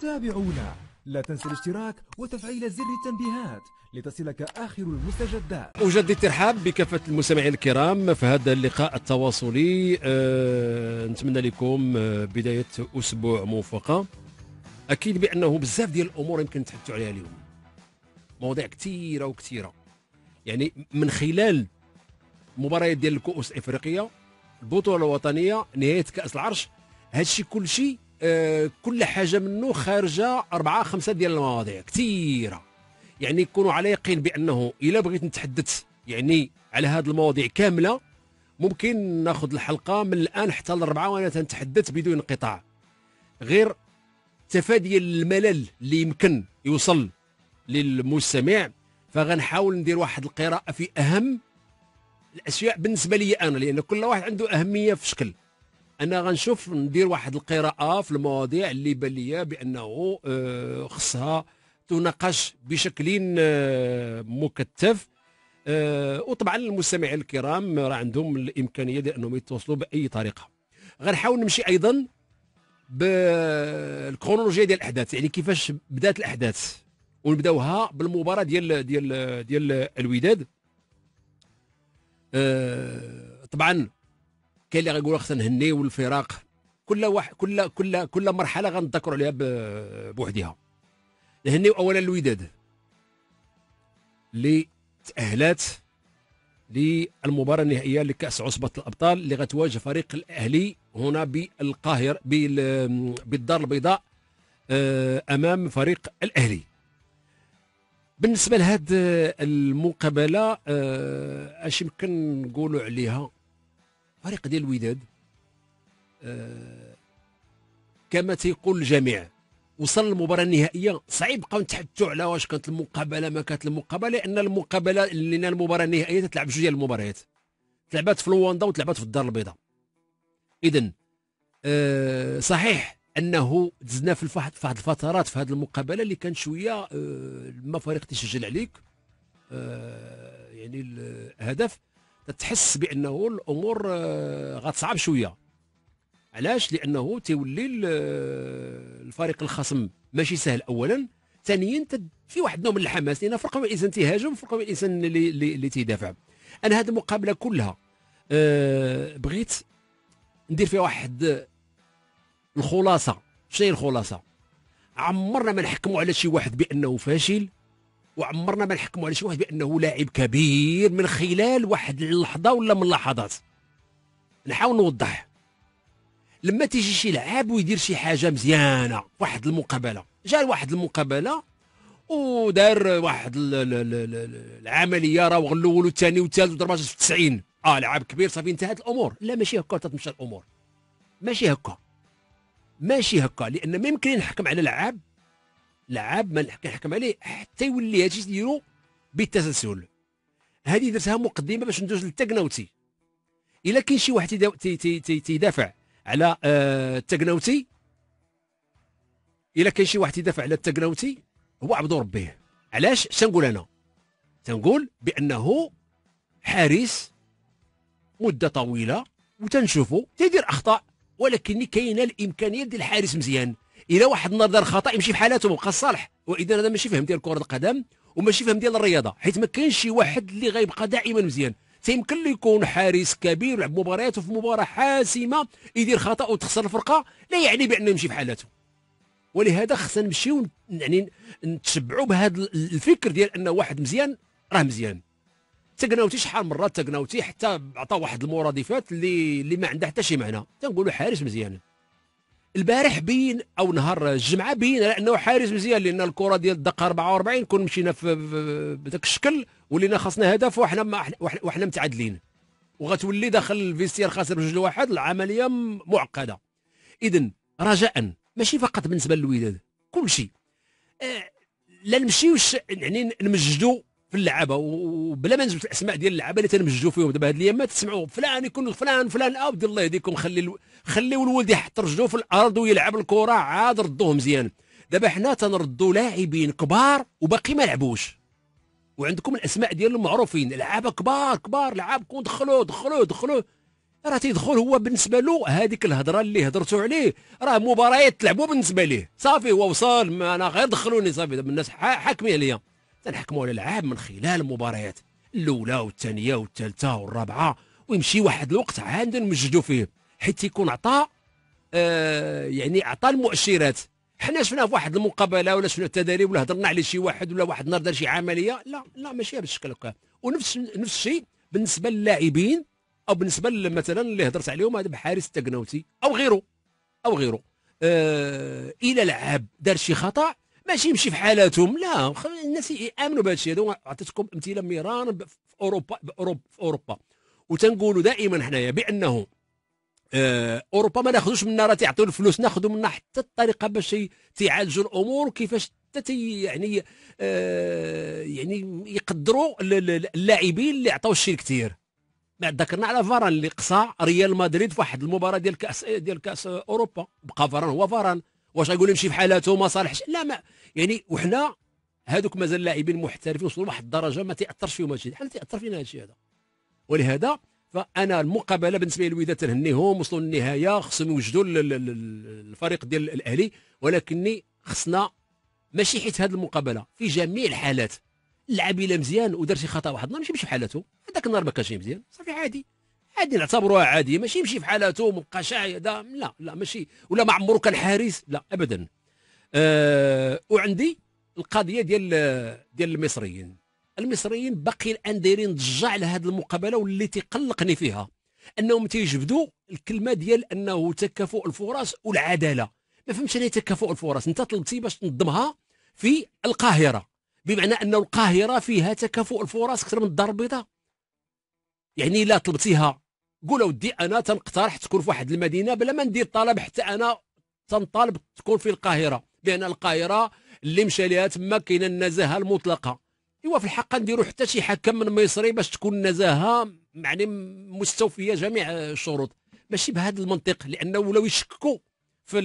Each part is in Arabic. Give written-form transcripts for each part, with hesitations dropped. تابعونا، لا تنسى الاشتراك وتفعيل زر التنبيهات لتصلك آخر المستجدات. أجدد الترحاب بكافة المستمعين الكرام في هذا اللقاء التواصلي. نتمنى لكم بداية أسبوع موفقة. أكيد بأنه بزاف ديال الأمور يمكن نتحدثوا عليها اليوم، مواضيع كثيرة وكثيرة، يعني من خلال مباريات ديال الكؤوس الإفريقية، البطولة الوطنية، نهاية كأس العرش، هادشي كلشي كل حاجة منه خارجة 4-5 ديال المواضيع كثيرة. يعني كونوا على يقين بأنه إلا بغيت نتحدث يعني على هاد المواضيع كاملة ممكن ناخذ الحلقة من الآن حتى ل4 وأنا تنتحدث بدون انقطاع، غير تفاديا الملل اللي يمكن يوصل للمستمع. فغنحاول ندير واحد القراءة في أهم الأشياء بالنسبة لي أنا، لأن كل واحد عنده أهمية في شكل. أنا غنشوف ندير واحد القراءة في المواضيع اللي بان ليا بأنه خصها تناقش بشكل مكثف. وطبعا المستمعين الكرام راه عندهم الإمكانية ديال أنهم يتواصلوا بأي طريقة. غنحاول نمشي أيضا بالكرونولوجيا ديال الأحداث، يعني كيفاش بدات الأحداث، ونبداوها بالمباراة ديال ديال ديال الوداد. طبعا كاين اللي غيقولوا خصنا نهنيو الفراق، كل واحد كل مرحله غنذكروا عليها بوحدها. نهنيو اولا الوداد اللي تاهلات للمباراه النهائيه لكاس عصبه الابطال اللي غتواجه فريق الاهلي هنا بالقاهره بالدار البيضاء امام فريق الاهلي. بالنسبه لهاد المقابله اش يمكن نقولوا عليها؟ فريق ديال الوداد كما تيقول الجميع وصل للمباراه النهائيه، صعيب بقاو نتحدثوا على واش كانت المقابله ما كانت المقابله، لان المقابله لان المباراه النهائيه تتلعب بجوج ديال المباريات، تلعبات في لواندا وتلعبات في الدار البيضاء. اذا صحيح انه دزنا في واحد الفترات في هذه المقابله اللي كانت شويه لما فريق تيسجل عليك يعني الهدف تحس بانه الامور غتصعب شويه. علاش؟ لانه تيولي الفريق الخصم ماشي سهل اولا، ثانيا في واحد نوع من الحماس لان فرقه من الانسان تيهاجم وفرقه من الانسان اللي تيدافع. انا هذه المقابله كلها بغيت ندير فيها واحد الخلاصه. شنو هي الخلاصه؟ عمرنا ما نحكموا على شي واحد بانه فاشل، وعمرنا ما نحكموا على شي واحد بانه لاعب كبير من خلال واحد اللحظه ولا من اللحظات. نحاول نوضح، لما تيجي شي لاعب ويدير شي حاجه مزيانه واحد المقابله، جا لواحد المقابله ودار واحد العمليه راه الاول والثاني والثالث وضرب في 90، لاعب كبير صافي انتهت الامور. لا، ماشي هكا تتمشى الامور، ماشي هكا ماشي هكا، لان ما يمكن نحكم على لعاب ما نحكم عليه حتى يولي هادشي يديرو بالتسلسل. هذه درتها مقدمه باش ندوز للتكناوتي. الا كاين شي واحد تيدافع على التكناوتي، الا كاين شي واحد تيدافع على التكناوتي هو عبد ربه. علاش؟ شنقول انا؟ تنقول بانه حارس مده طويله وتنشوفو تيدير اخطاء، ولكن كاينه الامكانيه ديال الحارس مزيان، الى واحد النهار دار خطا يمشي في حالاته ويبقى صالح. واذا هذا ماشي فهم ديال كره القدم وماشي فهم ديال الرياضه، حيت ما كاينش شي واحد اللي غيبقى دائما مزيان. تيمكن له يكون حارس كبير ويلعب مباريات وفي مباراه حاسمه يدير خطا وتخسر الفرقه، لا يعني بانه يمشي في حالاته. ولهذا خصنا نمشيو يعني نتشبعوا بهذا الفكر ديال ان واحد مزيان راه مزيان. تكناوتي شحال من مره تكناوتي حتى عطاه واحد المرادفات اللي ما عندها حتى شي معنى، تنقولوا حارس مزيان. البارح بين او نهار الجمعه بين على انه حارس مزيان، لان الكره ديال الدقه 44 كون مشينا في بداك الشكل ولينا خاصنا هدف وحنا متعادلين، وغتولي داخل الفيستير خاسر بجوج لواحد، العمليه معقده. اذا رجاء ماشي فقط بالنسبه للوداد، كل شيء لا نمشيوش يعني نمجدوا في اللعابه، وبلا ما نجبد الاسماء ديال اللعابه اللي تنمجدوا فيهم دابا هاد الايامات. تسمعوا فلان يكون فلان عاود الله يهديكم، خليو الولد يحط رجلو في الارض ويلعب الكره، عاد ردوه مزيان. دابا حنا تنردوا لاعبين كبار وباقي ما لعبوش، وعندكم الاسماء ديالهم معروفين، لعابه كبار لعاب كون دخلوه راه تيدخل هو بالنسبه له هذيك الهضره اللي هضرتوا عليه، راه مباريات تلعبوا بالنسبه ليه، صافي هو وصل، انا غير دخلوني صافي، دابا الناس حاكمين عليا. تنحكموا على العاب من خلال المباريات الاولى والثانيه والثالثه والرابعه، ويمشي واحد الوقت عاد نمجدوا فيه، حيت يكون عطى يعني عطى المؤشرات. حنا شفنا في واحد المقابله ولا شفنا التدريب ولا هضرنا على شي واحد ولا واحد النهار دار شي عمليه، لا لا ماشي بهذا الشكل هكا. ونفس الشيء بالنسبه للاعبين او بالنسبه مثلا اللي هضرت عليهم هذا بحارس التكناوتي او غيره الى لعاب دار شي خطا ماشي يمشي في حالاتهم، لا الناس يامنوا بهذا الشيء. هذا عطيتكم امثله ميران في اوروبا وتنقولوا دائما حنايا بانه اوروبا ما ناخذوش منها، راه تيعطيو الفلوس، ناخذوا منها حتى الطريقه باش تيعالجوا الامور، كيفاش يعني يعني يقدروا اللاعبين اللي عطاو الشيء كثير. بعد ذكرنا على فاران اللي قصى ريال مدريد في واحد المباراه ديال كاس اوروبا، بقى فاران هو فاران، واش غايقول يمشي في حالاته وما صالحش؟ لا ما يعني. وحنا هذوك مازال لاعبين محترفين وصلوا لواحد الدرجه ما تاثرش فيهم هادشي، حنا تاثر فينا هادشي هذا. ولهذا فانا المقابله بالنسبه للوداد تنهنيهم، وصلوا للنهايه، خصهم يوجدوا الفريق ديال الاهلي، ولكني خصنا ماشي حيت هذه المقابله في جميع الحالات اللاعب الا مزيان ودار شي خطا واحد النهار ماشي يمشي في حالاته، هذاك النهار ما كانش مزيان صافي عادي نعتبروها عاديه، ماشي يمشي في حالاته مبقى شاي، لا ماشي، ولا ما عمرو كان حارس، لا ابدا. وعندي القضيه ديال المصريين باقي الان دايرين ضجه على هذه المقابله، واللي تقلقني فيها انهم تيجبدوا الكلمه ديال انه تكافؤ الفرص والعداله. ما فهمتش انا تكافؤ الفرص، انت طلبتي باش تنظمها في القاهره، بمعنى ان القاهره فيها تكافؤ الفرص اكثر من الدار البيضاء. يعني لا طلبتيها قول اودي انا تنقترح تكون في واحد المدينه بلا ما ندير طلب، حتى انا تنطالب تكون في القاهره، لان القاهره اللي مشى لها تما كاينه النزاهه المطلقه. ايوا في الحق نديروا حتى شي حكم من مصري باش تكون النزاهه يعني مستوفيه جميع الشروط، ماشي بهذا المنطق، لانه ولاو يشككوا في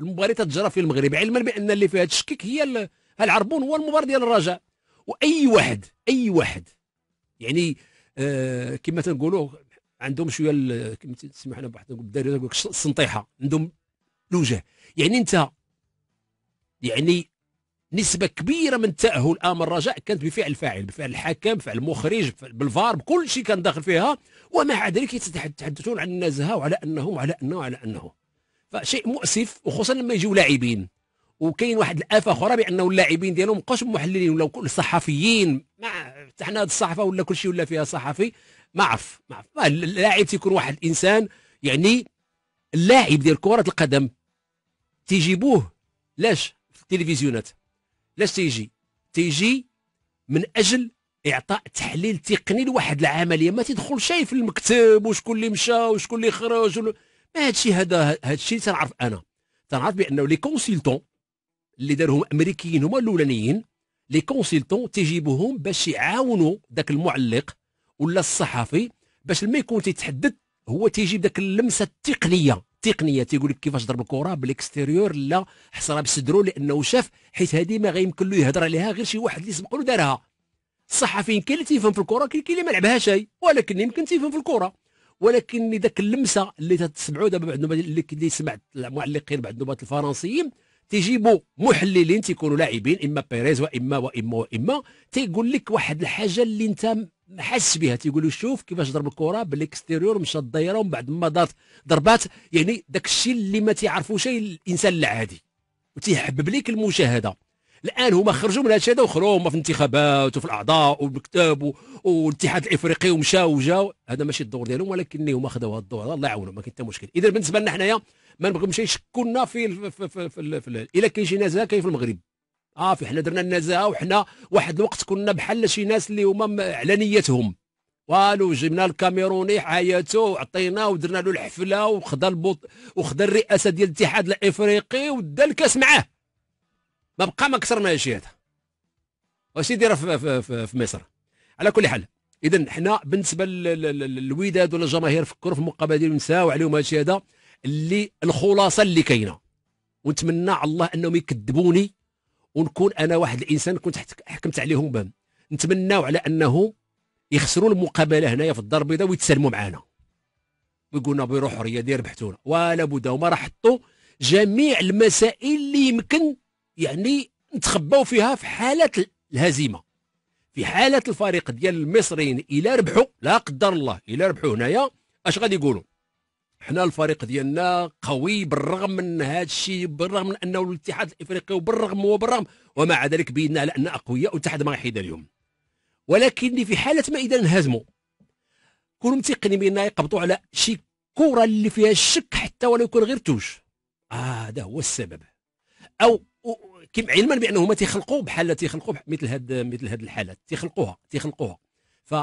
المباريات اللي تجرى في المغرب، علما بان اللي فيها تشكيك هي العربون، هو المباراه ديال الرجاء. واي واحد يعني كما تنقولوا عندهم شويه كما تسمحوا لنا بواحد الدارجه نقول لك السنطيحه عندهم الوجه، يعني انت يعني نسبه كبيره من تاهل امام الرجاء كانت بفعل الفاعل، بفعل الحكم، بفعل المخرج، بالفار، بكل شيء كان داخل فيها، ومع ذلك يتحدثون عن النزاهه وعلى انه وعلى انه فشيء مؤسف، وخصوصا لما يجيو لاعبين. وكاين واحد الافه اخرى بانه اللاعبين ديالهم مابقاوش محللين ولاو كل صحفيين، حنا هاد الصحافه ولا كل شيء ولا فيها صحفي، ما عرف اللاعب تيكون واحد الانسان، يعني اللاعب ديال كره القدم تيجيبوه لاش في التلفزيونات، لاش تيجي من اجل اعطاء تحليل تقني لواحد العمليه، ما تيدخل شيء في المكتب وشكون اللي مشى وشكون اللي خرج ما هادشي. هادشي تنعرف انا، تنعرف بانه لي كونسلتون اللي داروهم امريكيين هما الاولانيين، لي كونسلتون تيجيبوهم باش يعاونوا ذاك المعلق ولا الصحفي، باش لما يكون تيتحدث هو تيجيب ذاك اللمسه التقنيه تيقول لك كيفاش ضرب الكره بالاكستيريور، لا حصرها بصدرو لانه شاف، حيت هذه ما غيمكن له يهضر عليها غير شي واحد اللي سبق له دارها. الصحفي يمكن اللي تيفهم في الكره، كاين اللي ما لعبها شيء ولكن يمكن تيفهم في الكره، ولكن ذاك اللمسه اللي تتسمعوا دابا بعد اللي سمعت المعلقين بعد النوبات الفرنسيين تيجيبوا محللين تيكونوا لاعبين، اما بيريز واما تيقول لك واحد الحاجه اللي انت ما حسش بها، تيقول له شوف كيفاش ضرب الكره بالاكستيريور مشات الدايره ومن بعد ما ضربات، يعني داك الشيء اللي ما تيعرفوش الانسان العادي، وتيحبب ليك المشاهده. الان هما خرجوا من هذا الشيء هذا وخرجوا هما في الانتخابات وفي الاعضاء والمكتب والاتحاد الافريقي ومشاو وجاو، هذا ماشي الدور ديالهم، ولكن هما خداو هذا الدور، الله يعاونهم، ما كاين حتى مشكل. اذا بالنسبه لنا حنايا ما نبغيوش يشكوا لنا في الا كاين شي نزاهه كاين في المغرب، في حنا درنا النزاهه، وحنا واحد الوقت كنا بحال شي ناس اللي هما على نيتهم والو، جبنا الكاميروني حياته وعطيناه ودرنا له الحفله وخدا وخدا الرئاسه ديال الاتحاد الافريقي ودا الكاس معاه، ما بقى ما كسرنا شي هذا، واش يدير في مصر. على كل حال اذا حنا بالنسبه للوداد ولا الجماهير فكروا في المقابله ديالهم، نساو عليهم هادشي هذا اللي الخلاصه اللي كاينه، ونتمنى على الله انهم يكذبوني ونكون انا واحد الانسان كنت حكمت عليهم بهم. نتمناو على انه يخسروا المقابله هنايا في الدار البيضاء ويتسالموا معانا ويقولنا بيروحوا الرياضي ربحتونا. ولا بد هما راه حطوا جميع المسائل اللي يمكن يعني نتخباو فيها في حاله الهزيمه. في حاله الفريق ديال المصريين الى ربحوا، لا قدر الله الى ربحوا هنايا، اش غادي يقولوا؟ حنا الفريق ديالنا قوي بالرغم من هذا الشيء، بالرغم من انه الاتحاد الافريقي وبالرغم ومع ذلك بينا على ان اقوياء وتحد ما يحيد اليوم. ولكن في حاله ما اذا انهزموا كونوا متيقنين بان يقبطوا على شي كره اللي فيها الشك حتى ولو يكون غير توج. هذا هو السبب. او علما بانهم هما تيخلقوا بحال تيخلقوا مثل هاد الحالات تيخلقوها. ف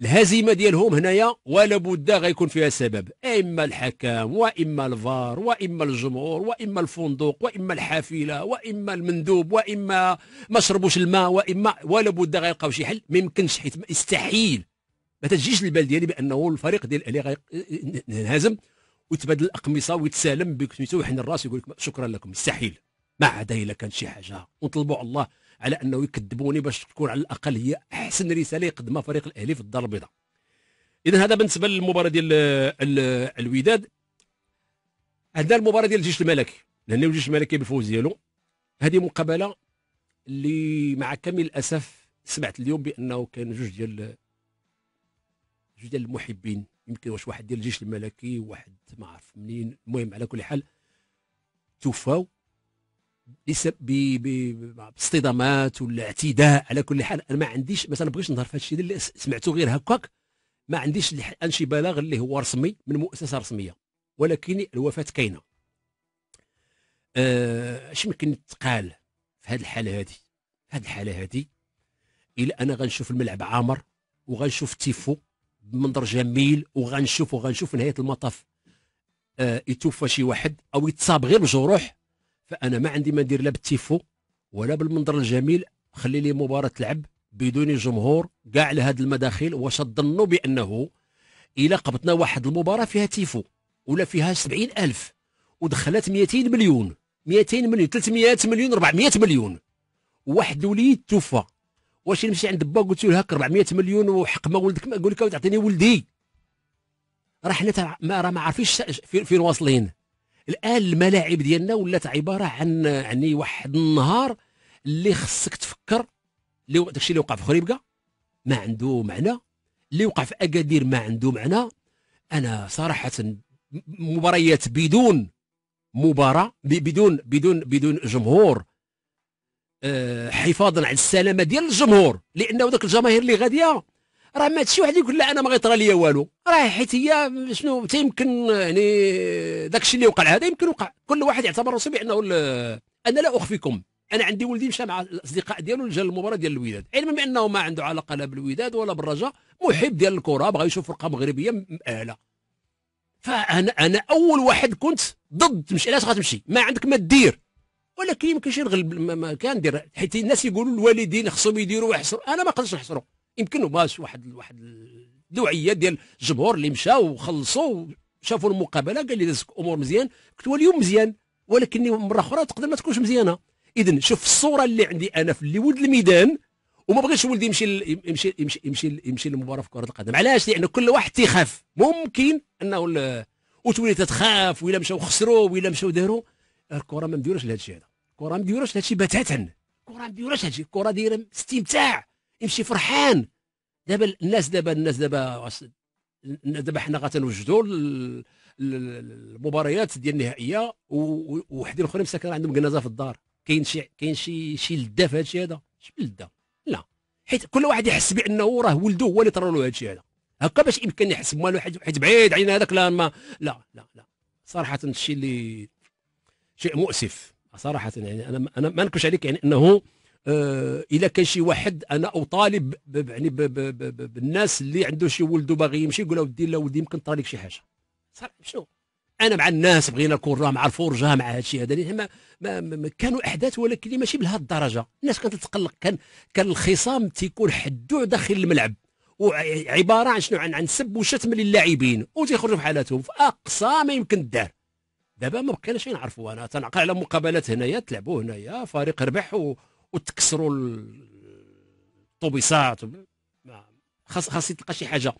الهزيمه ديالهم هنايا ولا بد غيكون فيها سبب، اما الحكام واما الفار واما الجمهور واما الفندق واما الحافله واما المندوب واما ما شربوش الماء واما، ولا بد غيلقاو شي حل. ما يمكنش، حيت يستحيل ما تجيش للبال ديالي بانه الفريق ديال الاهلي غينهزم ويتبادل الاقمصه ويتسالم بك سميتو ويحن الراس ويقول لك شكرا لكم. يستحيل، ما عدا الا كانت شي حاجه. ونطلبوا الله على انه يكذبوني باش تكون على الاقل هي احسن رساله يقدمها فريق الاهلي في الدار البيضاء. اذا هذا بالنسبه للمباراه ديال الوداد. عندنا المباراه ديال الجيش الملكي، لان الجيش الملكي بالفوز ديالو هذه مقابله اللي مع كامل الاسف سمعت اليوم بانه كان جوج ديال المحبين، يمكن واش واحد ديال الجيش الملكي وواحد ما عرف منين، المهم على كل حال توفاو باصطدامات ولا اعتداء. على كل حال انا ما عنديش، ما تنبغيش نهضر في هذا الشيء اللي سمعته غير هكاك، ما عنديش الان شي بلاغ اللي هو رسمي من مؤسسه رسميه، ولكن الوفاه كاينه. اش يمكن يتقال في هذه الحاله هذه؟ في هذه الحاله هذه الا انا غنشوف الملعب عامر وغنشوف تيفو بمنظر جميل وغنشوف في نهايه المطاف يتوفى شي واحد او يتصاب غير بجروح، فانا ما عندي ما ندير لا بالتيفو ولا بالمنظر الجميل. خلي لي مباراه تلعب بدون جمهور كاع على هاد المداخل. واش تظنوا بانه الا قبطنا واحد المباراه فيها تيفو ولا فيها 70,000 ودخلت 200 مليون 300 مليون 400 مليون وواحد الوليد توفى، واش نمشي عند با قلت له هاك 400 مليون وحق ما ولدك؟ ما نقول لك تعطيني ولدي. راه حنا ما عارفينش فين واصلين الان. الملاعب ديالنا ولات عباره عن يعني واحد النهار اللي خصك تفكر. اللي داكشي اللي وقع في خريبكه ما عنده معنى، اللي وقع في اكادير ما عنده معنى. انا صراحه مباريات بدون مباراه بدون جمهور حفاظا على السلامه ديال الجمهور، لانه ذاك الجماهير اللي غاديه راه ما شي واحد يقول لا انا ما غيطرى ليا والو، راه حيت هي شنو تيمكن يعني داك الشيء اللي وقع هذا يمكن وقع. كل واحد يعتبر راسو بانه انا لا اخفيكم، انا عندي ولدي مشى مع الاصدقاء ديالو جا المباراه ديال الوداد، علما بانه ما عنده علاقه لا بالوداد ولا بالرجاء، محب ديال الكره بغى يشوف فرقه مغربيه مأهله. فانا اول واحد كنت ضد تمشي. علاش غتمشي؟ ما عندك ما دير. ولكن يمكن شي نغلب ما كندير، حيت الناس يقولوا الوالدين خصهم يديروا ويحصروا، انا ما نقدرش نحصروا. يمكن باش واحد الدوعيه ديال الجمهور اللي مشاو وخلصوا وشافوا المقابله قال لي دازك امور مزيان، قلت هو اليوم مزيان ولكن مره اخرى تقدر ما تكونش مزيانه. اذا شوف الصوره اللي عندي انا في اللي ود الميدان، وما بغيتش ولدي يمشي للمباراه في كره القدم. علاش؟ لان كل واحد تيخاف، ممكن انه وتولي تتخاف، ولا مشاو خسروا ولا مشاو داروا. الكره ما مديروش لهذا الشيء، هذا الكره ما مديروش لهذا الشيء بتاتا، الكره ما مديروش هذا الشيء. الكره دايره استمتاع، يمشي فرحان. دابا حنا غتنوجدوا المباريات ديال النهائيه وحدين اخرين مساكن عندهم كنازه في الدار. كاين شي لده في هذا الشيء هذا؟ شبل لده؟ لا، حيت كل واحد يحس بانه راه ولده هو اللي طرى له هذا الشيء هذا هكا، باش يمكن يحس بمالو حيت بعيد عين هذاك. لا صراحه الشيء اللي شيء مؤسف صراحه. يعني انا ما نكونش عليك، يعني انه إلا كان شي واحد أنا أطالب يعني بالناس اللي عنده شي ولد باغي يمشي يقول له ودي لا ودي يمكن طرى لك شي حاجة. شنو؟ أنا مع الناس بغينا الكرة، مع الفرجة، مع هذا الشيء هذا. ما كانوا أحداث ولكن ماشي بهذه الدرجة. الناس كانت تتقلق، كان الخصام تيكون حدو داخل الملعب وعبارة عن شنو؟ عن سب وشتم للاعبين وتيخرجوا بحالاتهم في أقصى ما يمكن الدار. دابا ما بقيناش نعرفوا. أنا تنعقل على مقابلات هنايا تلعبوا هنايا، فريق ربح وتكسروا طوبيسات خاص تلقى شي حاجه.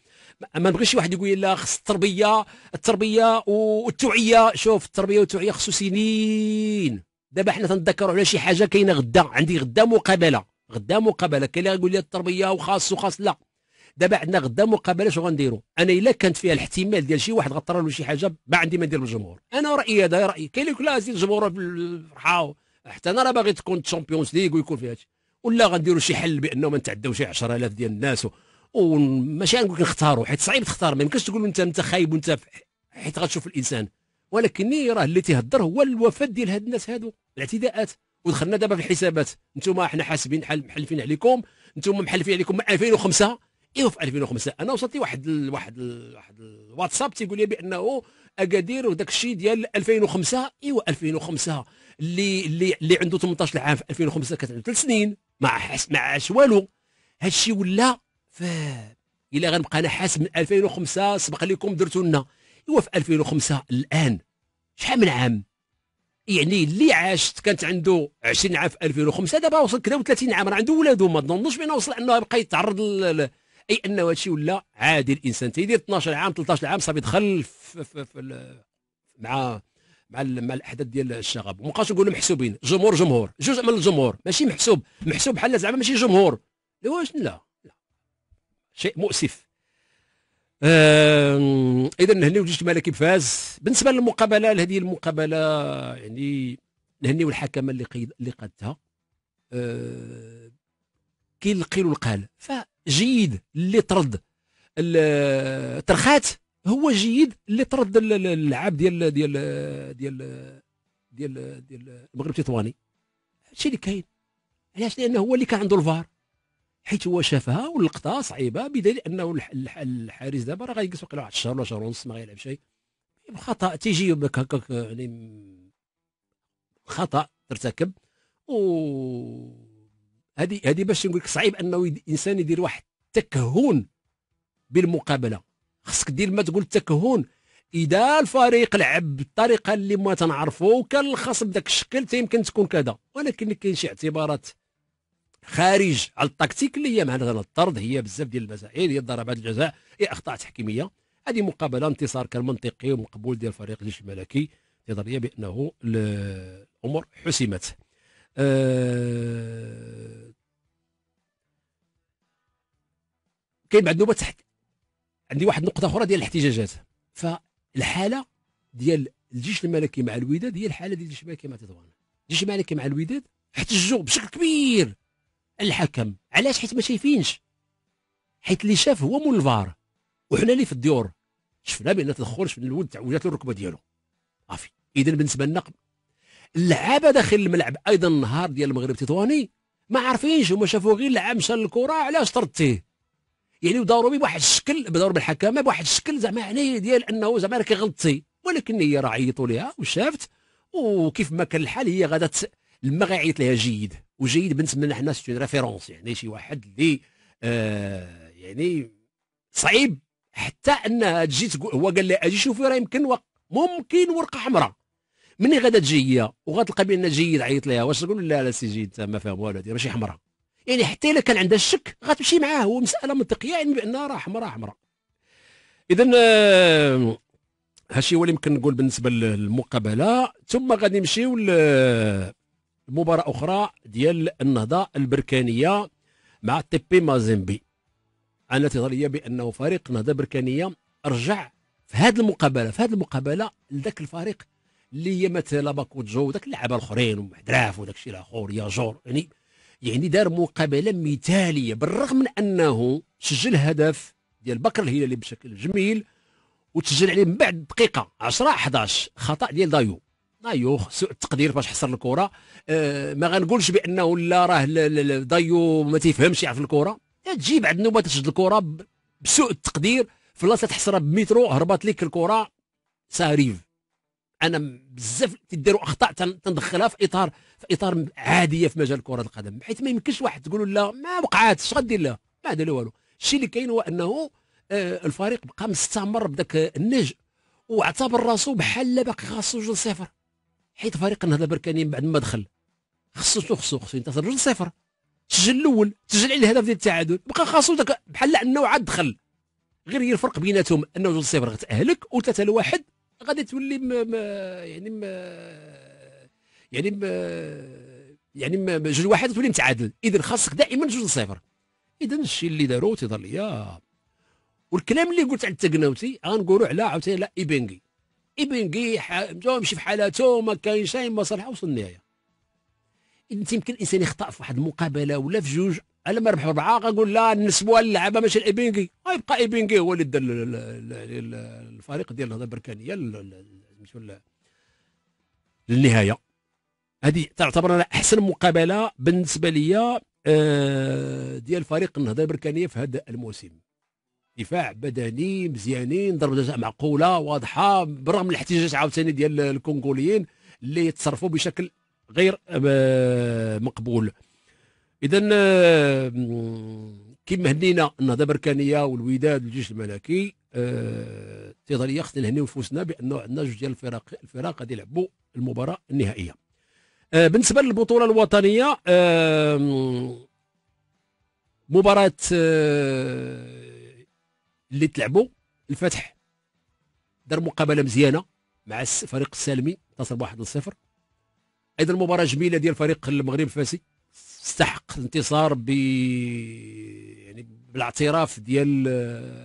ما نبغيش واحد يقول لا خص التربيه والتوعيه. شوف التربيه والتوعيه خصو سنين. دابا حنا تنذكروا على شي حاجه كاينه غدا، عندي غدا مقابله، غدا مقابله. كاين اللي يقول لي التربيه وخاص لا، دابا عندنا غدا مقابله. شنو غنديروا؟ انا الا كانت فيها الاحتمال ديال شي واحد غطران له شي حاجه ما عندي ما ندير بالجمهور. انا رايي هذا رايي. كاين اللي يقول لا الجمهور فرحه، حتى انا راه باغي تكون الشامبيونز ليغ ويكون فيها هادشي، ولا غنديروا شي حل بانه ما نتعداوش 10000 ديال الناس. وماشي غنقول لك نختاروا، حيت صعيب تختار. ما يمكنش تقول انت خايب وانت، حيت غتشوف الانسان. ولكن راه اللي تيهضر هو الوفاد ديال هاد الناس هادو، الاعتداءات. ودخلنا دابا في الحسابات، انتم حنا حاسبين محلفين عليكم، انتم محلفين عليكم من 2005. ايوا في 2005 انا وصلت لي واحد الواتساب تيقول لي بانه اكادير وداك الشيء ديال 2005. ايوا 2005 اللي عنده 18 عام في 2005 كانت عنده 3 سنين ما عاش والو. هاد الشيء ولا إلا غنبقى أنا حاسب من 2005 سبق لكم درتو لنا. إوا في 2005 الآن شحال من عام؟ يعني اللي عاش كانت عنده 20 عام في 2005 دابا وصل كذا و30 عام، راه عنده ولادو. ما ظنوش بأنه وصل أنه يبقى يتعرض أي أنه هادشي ولا عادي. الإنسان تيدير 12 عام 13 عام صافي دخل مع الأحداث ديال الشغب. ومابقاش نقولوا محسوبين. جمهور جزء من الجمهور، ماشي محسوب بحال زعما ماشي جمهور. واش لا، شيء مؤسف. اذا نهنيو الجيش الملكي بفاز. بالنسبه للمقابله، هذه المقابله يعني نهنيو الحكمه اللي قادتها. كاين القيل والقال، فجيد اللي طرد ترخات، هو جيد اللي طرد اللعاب ديال ديال ديال ديال ديال المغرب التطواني. هادشي اللي كاين. علاش؟ لانه هو اللي كان عنده الفار، حيت هو شافها واللقطه صعيبه، بدليل انه الحارس دابا راه غيجلس واقيلا واحد الشهر ولا شهر ونص ما غيلعب شيء. خطا تيجي هكاك، يعني خطا ترتكب. وهذه باش نقول لك صعيب انه الانسان يدير واحد التكهن بالمقابله. خصك دير ما تقول التكهن. اذا الفريق لعب بالطريقه اللي ما تنعرفو وكان الخصم بداك الشكل تيمكن تكون كذا، ولكن كاين شي اعتبارات خارج على التكتيك اللي هي مثلا الطرد، هي بزاف ديال المسائل، هي ضربات الجزاء، هي اخطاء تحكيميه. هذه مقابله انتصار كان منطقي ومقبول ديال فريق الجيش الملكي، نظريه بانه الامور حسمت. كاين بعد نوبه تحت عندي واحد النقطه اخرى ديال الاحتجاجات. فالحاله ديال الجيش الملكي مع الوداد هي الحاله ديال الجيش الملكي مع تطوان. الجيش الملكي مع الوداد احتجوا بشكل كبير الحكم. علاش؟ حيت ما شايفينش، حيت اللي شاف هو مول الفار، وحنا اللي في الديور شفنا بان تدخل، شفنا الولد تعوجات له الركبه ديالو صافي. اذا بالنسبه لنا اللعابه داخل الملعب ايضا النهار ديال المغرب التطواني ما عارفينش، هما شافوا غير لعاب مشى للكره. علاش طردتيه؟ يعني داروا به بواحد الشكل، داروا بالحكامه بواحد الشكل زعما يعني ديال انه زعما راه كيغلطتي، ولكن هي راه عيطوا ليها وشافت، وكيف ما كان الحال هي غادا لما غيعيط ليها جيد. وجيد بالنسبه لنا حنا سيتي ريفيرونس، يعني شي واحد اللي يعني صعيب حتى انها تجي تقول. هو قال لها اجي شوفي راه ممكن ورقه حمراء. مني غادا تجي هي وغتلقى بان جيد عيط لها، واش تقول لا سي جيد انت ما فاهم والو، هذه ماشي حمراء. يعني حتى الا كان عندها الشك غتمشي معاه، هو مساله منطقيه يعني بانها راه حمراء. اذا هادشي هو اللي يمكن نقول بالنسبه للمقابله. ثم غادي نمشيو مباراة أخرى ديال النهضة البركانية مع تيبي مازيمبي. أنا تظهر بأنه فريق النهضة البركانية رجع في هذه المقابلة لذاك الفريق اللي هي مثلا باكوتجو وذاك اللعابة الآخرين ومحدراف وذاك الشيء الآخر ياجور. يعني دار مقابلة مثالية، بالرغم من أنه سجل هدف ديال بكر الهلالي بشكل جميل وتسجل عليه من بعد دقيقة 10-11 خطأ ديال دايو سوء التقدير باش حصر الكره. ما غنقولش بانه لا راه دايو ما تيفهمش يعرف الكره، تجي بعد نوبه تسجل الكره بسوء التقدير في بلاصه تحصرها بمترو، هربات لك الكره ساريف. انا بزاف تديروا اخطاء تندخلها في اطار عاديه في مجال كره القدم، حيت ما يمكنش واحد تقول لا ما وقعاتش غدير لها ما دار والو. الشيء اللي كاين هو انه الفريق بقى مستمر بداك النهج واعتبر راسو بحال لا باقي خاصو 2-0، حيت فريق النهضه البركاني بعد ما دخل خصو ينتصر 2-0. سجل الاول، سجل على الهدف ديال التعادل، بقى خاصو داك بحال انه عاد دخل. غير هي الفرق بيناتهم انه 2-0 غتاهلك و 3-1 غادي تولي يعني 2-1 تولي متعادل، اذا خاصك دائما 2-0. اذا الشيء اللي دارو تيظهر ليا والكلام اللي قلت على التقناوتي غنقولوا على عاوتاني لا ايبنغي. ايبنغي مشي في حالاته ما كاينش ما صالحه وصل النهايه. انت يمكن الانسان يخطا في واحد المقابله ولا في جوج، الا ما ربح 4 غنقول لا نسبوها للعبه ماشي ايبنغي، غيبقى ايبنغي هو اللي دار الفريق ديال النهضه البركانيه للنهايه. هذه تعتبر احسن مقابله بالنسبه ليا ديال فريق النهضه البركانيه في هذا الموسم. دفاع بدني مزيانين، ضربه جزاء معقوله واضحه بالرغم من الاحتجاج عاوتاني ديال الكونغوليين اللي تصرفوا بشكل غير مقبول. اذا كما هنينا النهضه البركانيه والوداد والجيش الملكي تيظهر لي خصنا نهنيو نفوسنا بانه عندنا جوج ديال الفرق غادي يلعبوا المباراه النهائيه. بالنسبه للبطوله الوطنيه مباراه اللي تلعبوا الفتح دار مقابله مزيانه مع فريق السالمي انتصر ب1-0. ايضا مباراه جميله ديال فريق المغرب الفاسي استحق الانتصار ب يعني بالاعتراف ديال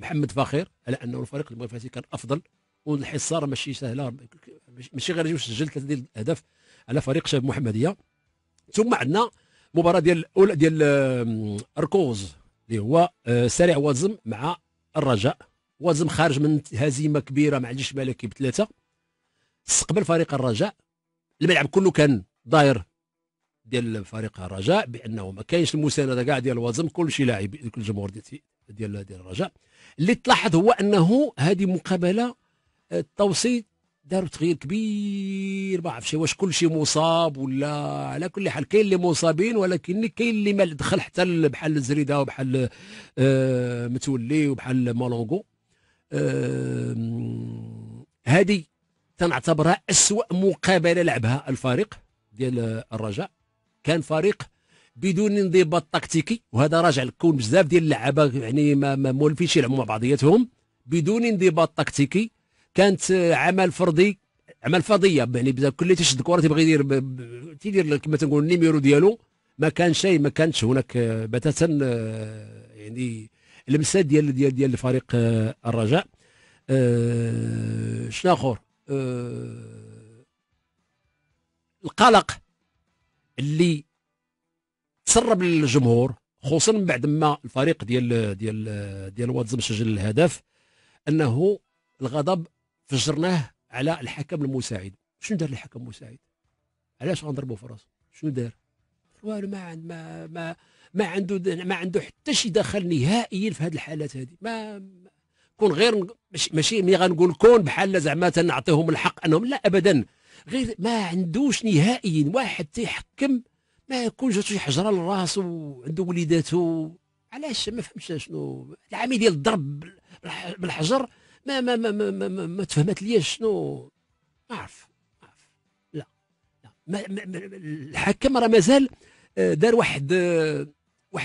محمد فاخر على انه الفريق المغرب الفاسي كان افضل، والحصار ماشي سهله، ماشي غير جوج سجل 3 ديال الاهداف على فريق شباب المحمديه. ثم عندنا مباراه ديال اركوز اللي هو سريع وازم مع الرجاء. وازم خارج من هزيمه كبيره مع الجيش الملكي ب3، استقبل فريق الرجاء. الملعب كله كان داير ديال فريق الرجاء بانه ما كاينش المسانده كاع ديال وازم، كلشي لاعب الجمهور ديال الرجاء. اللي تلاحظ هو انه هذه مقابله التوسيط داروا تغيير كبير، ما عرفتش واش كلشي مصاب ولا على كل حال كاين اللي مصابين، ولكن كاين اللي ما دخل حتى بحال الزريده وبحال متولي وبحال مالونغو. هذه تنعتبرها أسوأ مقابله لعبها الفريق ديال الرجاء. كان فريق بدون انضباط تكتيكي، وهذا راجع لكون بزاف ديال اللعابه يعني ما مولفينش يلعبوا مع بعضياتهم بدون انضباط تكتيكي. كانت عمل فردي، عمل فرديه، يعني كل اللي تيشد الكره تيبغي تيدير كما تنقول النيميرو ديالو. ما كان شيء، ما كانتش هناك بتاتا يعني لمسه ديال الفريق الرجاء. شنو اخر القلق اللي تسرب للجمهور، خصوصا من بعد ما الفريق ديال واتزم سجل الهدف، انه الغضب فجرناه على الحكم المساعد. شنو دار الحكم المساعد؟ علاش غنضربوا في راسو؟ شنو دار؟ والو، ما عنده حتى شي دخل نهائيا في هذه الحالات هذه. ما كون غير ماشي ملي غنقول كون بحال زعما تنعطيهم الحق انهم، لا ابدا، غير ما عندوش نهائيا. واحد تيحكم ما يكون جاتو شي حجره للراس وعنده وليداتو، علاش؟ ما فهمتش شنو العامي ديال الضرب بالحجر. ما تفهمت ليش شنو، ما عرف. لا الحكم راه مازال دار واحد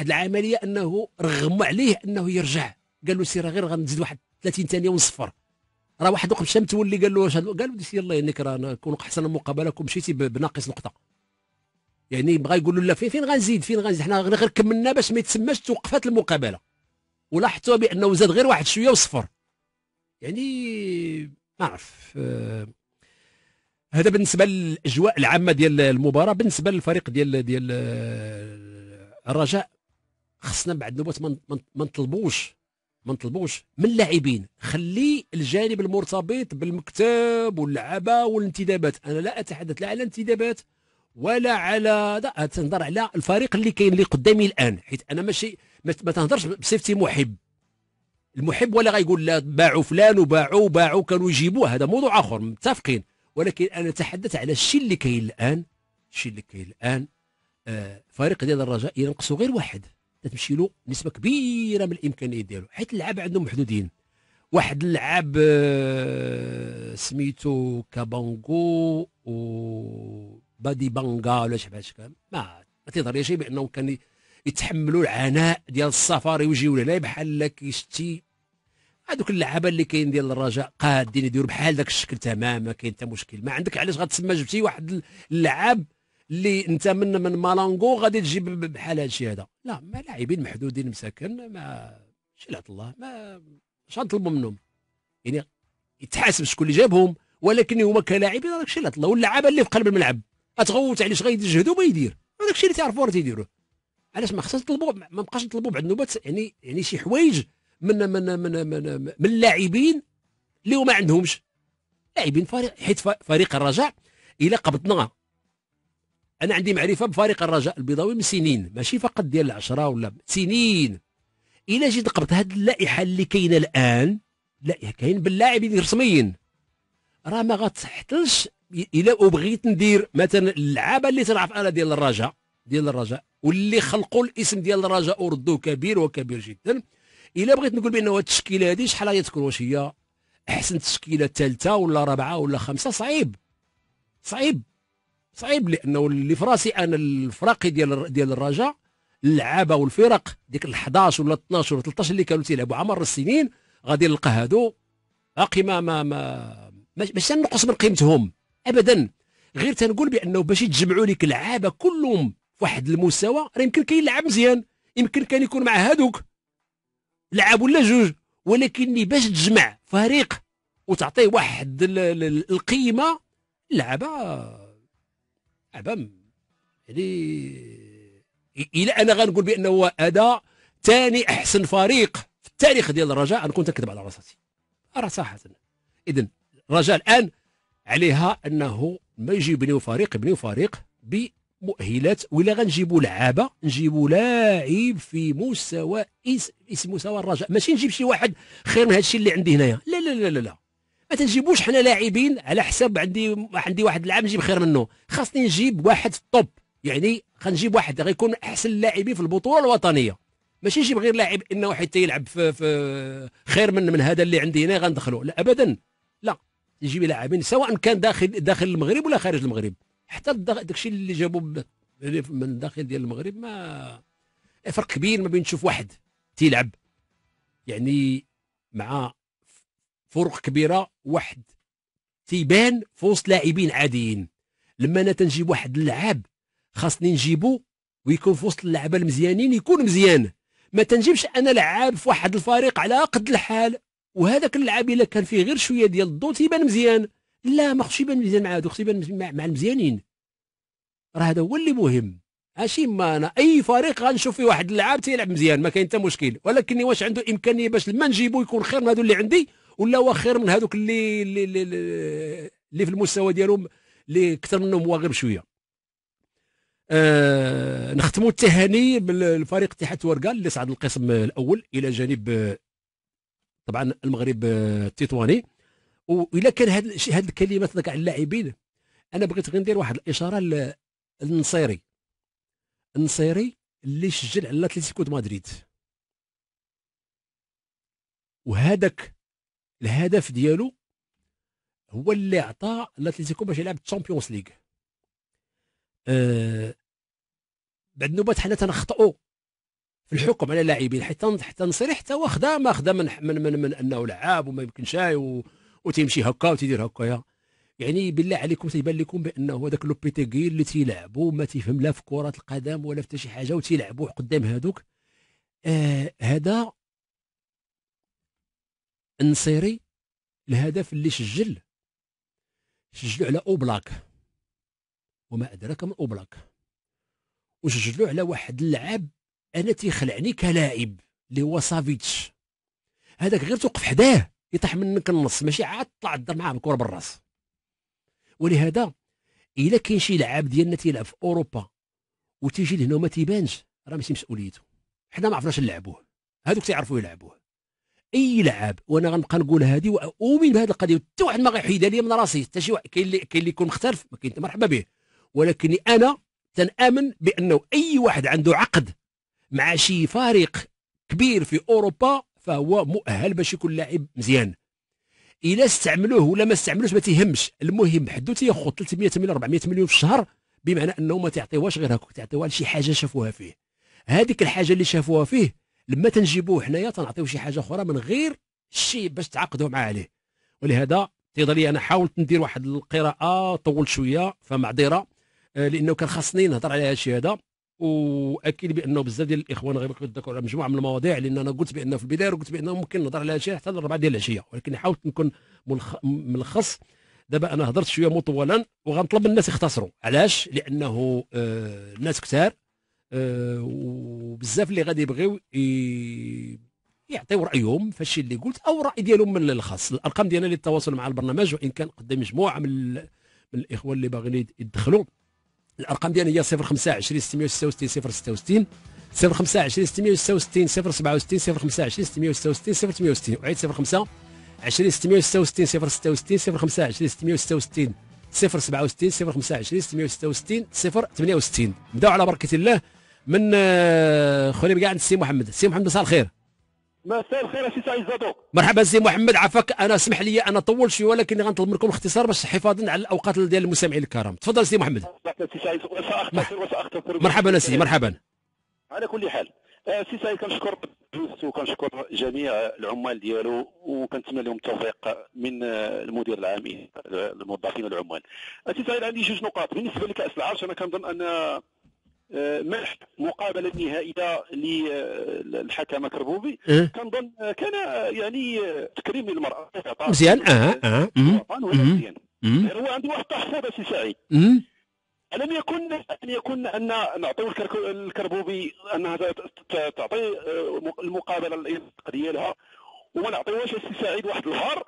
العمليه انه رغموا عليه انه يرجع. قال له سير غير غنزيد واحد 30 ثانيه ونصفر. راه واحد وقت مشى متولي قال له واش، قال له سير الله يهنيك راه نكون حصلنا المقابله كون مشيتي بناقص نقطه. يعني بغى يقول له لا، فين غنزيد، حنا غير كملنا باش ما يتسماش توقفات المقابله. ولاحظتوا بانه زاد غير واحد شويه وصفر. يعني ما عرف. هذا بالنسبه للاجواء العامه ديال المباراه. بالنسبه للفريق ديال الرجاء، خصنا بعد نوبات ما نطلبوش من اللاعبين، خلي الجانب المرتبط بالمكتب واللعبه والانتدابات. انا لا اتحدث لا على انتدابات ولا على، لا تنهضر على الفريق اللي كاين اللي قدامي الان، حيت انا ماشي ما تهضرش بصفتي محب. المحب ولا غايقول لا باعوا فلان وباعوا كانوا يجيبوه، هذا موضوع اخر متفقين. ولكن انا اتحدث على الشيء اللي كاين الان. فريق ديال الرجاء ينقصوا غير واحد، تمشي له نسبه كبيره من الامكانيات ديالو، حيت اللعاب عندهم محدودين. واحد اللعاب سميتو كابانغو و بادي بانغا ولا شي بحال هكا ما تيظهر لي شي بانهم كان يتحملوا العناء ديال السفر ويجيو لهنا بحال كيشتي هذوك اللعابه اللي كاين ديال الرجاء قادين يديروا بحال داك الشكل تماما ما كاين حتى مشكل. ما عندك علاش غتسمى جبتي واحد اللعاب اللي انت من مالانغو غادي تجيب بحال هادشي هذا. لا ما لاعبين محدودين مساكن ما شلعة الله ما غنطلبوا منهم يعني يتحاسب شكون اللي جابهم ولكن هما كلاعبين راك شلعة الله واللعابه اللي في قلب الملعب اتغوت علاش غيجهدوا ما يدير هذاك الشيء اللي تيعرفوا راه تيديروه. علاش ما خصناش نطلبوا ما بقاش نطلبوا بعد النوبات يعني شي حوايج من من من من, من اللاعبين اللي هما ما عندهمش لاعبين فريق حيت فريق الرجاء الى قبضنا انا عندي معرفه بفريق الرجاء البيضاوي من سنين ماشي فقط ديال العشره ولا سنين الى جيت قبضت هذه اللائحه اللي كاينه الان اللائحه كاين باللاعبين رسميين راه ما غتحتلش الى بغيت ندير مثلا اللعابه اللي تلعب انا ديال الرجاء واللي خلقوا الاسم ديال الرجاء وردوه كبير وكبير جدا الا بغيت نقول بان هاد التشكيله هادي شحال هي تكون واش هي احسن تشكيله ثالثه ولا رابعه ولا خمسه صعيب لانه اللي في راسي انا الفراقي ديال الرجاء اللعابه والفرق ديك ال11 ولا 12 ولا 13 اللي كانوا تيلعبوا عمر السنين غادي نلقى هادو باقي ماشي تنقص من قيمتهم ابدا غير تنقول بانه باش يتجمعوا لك اللعابه كلهم في واحد المستوى راه يمكن كاين لاعب مزيان يمكن كان يكون مع هادوك لعب ولا جوج ولكن باش تجمع فريق وتعطيه واحد القيمه لعبه يعني الى انا غنقول بانه هو اداء ثاني احسن فريق في التاريخ ديال الرجاء غنكون تنكذب على راسي راه صراحه. اذا الرجاء الان عليها انه ما يجي يبنيو فريق بمؤهلات ولا غنجيبوا لعابه نجيبوا لاعب في مستوى مستوى الرجاء ماشي نجيب شي واحد خير من هادشي اللي عندي هنايا لا لا لا لا لا ما تنجيبوش حنا لاعبين على حساب عندي واحد لاعب نجيب خير منه خاصني نجيب واحد في الطوب يعني غنجيب واحد غيكون احسن اللاعبين في البطوله الوطنيه ماشي نجيب غير لاعب انه حيت يلعب في خير من هذا اللي عندي هنا غندخلو لا ابدا لا نجيب لاعبين سواء كان داخل المغرب ولا خارج المغرب حتى داكشي اللي جابوه من داخل ديال المغرب ما فرق كبير ما بين تشوف واحد تيلعب يعني مع فرق كبيره واحد تيبان في وسط لاعبين عاديين. لما انا تنجيب واحد اللاعب خاصني نجيبو ويكون في وسط اللعابه المزيانين يكون مزيان ما تنجيبش انا لعاب في واحد الفريق على قد الحال وهذاك اللاعب الا كان فيه غير شويه ديال الضو تيبان مزيان لا ما خصش يبان مزيان مع هادو خصو يبان مع المزيانين راه هذا هو اللي مهم ماشي ما انا اي فريق غنشوف فيه واحد اللاعب تيلعب مزيان ما كاين حتى مشكل ولكن واش عنده امكانيه باش لما نجيبو يكون خير من هادو اللي عندي ولا هو خير من هذوك اللي في المستوى ديالهم اللي كثر منهم هو غير بشويه. نختموا التهاني بالفريق اتحاد تورقه اللي صعد القسم الاول الى جانب طبعا المغرب التطواني وإلا كان هاد الكلمات على اللاعبين انا بغيت غير ندير واحد الاشاره للنصيري اللي سجل على اتلتيكو مدريد وهذاك الهدف ديالو هو اللي عطى لاتليتيكو باش يلعب الشامبيونز ليغ. بعد نوبات حنا تنخطئوا في الحكم على لاعبين حتى نصيري حتى هو خدا ما خدا من انه لعاب وما يمكنش وتيمشي هكا وتيدير هكايا يعني بالله عليكم تيبان لكم بانه هذاك لوبيتيغي اللي تيلعبوا ما تيفهم لا في كره القدم ولا في حتى شي حاجه وتيلعبوا قدام هذوك هذا النصيري الهدف اللي سجلوا على اوبلاك وما ادراك من اوبلاك وسجلوا على واحد اللاعب انا تيخلعني كلاعب اللي هو سافيتش هذاك غير توقف حداه يطيح منك النص ماشي عاد طلع الدر معاه بالكره بالراس ولهذا الا كاين شي لاعب ديالنا تيلعب في اوروبا وتيجي لهنا وما تيبانش راه ماشي مسؤوليته حنا ما عرفناش نلعبوه هذوك تيعرفوا يلعبوه اي لعاب وانا غنبقى نقول هذه واؤمن بهذه القضيه حتى واحد ما غيحيدها لي من راسي حتى شي واحد كاين اللي يكون مختلف ما كاين مرحبا به ولكن انا تنامن بانه اي واحد عنده عقد مع شي فريق كبير في اوروبا فهو مؤهل باش يكون لاعب مزيان الا استعملوه ولا ما استعملوش ما تيهمش المهم حدو تياخذ 300 مليون 400 مليون في الشهر بمعنى انه ما تعطيوهاش غير هكا، تعطيوها لشي حاجه شافوها فيه. هذيك الحاجه اللي شافوها فيه لما تنجيبوه حنايا تنعطيو شي حاجه اخرى من غير الشيء باش تعاقدوا معاه عليه. ولهذا تيظهر لي انا حاولت ندير واحد القراءه طولت شويه فمعذره، لانه كان خاصني نهضر على هذا الشيء هذا، واكيد بانه بزاف ديال الاخوان غيبقاو يتذكروا على مجموعه من المواضيع، لان انا قلت بانه في البدايه قلت بانه ممكن نهضر على هذا الشيء حتى للربعه ديال العشيه، ولكن حاولت نكون ملخص. دابا انا هضرت شويه مطولا وغنطلب الناس يختصروا. علاش؟ لانه الناس كثار وبزاف اللي غادي يبغيو يعطيو رايهم في الشيء اللي قلت او راي ديالهم من الخاص. الارقام ديالنا للتواصل مع البرنامج، وان كان قدام مجموعه من الاخوان اللي باغيين يدخلوا، الارقام ديالنا هي 025 666 066 025 666 067 025 666 068 وعيد 05 20 666 066 025 666 067 025 666 068. نبداو على بركه الله من خريبكة عند السي محمد. السي محمد مساء الخير. مساء الخير السي سعيد زدوق. مرحبا سي محمد، عافاك. انا اسمح لي انا طول شويه، ولكن غنطلب منكم اختصار باش حفاظا على الاوقات ديال المستمعين الكرام. تفضل سي محمد. مرحبا سي، مرحبا. على كل حال سي سعيد كنشكر جوست وكنشكر جميع العمال ديالو، وكنتمنى لهم التوفيق من المدير العام الموظفين العمال. سي سعيد عندي جوج نقاط بالنسبه لكأس العرش. انا كنظن ان منح مقابله نهائيه للحكم كربوبي كنظن كان يعني تكريم للمراه مزيان. مزيان. هو عنده واحد التحفظ سي سعيد، ألم يكن أن نعطيو الكربوبي أنها تعطي المقابلة ديالها، وما نعطيوهاش السي سعيد واحد الهار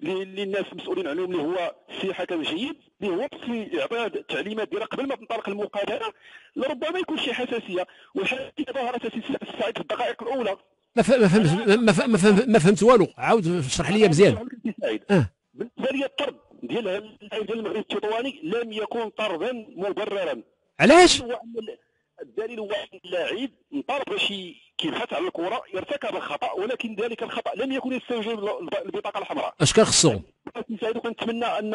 للناس المسؤولين عليهم اللي هو سي حكم جيد اللي هو يعطيها التعليمات ديالها قبل ما تنطلق المقابلة، لربما يكون شي حساسية، والحساسية ظهرت السي سعيد في الدقائق الأولى. ما فهمت والو، عاود شرح لي مزيان. بالنسبة لي الطرد ديال المغرب التطواني لم يكن طردا مبررا. علاش؟ الدليل هو ان اللاعب انطرد باش كيبحث على الكره يرتكب الخطا، ولكن ذلك الخطا لم يكن يستوجب البطاقه الحمراء. اش كان خصو؟ كنتمنى ان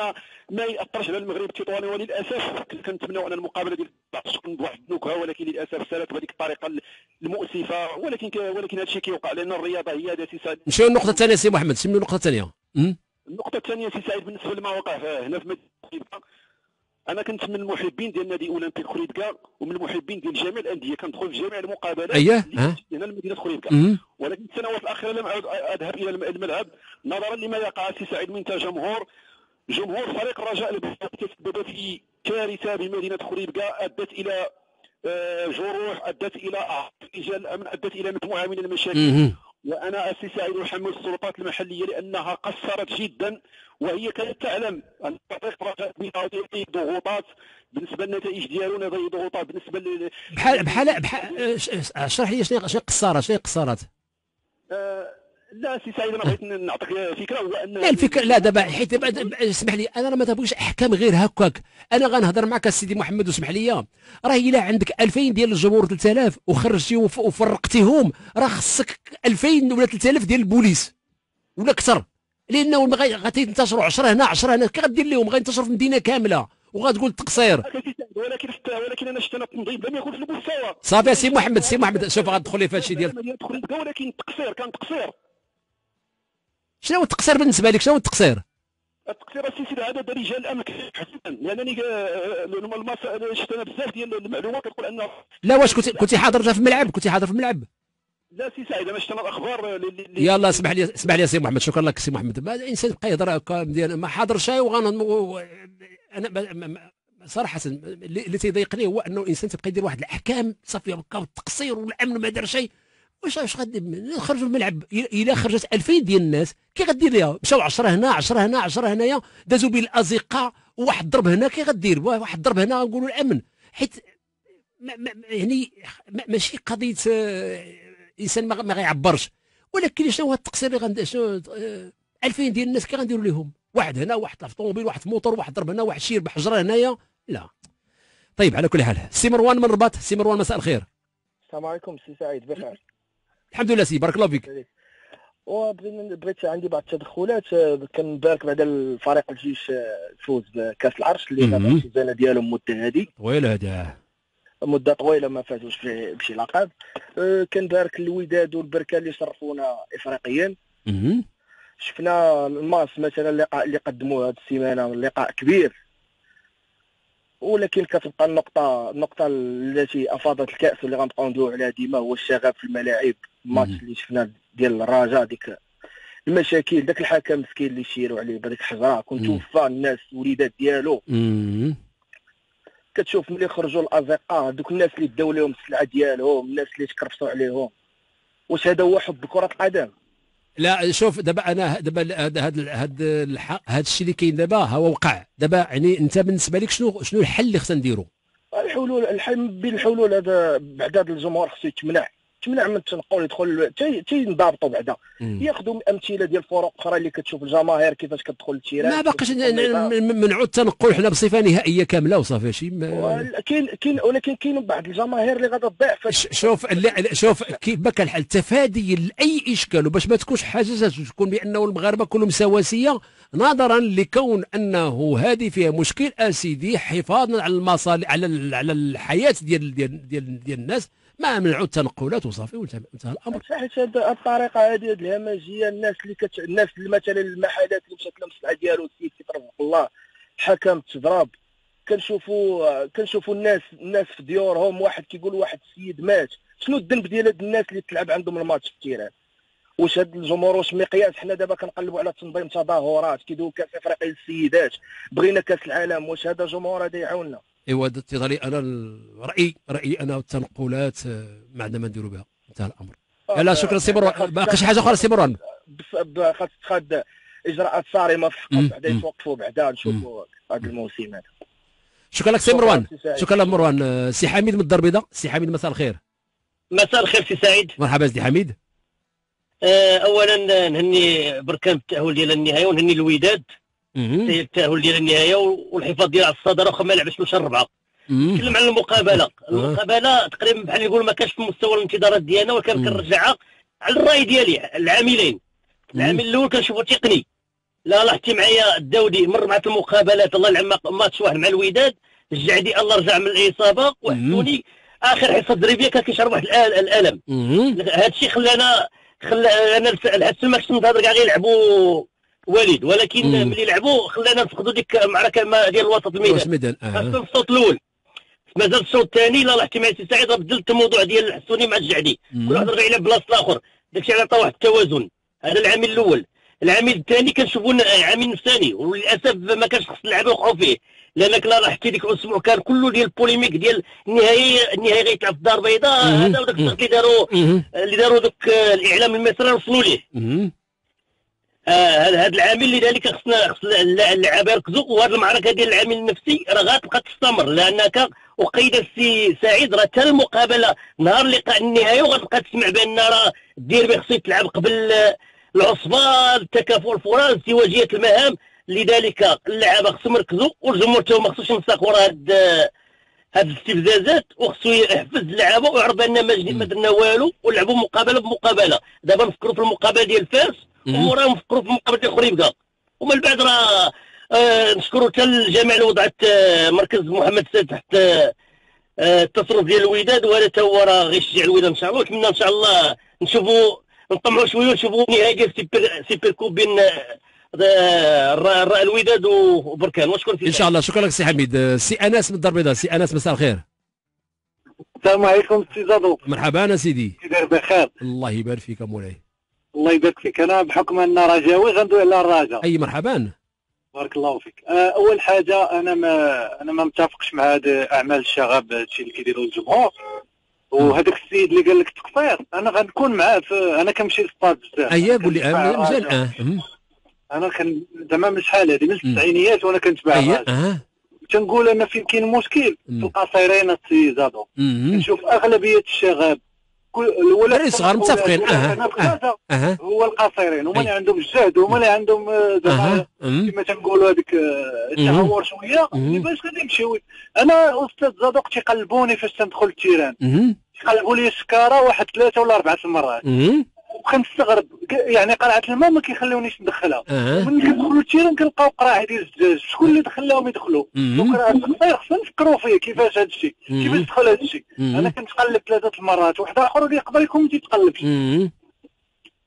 ما ياثرش على المغرب التطواني، وللاسف كنتمناو ان المقابله ديال تكون بواحد النكهه، ولكن للاسف سالت بهذيك الطريقه المؤسفه، ولكن هذا الشيء كيوقع لان الرياضه هي هذا. سي سعيد نمشيو للنقطه الثانيه. سي محمد سميو النقطه الثانيه. النقطة الثانية سي سعيد بالنسبة لما وقع هنا في مدينة خريبكة، أنا كنت من المحبين ديال نادي أولمبيك خريبكة ومن المحبين ديال جميع الأندية، كندخل في جميع المقابلات هنا لمدينة خريبكة، ولكن السنوات الأخيرة لم أعد أذهب إلى الملعب نظرا لما يقع سي سعيد من جمهور فريق الرجاء الذي تسبب في كارثة بمدينة خريبكة أدت إلى جروح، أدت إلى إجال الأمن، أدت إلى مجموعة من المشاكل. وانا السي سعيد نحمل السلطات المحليه لانها قصرت جدا، وهي كانت تعلم ان تعطي ضغوطات بالنسبه للنتائج ديالو، نضي ضغوطات بالنسبه بحال اشرح لي شنو قصرات. لا سي سعيد انا بغيت نعطيك فكره. هو ان لا الفكره لا دابا حيت اسمح لي انا ما تبغيش احكام غير هكاك، انا غنهضر معك السيدي محمد واسمح لي. راه الا عندك 2000 ديال الجمهور 3000 وخرجتي وفرقتيهم، راه خصك 2000 ولا 3000 ديال البوليس ولا اكثر، لانه غتنتشروا 10 هنا 10 هنا، كي غدير لهم غينتشروا في المدينه كامله وغتقول التقصير. ولكن انا شفت التنظيم لم يكن في المستوى. صافي سي محمد، شوف غتدخل لي في هادشي ديال ولكن التقصير كان تقصير. شنو هو التقصير بالنسبه لك؟ شنو هو التقصير؟ التقصير السيسي هذا دار رجال الامن حسنا، لانني شفت انا بزاف ديال المعلومات كتقول انه لا. واش كنتي حاضر في الملعب؟ لا سي سعيد انا شفت انا الاخبار يلا اسمح لي سي محمد، شكرا لك سي محمد. الانسان بقى يهضر هكا ما حاضرش انا صراحه اللي تيضايقني هو انه الانسان تبقى يدير واحد الاحكام صافي هكا والتقصير والامن ما دار شيء. واش غادي خرجوا الملعب؟ الا خرجت 2000 ديال الناس كي غدير ليها؟ مشاو 10 هنا 10 هنا 10 هنايا، دازوا بالازقه وواحد الضرب هنا كي غدير؟ واحد الضرب هنا نقولوا الامن، حيت يعني ماشي قضيه انسان ما غيعبرش، ولكن شنو هو التقصير اللي 2000 ديال الناس كي غنديروا ليهم؟ واحد هنا، واحد في طوموبيل، واحد في موطور، واحد ضرب هنا، واحد شير بحجره هنايا، لا. طيب على كل حال سي مروان من الرباط. سي مروان مساء الخير. السلام عليكم سي سعيد، بخير؟ الحمد لله سي، بارك الله فيك. وبغيت عندي بعض التدخلات. كنبارك بعد الفريق الجيش فوز بكأس العرش اللي كان الخزانه ديالو مده هذه طويله، هذا مده طويله ما فازوش بشي لقب. كنبارك الوداد والبركان اللي شرفونا افريقيا. شفنا الماس مثلا اللقاء اللي قدموه هذه السيمانه لقاء كبير، ولكن كتبقى النقطه التي افاضت الكاس اللي غنبقاو ندويو عليها ديما هو الشغب في الملاعب. الماتش اللي شفنا ديال الرجاء، ديك المشاكل، داك الحكم مسكين اللي شيروا عليه بديك الحجره كنت وفى الناس وليدات ديالو. كتشوف ملي خرجوا الازقاء دوك الناس اللي داو لهم السلعه ديالهم، الناس اللي تكرفصوا عليهم، واش هذا هو حب كره القدم؟ لا شوف دابا انا دابا هذا الشيء اللي كاين دابا هو وقع دابا. يعني انت بالنسبه لك شنو الحل اللي خصنا نديرو؟ الحل بين الحلول هذا بعد هذا الجمهور خصو تمنع من التنقل يدخل تينضبطوا بعدا، ياخذوا امثله ديال فرق اخرى اللي كتشوف الجماهير كيفاش كتدخل للتيران. ما باقيش منعوا التنقل حنا بصفه نهائيه كامله وصافي شي كاين ولكن كاين بعض الجماهير اللي غادا تضيع. شوف كيف بك الحل تفادي لاي اشكال، وباش ما تكونش حاجه تكون بانه المغاربه كلهم سواسيه، نظرا لكون انه هذه فيها مشكل اسيدي حفاظا على المصالح على الحياه ديال الناس. ما منعوا التنقلات وصافي وانتهى الامر. حيت هذه الطريقه هذه الهمجيه، الناس اللي مثلا المحلات اللي مشات لهم السلعه ديالو السيد كيترفق الله، الحكم تضرب. كنشوفوا الناس في ديورهم، واحد كيقول واحد السيد مات، شنو الذنب ديال هاد الناس اللي تلعب عندهم الماتش في التيران؟ واش هاد الجمهور واش مقياس؟ حنا دابا كنقلبوا على تنظيم تظاهرات، كيدويو كاس افريقيا للسيدات، بغينا كاس العالم، واش هذا جمهور هذا يعاوننا؟ ايوا تظهر انا رايي انا التنقلات ما عندنا ما نديرو بها، انتهى الامر. لا شكرا سي مروان، ما بقاش حاجه اخرى سي مروان. خاص تتخذ اجراءات صارمه في حقهم بعدا يتوقفوا بعدا نشوفوا هذا الموسم هذا. شكرا لك سي مروان، شكرا لك مروان. سي حميد من الدار البيضاء، سي حميد مساء الخير. مساء الخير سي سعيد. مرحبا سي حميد. اولا نهني بركان بالتاهل ديال النهائي، ونهني الوداد سير التاهل ديال النهايه والحفاظ ديال على الصداره، واخا ما لعبش مش الربعه. نتكلم على المقابله تقريبا بحال يقولوا ما كانش في مستوى الانتظارات ديالنا، ولكن كنرجعها على الراي ديالي العاملين. العامل الاول كنشوفه تقني، لا لاحظتي معايا الداودي مر مع المقابلات، الله يلعب ماتش واحد مع الوداد، الجعدي الله رجع من الاصابه، وحدوني اخر حصه تدريبيه كان كيشعر بواحد الالم. هذا الشيء خلانا هاد السنه ما كنتش منتظر كاع غيلعبوا وليد، ولكن ملي لعبوا خلانا نفقدوا ديك المعركه ديال الوسط الميدان خاصه في الشوط الاول. مازال الشوط الثاني لا لاحظتي معايا سي سعيد بدلت الموضوع ديال الحسوني مع الجعدي، كل واحد رجع الى بلاصه الاخر، داكشي عطى واحد التوازن. هذا العامل الاول. العامل الثاني كنشوفوا عامل نفساني، وللاسف ما كانش خص اللعابه يوقعوا فيه، لانك لا لاحظتي ديك الاسبوع كان كله ديال البوليميك ديال النهائي غيتلعب في الدار البيضاء، هذا وداك اللي داروا دوك الاعلام المصري وصلوا ليه. هذا العامل، لذلك خص اللعابه يركزوا، وهذه المعركه ديال العامل النفسي راه غتبقى تستمر، لانك وقيد السي سعيد راه حتى المقابله نهار لقاء النهائي وغتبقى تسمع بان راه الديربي خصو يتلعب قبل العصبه، التكافؤ الفرص، ازدواجيه المهام. لذلك اللعابه خصهم يركزوا، والجمهور حتى هو ما خصوش ينساقوا راه هاد الاستفزازات، وخصو يحفز اللعابه ويعرف بان ما درنا والو، ولعبوا مقابله بمقابله. دابا نفكروا في المقابله ديال فاس، ومورا نفكروا في المقابله ديال خريبكه، ومن بعد راه نشكروا حتى الجميع اللي وضعت مركز محمد السادس تحت التصرف ديال الوداد، وهذا حتى هو راه غيشجع الوداد ان شاء الله. ونتمنى ان شاء الله نشوفوا نطمعوا شويه ونشوفوا نهائي ديال سيبر كوب بين الوداد وبركان. وشكون ان شاء الله. شكرا لك سي حميد. سي انس من الدار البيضاء، سي انس مساء الخير. السلام عليكم سي زدوق. مرحبا انا سيدي. كيداير بخير؟ الله يبارك فيك مولاي. الله يبارك فيك. انا بحكم ان رجاوي غندوي على الرجاء. اي مرحبا. بارك الله فيك. اول حاجه انا ما متفقش مع هاد اعمال الشغب، هادشي اللي كيديروا الجمهور. وهذاك السيد اللي قال لك التقصير انا غنكون معاه، انا كنمشي للسباط بزاف. اييه قول لي مزال. انا كان زعما من شحال هذه من التسعينيات وانا كنتبع تنقول انا فين كاين المشكل في القصيرين السي زادو. كنشوف اغلبيه الشباب الولاد الصغار متفقين هو القصيرين، هما اللي عندهم الجهد، هما اللي عندهم زعما كما تنقولوا هذيك التهور شويه باش غادي يمشيو. انا استاذ زادوق تيقلبوني فاش تندخل التيران، تيقلبوا لي السكاره واحد 3 ولا 4 مرات. وكنستغرب يعني قرعه الماء ما كيخليونيش ندخلها. وملي كندخلوا التيران كنلقاو قراعه ديال الدجاج، شكون اللي دخلهم يدخلوا؟ وقراعه الخطير خصنا نفكروا فيه كيفاش هذا الشيء، كيفاش دخل هذا الشيء. انا كنتقلب ثلاثه المرات، واحد اخر اللي يقدر يكون ما تيتقلبش.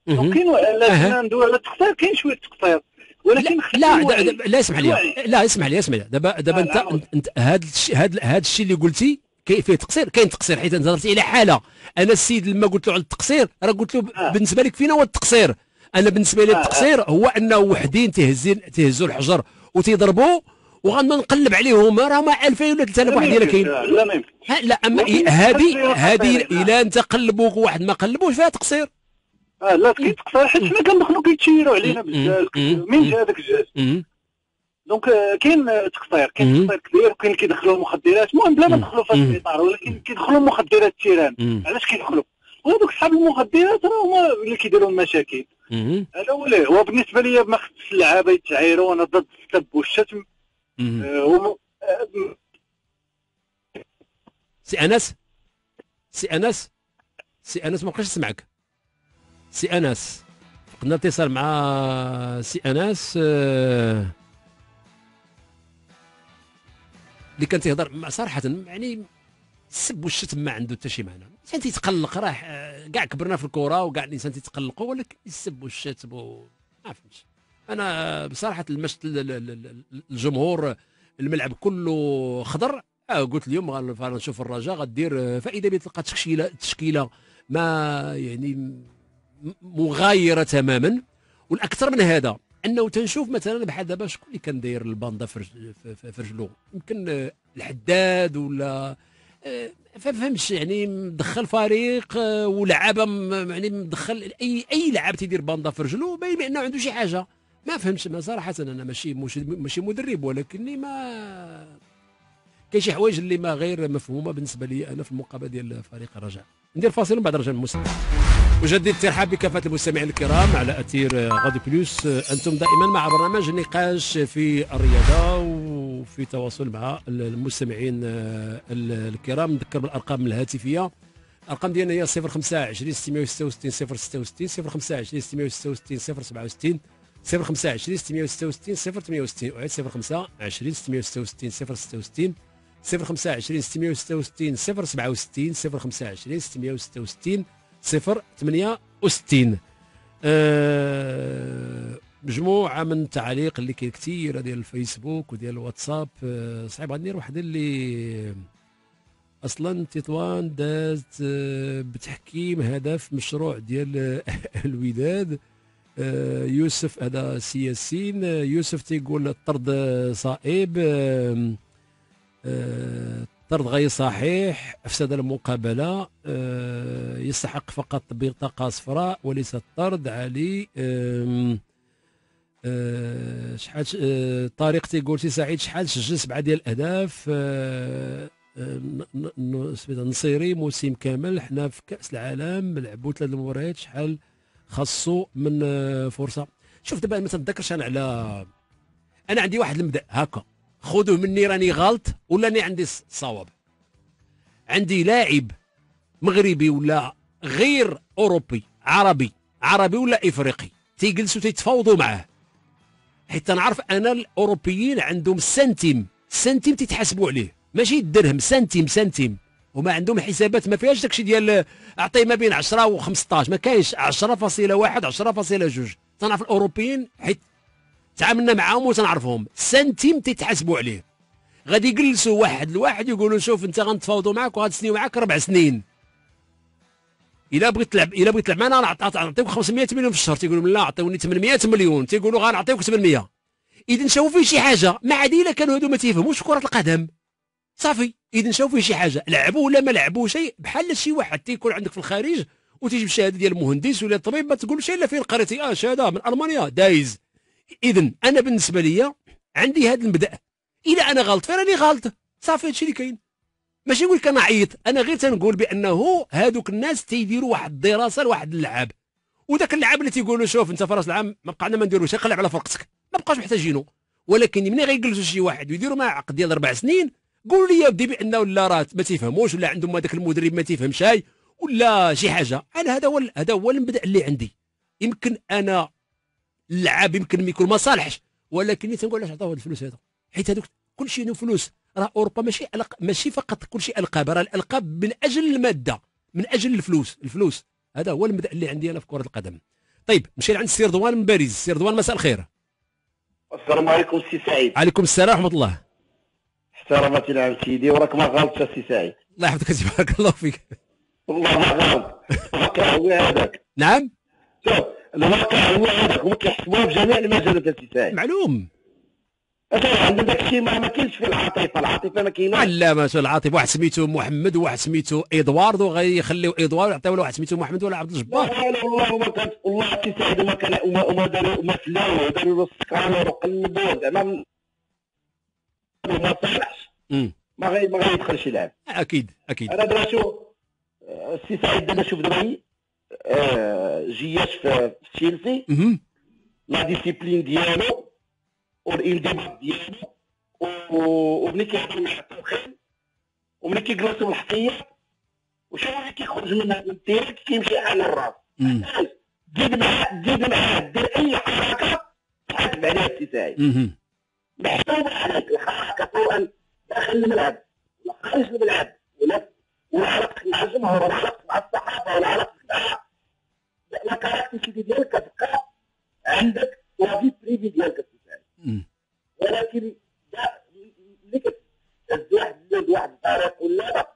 وكاين على ندوي على التقطير، كاين شويه التقطير ولكن لا اسمح لي، اسمح لي دابا انت هذا الشيء اللي قلتي كاين فيه تقصير، كاين تقصير حيت انت هضرتي على حاله. انا السيد لما قلت له على التقصير راه قلت له بالنسبه لك فين هو التقصير؟ انا بالنسبه لي التقصير هو انه وحدين تهزوا الحجر وتيضربوا وغنقلب عليهم، راه ما 2000 ولا 3000 واحد ديالها كاين. لا ما يمكنش، لا اما هذه الا انت قلبوك وواحد ما قلبوش فيها تقصير. لا كيتقصر حيت حنا كندخلوا كيتشيروا علينا بزاف من جا هذاك الجاج. دونك كاين تقصير، كبير، وكاين اللي كيدخلوا المخدرات، المهم بلا ما ندخلوا في الإطار، ولكن كيدخلوا المخدرات التيران. علاش كيدخلوا؟ وهذوك صحاب المخدرات راه هما اللي كيديروا المشاكل. هذا هو اللي هو بالنسبه ليا ما خصش اللعابه يتعايروا، انا ضد السب والشتم. سي انس ما بقاش نسمعك. سي انس فقدنا اتصال مع سي انس اللي كان تيهضر صراحه، يعني السب والشتم ما عنده حتى شي معنى. الانسان تيتقلق، راه كاع كبرنا في الكره وكاع الانسان تيتقلقوا، ولكن السب والشتم ما فهمتش. انا بصراحه لمشت الجمهور، الملعب كله خضر. قلت اليوم غنشوف الرجاء غدير فائده، بتلقى تشكيله ما يعني مغايره تماما. والاكثر من هذا انه تنشوف مثلا بحال دابا شكون اللي كان داير الباندا في رجلو، يمكن الحداد ولا فهمش، يعني مدخل فريق ولعابه، يعني مدخل اي لعاب تيدير باندا في رجلو باين بانه عنده شي حاجه. ما فهمش ما صراحه. انا ماشي مدرب، ولكني ما كاين شي حوايج اللي ما غير مفهومه بالنسبه لي انا في المقابله ديال فريق الرجاء. ندير فاصل ومن بعد نرجع للمستمع. وجدد الترحاب بكافة المستمعين الكرام على أثير غادي بليوس. أنتم دائما مع برنامج النقاش في الرياضة وفي تواصل مع المستمعين الكرام. نذكر بالأرقام الهاتفية، الأرقام ديالنا هي 025 666 066 025 666 067 025 666 068 025 666 066 025 666 067 025 666 068. مجموعه من التعاليق اللي كاين كثيره ديال الفيسبوك وديال الواتساب. صعيب غندير واحد اللي اصلا تطوان دازت بتحكيم هدف مشروع ديال الوداد. يوسف هذا سياسيين، يوسف تيقول الطرد صائب، طرد غير صحيح، افسد المقابله، يستحق فقط بطاقه صفراء وليس الطرد. علي شحال طارق تيقول سي سعيد شحال سجل 7 ديال الاهداف، النصيري موسم كامل، حنا في كاس العالم لعبوا 3 مباريات، شحال خاصو من فرصه. شوف دابا ما تنذكرش انا على انا عندي واحد المبدا هكا، خذوه مني راني غلط ولا راني عندي الصواب. عندي لاعب مغربي ولا غير اوروبي عربي ولا افريقي تيجلسوا تيتفاوضوا معاه، حيت تنعرف انا الاوروبيين عندهم سنتيم تيتحاسبوا عليه، ماشي الدرهم، سنتيم، وما عندهم حسابات ما فيهاش داكشي ديال اعطيه ما بين 10 و15، ما كاينش 10.1 10.2. تنعرف الاوروبيين حيت تعاملنا معاهم وتنعرفهم، سنتيم تيتحاسبوا عليه. غادي يجلسوا واحد لواحد يقولوا شوف انت غنتفاوضوا معاك وغنسنيو معاك 4 سنين، الا بغيت تلعب معنا غنعطيك 500 مليون في الشهر. تيقولوا لا عطيوني 800 مليون، تيقولوا غنعطيوك 800. اذا شافوا فيه شي حاجه، ما عاد الا كانوا هادو ما تيفهموش كره القدم صافي. اذا شافوا فيه شي حاجه، لعبوا ولا ما لعبوا شيء، بحال شي واحد تيكون عندك في الخارج وتجيب شهاده ديال المهندس ولا الطبيب، ما تقولش الا فين قريتي، شهاده من المانيا دايز. اذا انا بالنسبه ليا عندي هذا المبدا، الا انا غلط فراني غلط صافي، هادشي اللي كاين. ماشي نقول لك انا عيط، انا غير تنقول بانه هادوك الناس تيديروا واحد الدراسه لواحد اللعاب، وداك اللعاب اللي تيقولوا شوف انت في راس العام ما بقانا ما نديروش، قلب على فرقتك، ما بقاش محتاجينو. ولكن ملي غيجلسوا شي واحد ويديروا معاه عقد ديال 4 سنين، قولوا لي يا ودي بانه لا راه ما تيفهموش، ولا عندهم هذاك المدرب ما تيفهمش، هاي ولا شي حاجه. انا هذا هو المبدا اللي عندي. يمكن انا اللعاب يمكن ما يكون ما صالحش، ولكن تنقول علاش عطاو هاد الفلوس هذا، حيت هذوك كلشي انه فلوس. راه اوروبا ماشي فقط كلشي القاب، راه الالقاب من اجل الماده، من اجل الفلوس. هذا هو المبدا اللي عندي انا في كره القدم. طيب مشينا عند السير دوان من باريس. السير دوان مساء الخير. السلام عليكم سي سعيد. عليكم السلام ورحمه الله. احترمت العام سيدي وراك ما غلطتش سي سعيد. الله يحفظك سي، بارك الله فيك. والله ما غلط، الواقع هو هذاك. نعم؟ شوف الواقع هو هذاك، هما كيحسبوها بجميع المجالات سي سعيد. معلوم. عندنا داك الشيء ما كاينش في العاطفه، العاطفه ما كايناش. لا ماشي العاطفه، واحد سميتو محمد وواحد سميتو ادواردو، غيخليو ادواردو يعطيو له واحد سميتو محمد ولا عبد الجبار. لا لا والله ما كان، والله سي سعيد ما كان، وما داروا ما فلاو، داروا له السكران وقلبوه زعما ما صالحش، ما غيدخلش يلعب. اكيد اكيد. انا دابا شوف السي سعيد، دابا شوف دابا جياش في تشيلسي، لا ديسيبلين ديالو والانضباط ديالو، وملي كيهضر مع التوخيل وملي كيجلسوا الحقيه وشنو اللي كيخرج من هذا التيرك كيمشي على الراس. جيد معاه دير اي حركه تحاسب عليها السي سعيد، محسوبه عليك الحركه سواء داخل الملعب ولا خارج الملعب ولا علاقتك مع الجمهور ولا علاقتك مع الصحافه ولا علاقتك مع لان كاركتيرستيكي ديالك كتبقى عندك وفي بريفي ديالك السي. ولكن ملي كتهز واحد اليد واحد الطريق ولا لا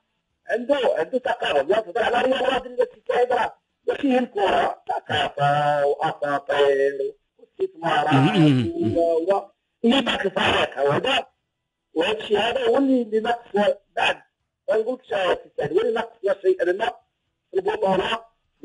عنده تقارب. لا تهضر على الرياضات اللي السي سعيد راه ماشي الكره، ثقافه واساطير واستثمارات اللي باك الفريق. وهذا الشيء هذا هو اللي ناقص. بعد ما نقولكش سي سعيد، هو اللي ناقص شيء لنا في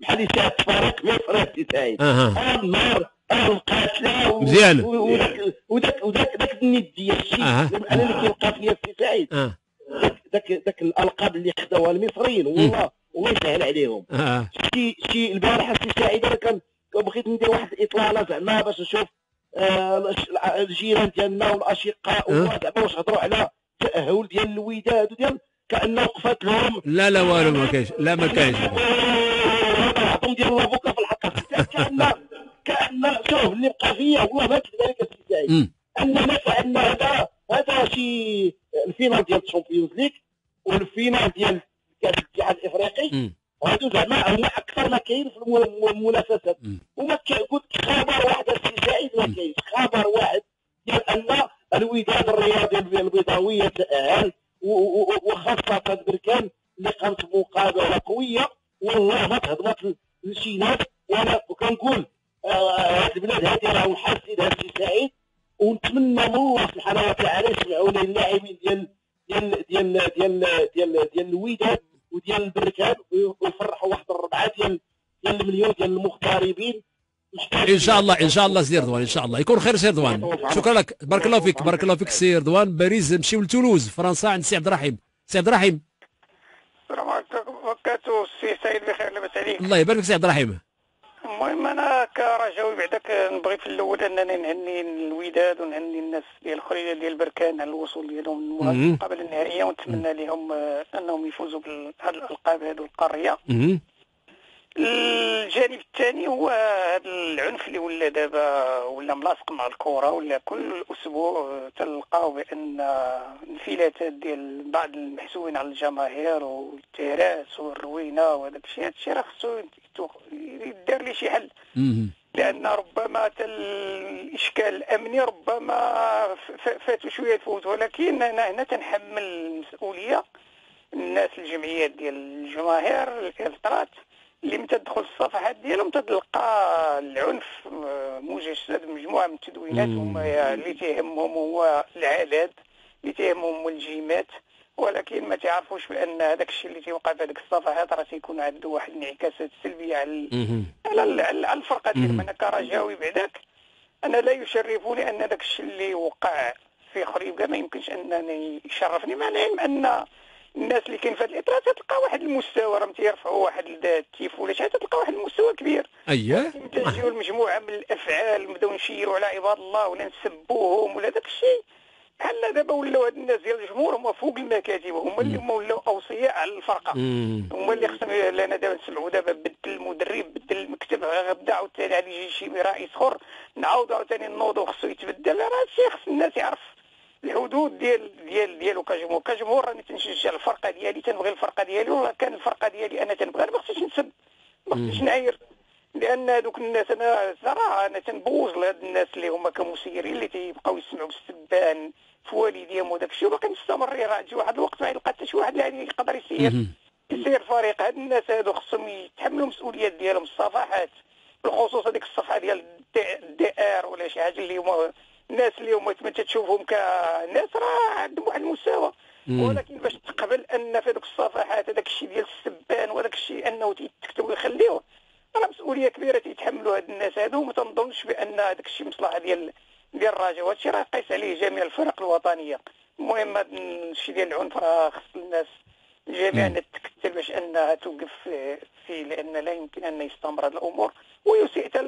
بحال ساعه فريق من فريق سي سعيد. النار القاتله مزيانه، وذاك الند ديال الشيء انا اللي كيلقى فيا سي سعيد. ذاك الالقاب اللي خداوها المصريين، والله يسهل عليهم. شي البارح السي سعيد انا بغيت ندير واحد الاطلاله زعما باش نشوف الجيران ديالنا والاشقاء زعما واش هضروا على التاهل ديال الوداد وديال كانه وقفات لهم. لا والو ما كاينش عطهم ديال لافوكا في الحقيقه كأن شوف اللي بقى فيا والله ما كذلك السي سعيد، ان هذا شي الفينال ديال الشامبيونز ليغ والفينال ديال كأس الاتحاد الافريقي، وهادو زعما هما اكثر ما كاين في المنافسات. وما قلت خبر واحد السي سعيد، ما كاينش خبر واحد ديال ان الوداد الرياضي البيضاوي تاهل، وخاصه بركان اللي قامت بمقابله قويه. والله ما تهضمت لشي ناس، وانا كنقول هاد البلاد هادي راه محسن هاد السي سعيد، ونتمنى من الله سبحانه وتعالى يسمعوا ليه اللاعبين ديال الوداد وديال البركان، ويفرحوا واحد الربعه ديال المليون ديال المغتربين ان شاء الله سير دوان، ان شاء الله يكون خير سير دوان. شكرا لك، بارك الله فيك سير دوان. باريس نمشيو لتولوز فرنسا عند سي عبد الرحيم. سي عبد الرحيم السلام عليكم وبركاته. سي سعيد بخير، لاباس عليك؟ الله يبارك فيك سي عبد الرحيم. المهم انا كرجاوي بعدا كنبغي في الاول انني نهني الوداد ونهني الناس ديال الخريجه ديال بركان على الوصول ديالهم للمقابله النهائيه، ونتمنى لهم انهم يفوزوا بهاد الالقاب هادو القاريه. الجانب الثاني هو هذا العنف اللي ولا دابا ولا ملاصق مع الكره، ولا كل اسبوع تلقاو بان انفلاتات ديال بعض المحسوبين على الجماهير والتهراس والروينه وهذاك الشيء. هذا الشيء راه خصو يدار ليه شي حل، لان ربما الاشكال الامني ربما فاتوا شويه الفوز، ولكن انا هنا تنحمل المسؤوليه الناس الجمعيات ديال الجماهير الكثرات اللي متدخل الصفحات ديالهم تتلقى العنف مجسد مجموعه من التدوينات. هما اللي تيهمهم هو العادات، اللي تيهمهم هو الجيمات، ولكن ما تعرفوش بان هذاك الشيء اللي تيوقع في هذيك الصفحات راه تيكون عنده واحد الانعكاسات سلبيه على الفرقه ديالنا. انا كرجاوي بعداك انا لا يشرفني ان داك الشيء اللي وقع في خريبكة ما يمكنش انني يشرفني، مع العلم ان الناس اللي كاين في هذه الاطارات تلقى واحد المستوى راه تيرفعوا واحد التيف ولا شي تلقى واحد المستوى كبير. اييه تجيو المجموعه من الافعال نبداو نشيروا على عباد الله ولا نسبوهم ولا داك الشيء، بحال دابا ولاو هاد الناس ديال الجمهور هما فوق المكاتب، هما اللي ولاو اوصياء على الفرقه، هما اللي خصهم. لأن دابا نسمعوا دابا بدل المدرب بدل المكتب غدا عاوتاني غادي يجي شي رئيس اخر نعاودوا عاوتاني نوضوا خصو يتبدل. راه هاد الشيء خص الناس يعرف الحدود ديالو كجمهور. راني تنشجع الفرقه ديالي، تنبغي الفرقه ديالي، ولا كان الفرقه ديالي انا تنبغي، ما خصنيش نسب ما خصنيش نعاير، لان هذوك الناس انا صراحه انا تنبوز لهاد الناس اللي هما كمسيرين اللي تيبقاو يسمعوا السبان في والديهم وداك الشيء وباقي مستمرين. راه يجي واحد الوقت ما يلقى حتى شي واحد اللي يقدر يسير فريق. هاد الناس هادو خصهم يتحملوا المسؤوليات ديالهم. الصفحات بالخصوص هذيك الصفحه ديال الدي ار ولا شي حاجه اللي هما الناس اللي هما تشوفهم كناس راه عندهم واحد المستوى، ولكن باش تقبل ان في هذوك الصفحات هذاك الشيء ديال السبان وهذاك الشيء انه تيتكتب ويخليوه، راه مسؤوليه كبيره تيتحملوا هاد الناس هادو. وما تنظنش بان هذاك الشيء مصلحه ديال الرجاء، وهادشي راه قيس عليه جميع الفرق الوطنيه. المهم هاد الشيء ديال العنف راه خص الناس جميعا تتكتل باش انها توقف فيه، لان لا يمكن ان يستمر هاد الامور ويسيء حتى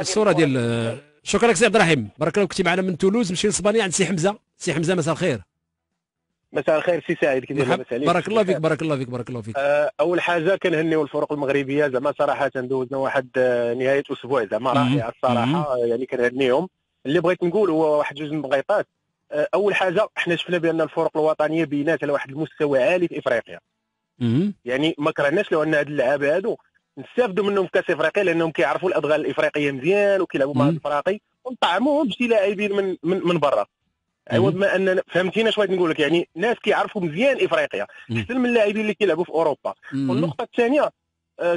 الصوره ديال. شكرا لك سي عبد الرحيم، بارك الله كنتي معنا من تولوز. نمشي للصبانيه عند سي حمزه. سي حمزه مساء الخير. مساء الخير سي سعيد، كي داير لاباس عليك؟ بارك الله فيك بارك الله فيك بارك الله فيك. اول حاجه كنهنيو الفرق المغربيه، زعما صراحه دوزنا واحد نهايه اسبوع زعما رائعه الصراحه، يعني كنهنيهم. اللي بغيت نقول هو واحد جوج مغيطات. اول حاجه حنا شفنا بان الفرق الوطنيه بينات على واحد المستوى عالي في افريقيا، يعني ما كرهناش لو ان هاد اللعابه هادو نستافدوا منهم في كاس افريقيا، لانهم كيعرفوا الادغال الافريقيه مزيان وكيلعبوا مع الافراقي ونطعموهم بشي لاعبين من برا. عوض ما اننا فهمتينا شويه نقول لك، يعني ناس كيعرفوا مزيان افريقيا احسن من اللاعبين اللي كيلعبوا في اوروبا. والنقطه الثانيه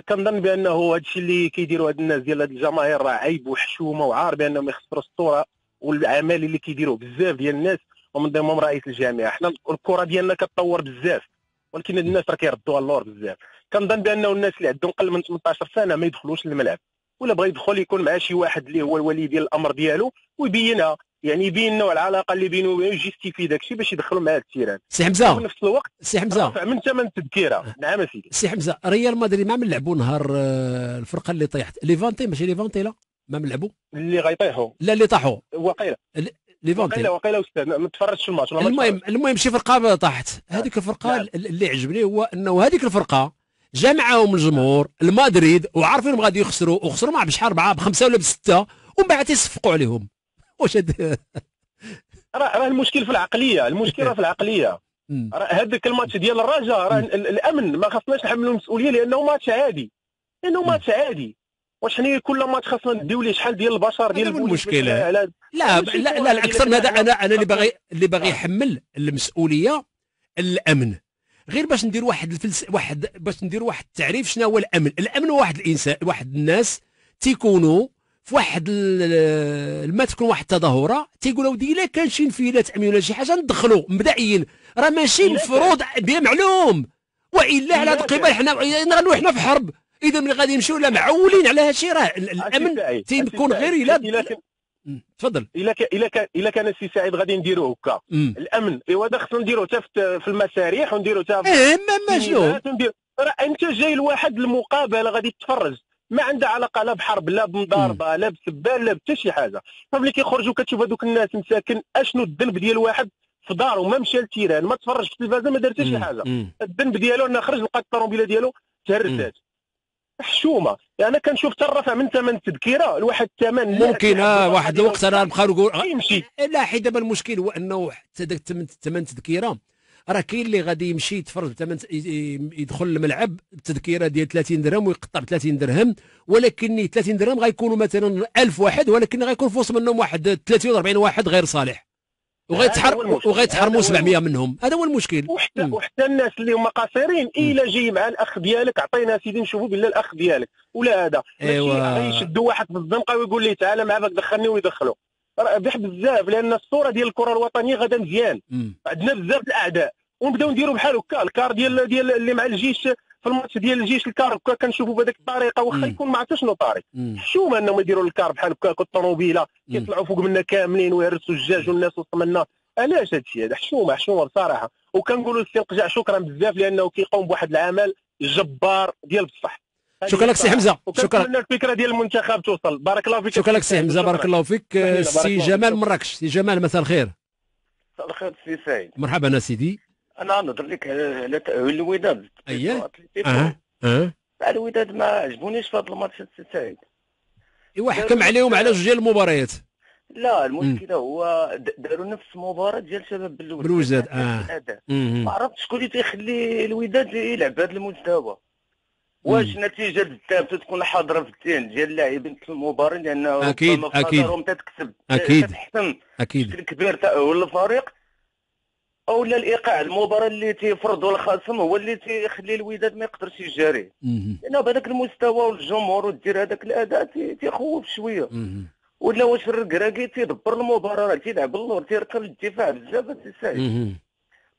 كنظن بانه هادشي اللي كيديروا هاد الناس ديال هاد الجماهير راه عيب وحشومه، وعار بانهم يخسروا الصوره والعمل اللي كيديروه بزاف ديال الناس ومن ضمنهم رئيس الجامعه. حنا الكره ديالنا كتطور بزاف ولكن الناس راه كيردوها اللور بزاف. كنظن بانه الناس اللي عندهم اقل من 18 سنه ما يدخلوش للملعب، ولا بغى يدخل يكون مع شي واحد اللي هو الولي ديال الامر ديالو ويبينها، يعني يبين نوع العلاقه اللي بينه وبينه ويجيستيفي داك الشيء باش يدخلوا مع التيران. سي حمزه وفي نفس الوقت سي حمزه رفع من ثمن التذكره. نعم سيدي. سي حمزه ريال مدريد ما ملعبوا نهار الفرقه اللي طيحت ليفانتي، ماشي ليفانتي لا ما ملعبوا اللي غيطيحوا لا اللي طاحوا وقيله وقيله استاذ ما تفرجتش الماتش. المهم شي فرقه طاحت. هذيك الفرقه اللي عجبني هو انه هذيك الفرقه جمعهم الجمهور المدريد وعارفين غادي يخسروا، وخسروا مع بشحال 4 ب5 ولا ب6 ومن بعد يصفقوا عليهم. واش راه المشكل في العقليه، المشكل راه في العقليه. هذاك الماتش ديال الرجاء راه الامن ما خصناش نحملوا المسؤوليه، لانه ماتش عادي واش حنا كل ماتش خاصنا نديو ليه شحال ديال البشر ديال المشكله. لا لا لا اكثر من هذا. انا اللي باغي يحمل المسؤوليه الامن، غير باش ندير واحد التعريف شنو هو الامن. الامن هو واحد الانسان واحد الناس تيكونوا في واحد ما تكون واحد التظاهره تيقولوا ودي الا كان شي نفيذات امنيه ولا شي حاجه ندخلوا مبدئيا، راه ماشي مفروض بيه معلوم، والا على هاد القبال حنا في حرب. اذا ملي غادي نمشيو لا معولين على هادشي راه الامن تيكون غير الا تفضل الا كان السي سعيد غادي نديروه هكا الامن. ايوا هذا خصنا نديروه حتى في المسارح ونديروه حتى راه انت جاي لواحد المقابله غادي تتفرج ما عندها علاقه لا بحرب لا بمضاربه لا بسبان لا بحتى شي حاجه. فملي كيخرجوا كتشوف هذوك الناس مساكن اشنو الذنب ديال واحد في دارو ما مشى للتيران ما تفرج في التلفازه ما دار حتى شي حاجه، الذنب ديالو انه خرج لقى الطوموبيله ديالو تهرسات. حشومه. يعني انا كنشوف حتى الرفع من ثمن التذكره لواحد الثمن ممكن واحد الوقت انا نبقى نقول يمشي لا، حيت دابا المشكل هو انه حتى داك ثمن التذكره راه كاين اللي غادي يمشي يتفرج يدخل الملعب التذكره ديال 30 درهم ويقطع ب 30 درهم، ولكن 30 درهم غيكونوا مثلا 1000 واحد، ولكن غيكون في وسط منهم واحد 30 40 واحد غير صالح وغيتحرموا 700 منهم. هذا هو المشكل. وحتى الناس اللي هما قاصرين الا جاي مع الاخ ديالك عطينا سيدي نشوفوا بالله الاخ ديالك ولا هذا ماشي يشدوا واحد بالزنقه ويقول لي تعالى مع باك دخلني ويدخلوا بزاف. لان الصوره ديال الكره الوطنيه غدا مزيان، عندنا بزاف الاعداء ونبداو نديروا بحال هكا الكار ديال اللي مع الجيش في الماتش ديال الجيش الكار هكا كنشوفوا بهذيك الطريقه واخا يكون ما عرفتش شنو طريق حشومه انهم يديروا الكار بحال هكا والطوموبيله كيطلعوا فوق منا كاملين ويهرسوا الجاج والناس وسط منا. علاش هادشي هذا؟ حشومه بصراحه. وكنقولوا للسي القجاع شكرا بزاف لانه كيقوم بواحد العمل جبار ديال بصح. شكرا لك سي حمزه، شكرا. الفكره ديال المنتخب توصل. بارك الله فيك. شكرا لك سي حمزه، بارك الله فيك. سي جمال مراكش، سي جمال مساء الخير. مساء الخير سي سعيد. مرحبا سيدي. انا نهضر لك على الوداد. اييه الوداد ما عجبونيش في هذا الماتش سي سعيد. ايوا حكم عليهم على جوج ديال المباريات. لا المشكله هو داروا نفس المباراه ديال شباب بالوجداد. ما عرفتش شكون اللي تيخلي الوداد يلعب بهذا المستوى. واش نتيجه الذهاب تكون حاضره في الذهن ديال اللاعبين في المباراه لانه اكيد اكيد تتكسب تتحسن بشكل كبير ولا الفريق او لا الايقاع المباراه اللي تيفرضوا الخصم هو اللي تيخلي الوداد ما يقدرش يجاري لانه بهذاك المستوى والجمهور ودير هذاك الاداء تيخوف شويه. ولا واش الركراكي تيدبر المباراه راه تيلعب اللور تيركب الدفاع بزاف سي سعيد.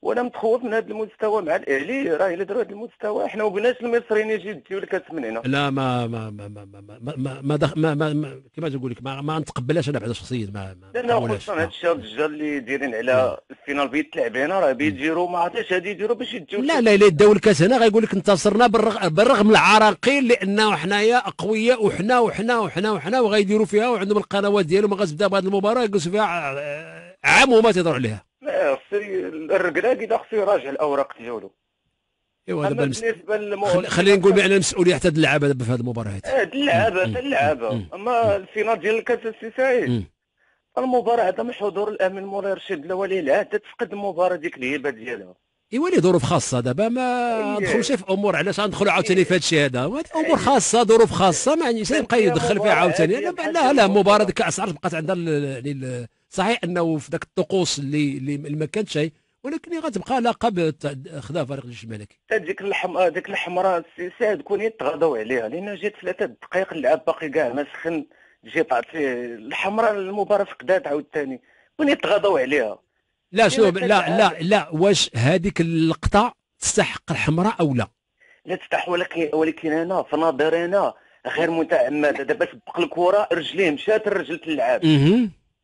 وانا متخوف من هذا المستوى مع الاهلي. راه الا دروا هذا المستوى حنا وبناش المصريين يجي يديو الكاس من هنا. لا ما ما ما ما ما ما ما ما ما ما كما تقول لك ما نتقبلهاش انا بعدا شخصيا. لا خصوصا هذا الشهر الدجال اللي دايرين على الفينال بيتلعب هنا راه بيديروا ما عرفتش هادي يديروا باش يديو. لا الا داو الكاس هنا غايقول لك انتصرنا بالرغم العراقيل لانه حنايا اقوياء وحنا وحنا وحنا وحنا وغايديروا فيها وعندهم القنوات ديالهم غتبدا بهذه المباراه يجلسوا فيها عام وما تيضروا عليها. لا الركراكي دا خصو يراجع الاوراق ديالو. ايوا هذا بالنسبه خلينا نقول بان المسؤوليه حتى اللعابه دابا في هذه المباريات. اللعابه اما الفينال ديال الكاس السي سعيد المباراه عدم حضور الامين مولاي رشيد الولي العهد تفقد المباراه ديك الهيبه ديالها. ايوا لي ظروف خاصه دابا ما ندخلوش في امور علاش غندخلوا عاوتاني في هذا الشيء هذا. امور خاصه ظروف خاصه ما عنديش يبقى يدخل فيها عاوتاني. لا مباراه كاس العرش بقات عندها صحيح انه في ذاك الطقوس اللي ما كانتش شيء ولكن غتبقى لقب خذا فريق الجيش الملكي. هذيك الحمراء السي سعيد كون يتغاضوا عليها لان جات 3 دقائق اللعب باقي كاع ما سخن جي تعطي الحمراء المباراه فقدات عاوتاني كون يتغاضوا عليها. لا شوف لا واش هذيك اللقطه تستحق الحمراء او لا؟ لا تستحق ولكن انا في نظري انا غير متعمده. دابا سبق الكره رجليه مشات رجله اللعاب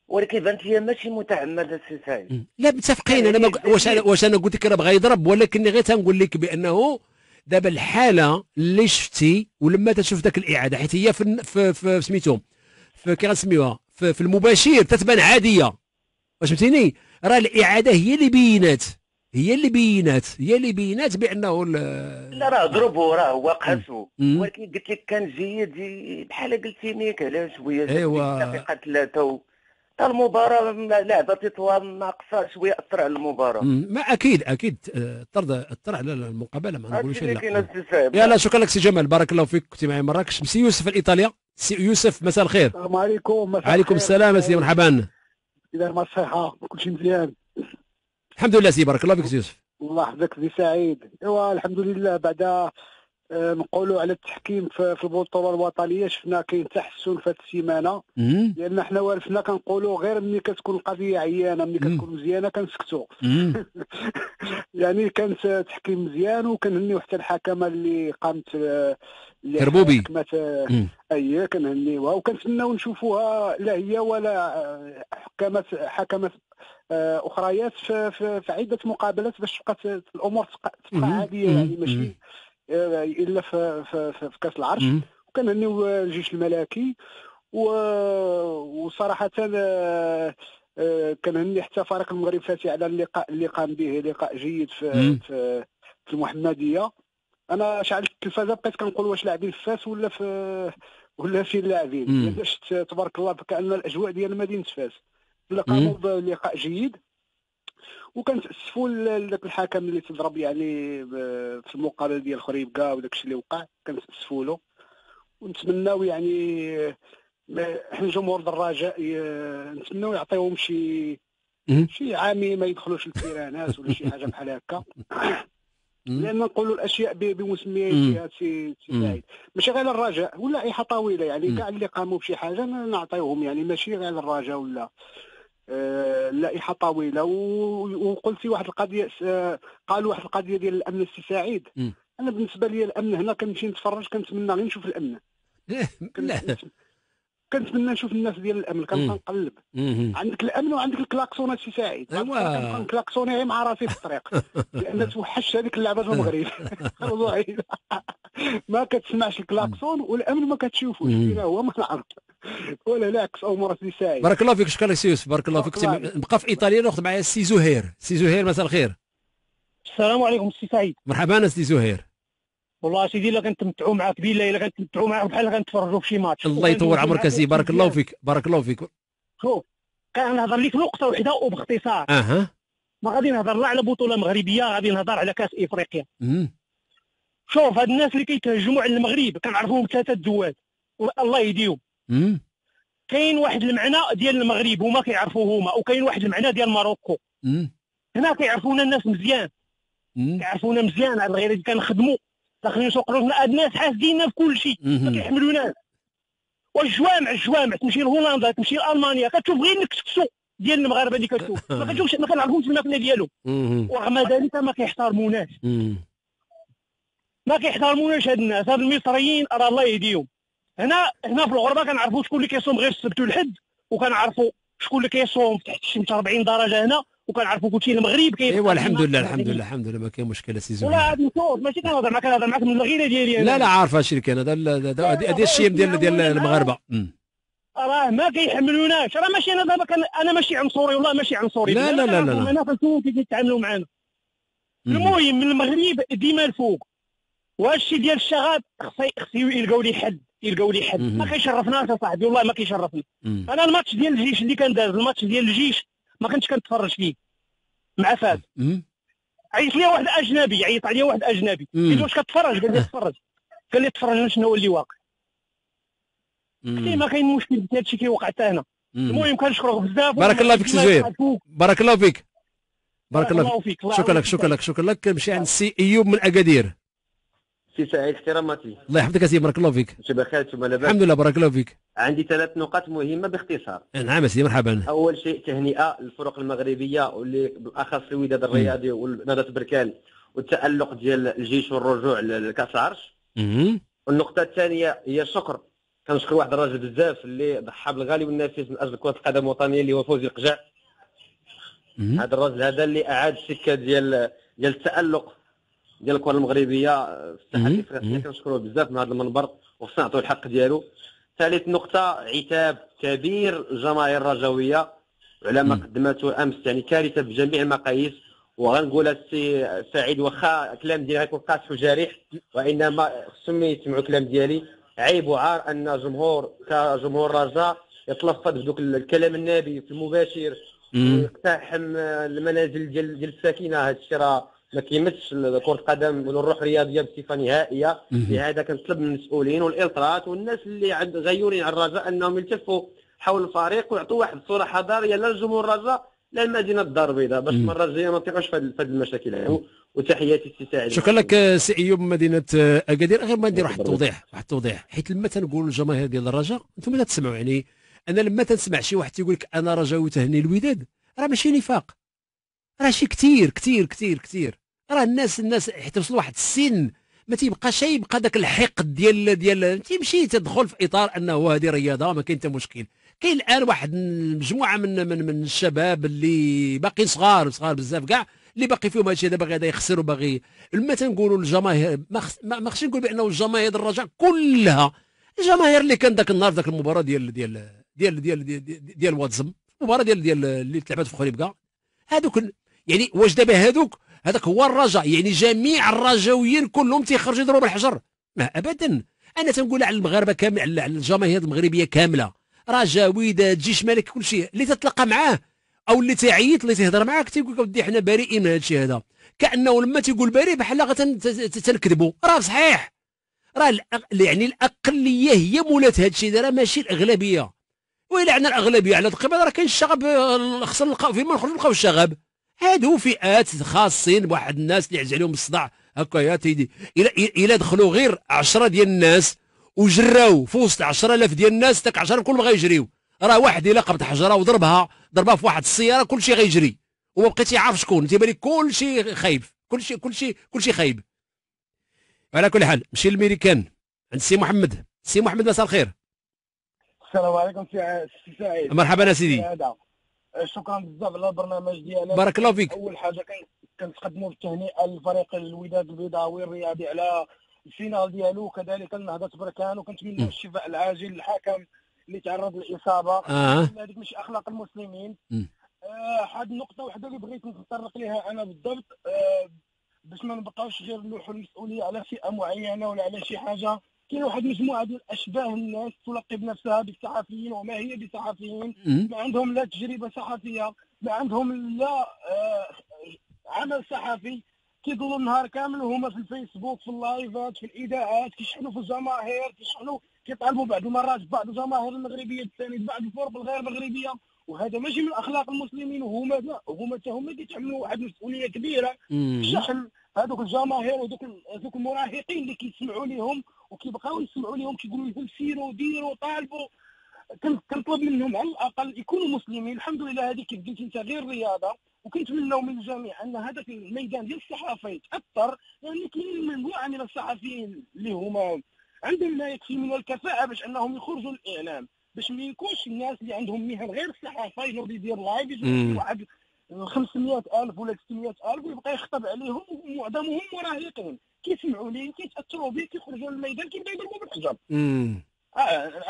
ولكن بانت لي ماشي متعمده سي سعيد. لا متفقين. انا واش انا قلت لك راه بغا يضرب ولكن غير تنقول لك بانه دابا الحاله اللي شفتي ولما تشوف ذاك الاعاده حيت هي في سميتو كي غنسميوها في المباشر تتبان عاديه واش فهمتيني. راه الاعاده هي اللي بينات بانه لا راه ضربو راه هو قاسو ولكن قلت لك كان جيد بحال قلتي ليك على شويه دقيقه 3 المباراة لعبة تطوان ناقصة شوية أثر على المباراة. ما أكيد أثر على المقابلة ما نقولوش لا. يلا شكرا لك سي جمال بارك الله فيك كنتي معايا مراكش. سي يوسف من إيطاليا. سي يوسف مساء الخير. السلام عليكم. وعليكم السلام سي مرحبا. إذا الأمور صحيحة كلشي مزيان. الحمد لله سي بارك الله فيك سي يوسف. الله يحفظك سي سعيد. إيوا الحمد لله بعد نقولوا على التحكيم في البطوله الوطنيه شفنا كاين تحسن في هذه السيمانه لان حنا والفنا كنقولوا غير ملي كتكون القضيه عيانه ملي كتكون مزيانه كنسكتوا يعني كانت تحكيم مزيان وكنهنيو حتى الحكمه اللي قامت الربوبي كنهنيوها وكنتمناو نشوفوها لا هي ولا حكمات اخريات في عده مقابلات باش تبقى الامور تبقى عاديه يعني ماشي الا في كاس العرش. وكنهنيو الجيش الملكي وصراحه كنهني حتى فريق المغرب الفاسي على اللقاء اللي قام به لقاء جيد في المحمديه. انا شعلت التلفازه بقيت كنقول واش لاعبين في فاس ولا في اللاعبين شفت تبارك الله كأن الاجواء ديال مدينه فاس اللي قاموا بلقاء جيد وكنتأسفوا لذاك الحكم اللي تضرب يعني في المقابله ديال خريبكة وداك الشيء اللي وقع كنتأسفوا له ونتمناو يعني حنا جمهور الرجاء نتمناو يعطيهم شي عامي ما يدخلوش الفيرانات ولا شي حاجه بحال هكا لان نقولوا الاشياء بمسمياتها سي سعيد ماشي غير الرجاء ولا اي حطاويله يعني كاع اللي قاموا بشي حاجه نعطيوهم يعني ماشي غير الرجاء ولا لائحه طويله. وقلتي واحد القضيه، قالوا واحد القضيه ديال الامن السعيد. انا بالنسبه لي الامن هنا كنمشي نتفرج كنتمنى غير نشوف الامن. كنتمنى نشوف الناس ديال الامن، كنبقى نقلب. عندك الامن وعندك الكلاكسونات سي سعيد، كنبقى نكلاكسوني غير مع راسي في الطريق لان توحشت هذيك اللعبه في المغرب والله ما كتسمعش الكلاكسون والامن ما كتشوفوش فينا هو ما نعرف ولا العكس او مرة سي سعيد. بارك الله فيك، شكرا سي يوسف، بارك الله فيك. نبقى في ايطاليا ناخذ معايا السي زهير. سي زهير مساء الخير. السلام عليكم سي سعيد. مرحبا سي زهير. والله سيدي الا كنتمتعوا معاك بالله، الا كنتمتعوا معاك بحال كنتفرجوا في شي ماتش. الله يطول عمرك سي، بارك الله فيك، بارك الله فيك. شوف كنهضر لك نقطه وحده وباختصار. ما غادي نهضر لا على بطوله مغربيه، غادي نهضر على كاس افريقيا. شوف هاد الناس اللي كيتهجموا على المغرب كنعرفوهم ثلاثه الدواد الله يهديهم. كاين واحد المعنى ديال المغرب هما كيعرفوه هما، وكاين واحد المعنى ديال ماروكو. هنا كيعرفونا الناس مزيان، كيعرفونا مزيان على الغير اللي كنخدموا داخلين يسوقوا لنا. هاد الناس حاسديننا في كل شيء، ما كيحملوناش. والجوامع الجوامع تمشي لهولندا تمشي لالمانيا كتشوف غير الكسكسو ديال المغاربه اللي كتشوف، ما كتشوفش، ما كنعرفوش المكنه ديالهم. ورغم ذلك ما كيحترموناش، ما كيحترموناش هاد الناس. هاد المصريين راه الله يهديهم. هنا في الغربه كنعرفوا شكون اللي كيصوم غير السبت والحد، وكنعرفوا شكون اللي كيصوم تحت الشمس 40 درجه هنا، وكنعرفوا كلشي. المغرب كاين ايوا الحمد لله، الحمد لله، الحمد لله ما كاين مشكله سي زوين. لا هذا صوت ماشي كنهضر معك، كنهضر معك من الغيره ديالي. لا لا عارف هادشي اللي كاين، هذا الشيم ديال المغاربه. راه ما كيحملوناش، راه ماشي انا دابا انا ماشي عنصري، والله ماشي عنصري. لا لا لا لا انا فهمتو كيف كيتعاملوا معنا. المهم من المغرب ديما الفوق، وهذا الشيء ديال الشغب خصو يلقاو ليه حل، يلقاو ليه حل. ما كيشرفناش اصاحبي، والله ما كيشرفني. انا الماتش ديال الجيش اللي كان داز، الماتش ديال الجيش ما كنتش كنتفرج فيه مع فاز. عيط لي واحد اجنبي، عيط عليا واحد اجنبي، قلت واش كتفرج؟ قال لي تفرج، قال لي تفرج شنو هو اللي واقع. ما كاين مشكل في هادشي كيوقع حتى هنا. المهم كنشكرك بزاف، بارك الله فيك سي زهير، بارك الله فيك، بارك الله فيك، شكرا لك، شكرا لك، شكرا لك. كنمشي عند السي ايوب من اكادير. سي سعيد احتراماتي. الله يحفظك سي، بارك الله فيك. انت بخير؟ انتم لاباس؟ الحمد لله، بارك الله فيك. عندي ثلاث نقاط مهمه باختصار. نعم سي مرحبا. اول شيء تهنئه للفرق المغربيه واللي بالاخص الوداد الرياضي ونهضه بركان والتالق ديال الجيش والرجوع لكاس العرش. والنقطه الثانيه هي الشكر، كنشكر واحد الراجل بزاف اللي ضحى بالغالي والنفيس من اجل كره القدم الوطنيه اللي هو فوزي القجاع. هذا الراجل هذا اللي اعاد السكه ديال التالق ديال الكره المغربيه في الساحه الافريقيه، كنشكروه بزاف من هذا المنبر وخصنا نعطيو الحق ديالو. ثالث نقطه عتاب كبير الجماهير الرجويه على ما قدمته امس، يعني كارثه بجميع المقاييس. وغنقول السي سعيد واخا الكلام ديالي غيكون قاسي وجريح، وانما خصهم يسمعوا الكلام ديالي. عيب وعار ان جمهور كجمهور الرجاء يتلفظ بدوك الكلام النابي في المباشر ويقتحم المنازل ديال الساكنه. هذا الشيء راه ما كيمتش كرة القدم ولا الروح الرياضية بصفة نهائية. لهذا كنطلب من المسؤولين والإلتراط والناس اللي عند غيورين على الرجاء أنهم يلتفوا حول الفريق ويعطوا واحد الصورة حضارية لا لجمهور الرجاء لا لمدينة الدار البيضاء، باش المرة الجاية ما نطيقوش في هذه المشاكل هذه. وتحياتي سي سعيد. شكرا لك سي أيوب من مدينة أكادير. غير ما ندير واحد التوضيح، حيت لما تنقول الجماهير ديال الرجاء أنتم لا تسمعوا، يعني أنا لما تنسمع شي واحد تيقول لك أنا رجاوي تهني الوداد، راه ماشي نفاق، راه شي كثير. راه الناس حيت وصل واحد السن ما تيبقاش، يبقى داك الحقد ديال تيمشي تدخل في اطار انه هذه رياضه ما كاين حتى مشكل. كاين الان واحد المجموعه من الشباب اللي باقي صغار بزاف كاع، اللي باقي فيهم هادشي، دابا غادا يخسروا باغي. لما تنقولوا الجماهير ما خصنيش نقول بانه الجماهير الرجاء كلها، الجماهير اللي كان ذاك النهار ذاك المباراه ديال واتزم، المباراه ديال اللي تلعبات في خريبكة، هذوك يعني واش دابا هذاك هو الرجاء؟ يعني جميع الرجاويين كلهم تيخرجوا يضربوا بالحجر؟ ما ابدا. انا تنقول على المغاربه كامل، على الجماهير المغربيه كامله، رجاوي دا جيش ملك كل شيء، اللي تتلقى معاه او اللي تعيط اللي تهضر معاك تيقول لك ودي حنا بريئين من هذا الشيء هذا، كانه لما تيقول بريء بحال غتنكذبوا. راه صحيح، راه يعني الاقليه هي مولات هذا الشيء، راه ماشي الاغلبيه. وإلا عندنا الاغلبيه على القبل راه كاين الشغب، خصنا فيما نخرجوا نلقاو الشغب. هادو فئات خاصين بواحد الناس اللي عز عليهم الصداع هكايا تيدي. الا دخلوا غير 10 ديال الناس وجراو في وسط 10,000 ديال الناس، داك 10 كلهم غيجريو. راه واحد الا قبض حجره وضربها ضربها في واحد السياره كلشي غيجري وما بقيتي عارف شكون. تيبان لك كلشي خايب، كلشي خايب. على كل حال مشي للميريكان عند سي محمد. سي محمد مساء الخير. السلام عليكم سي سعيد. مرحبا سيدي. شكرا بزاف على البرنامج ديالك. بارك الله فيك. اول حاجه كنتقدموا بالتهنئه لفريق الوداد البيضاوي الرياضي على الفينال ديالو وكذلك لنهضة بركان، وكنتمنوا الشفاء العاجل للحكم اللي تعرض للاصابه. هذيك مش اخلاق المسلمين. واحد النقطه واحده اللي بغيت نتطرق لها انا بالضبط، باش ما نبقاوش غير نلوحوا المسؤوليه على فئه معينه ولا على شي حاجه. كاين واحد المجموعه ديال اشباه الناس تلقب بنفسها بالصحفيين وما هي بصحفيين، ما عندهم لا تجربه صحفيه، ما عندهم لا عمل صحفي. كيضلوا النهار كامل وهما في الفيسبوك، في اللايفات، في الاذاعات، كيشحنوا في الجماهير، كيشحنوا، كيطالبوا بعض المرات بعض الجماهير المغربيه الثانيه بعض الفرق الغير مغربيه، وهذا ماشي من اخلاق المسلمين. وهما حتى هما كيتحملوا واحد المسؤوليه كبيره في شحن هذوك الجماهير وذوك المراهقين اللي كيسمعوا لهم وكيبقاو يسمعوا لهم كيقولوا لهم سيروا ديروا طالبوا. كنطلب منهم على الاقل يكونوا مسلمين. الحمد لله هذيك بديت انت غير رياضه، وكنتمناو من الجميع ان هذاك الميدان ديال الصحافه يتاثر، لان كاين مجموعه من الصحفيين اللي هما عندهم ما يكفي من الكفاءه باش انهم يخرجوا للاعلام، باش ما يكونش الناس اللي عندهم مهن غير الصحافه يجرب يدير لايف يجرب واحد 500,000 ولا 600,000 ويبقى يخطب عليهم، ومعظمهم مراهقين كيسمعوا ليه كيتاثروا به كيخرجوا للميدان كيبداو يضربوا بالحجر.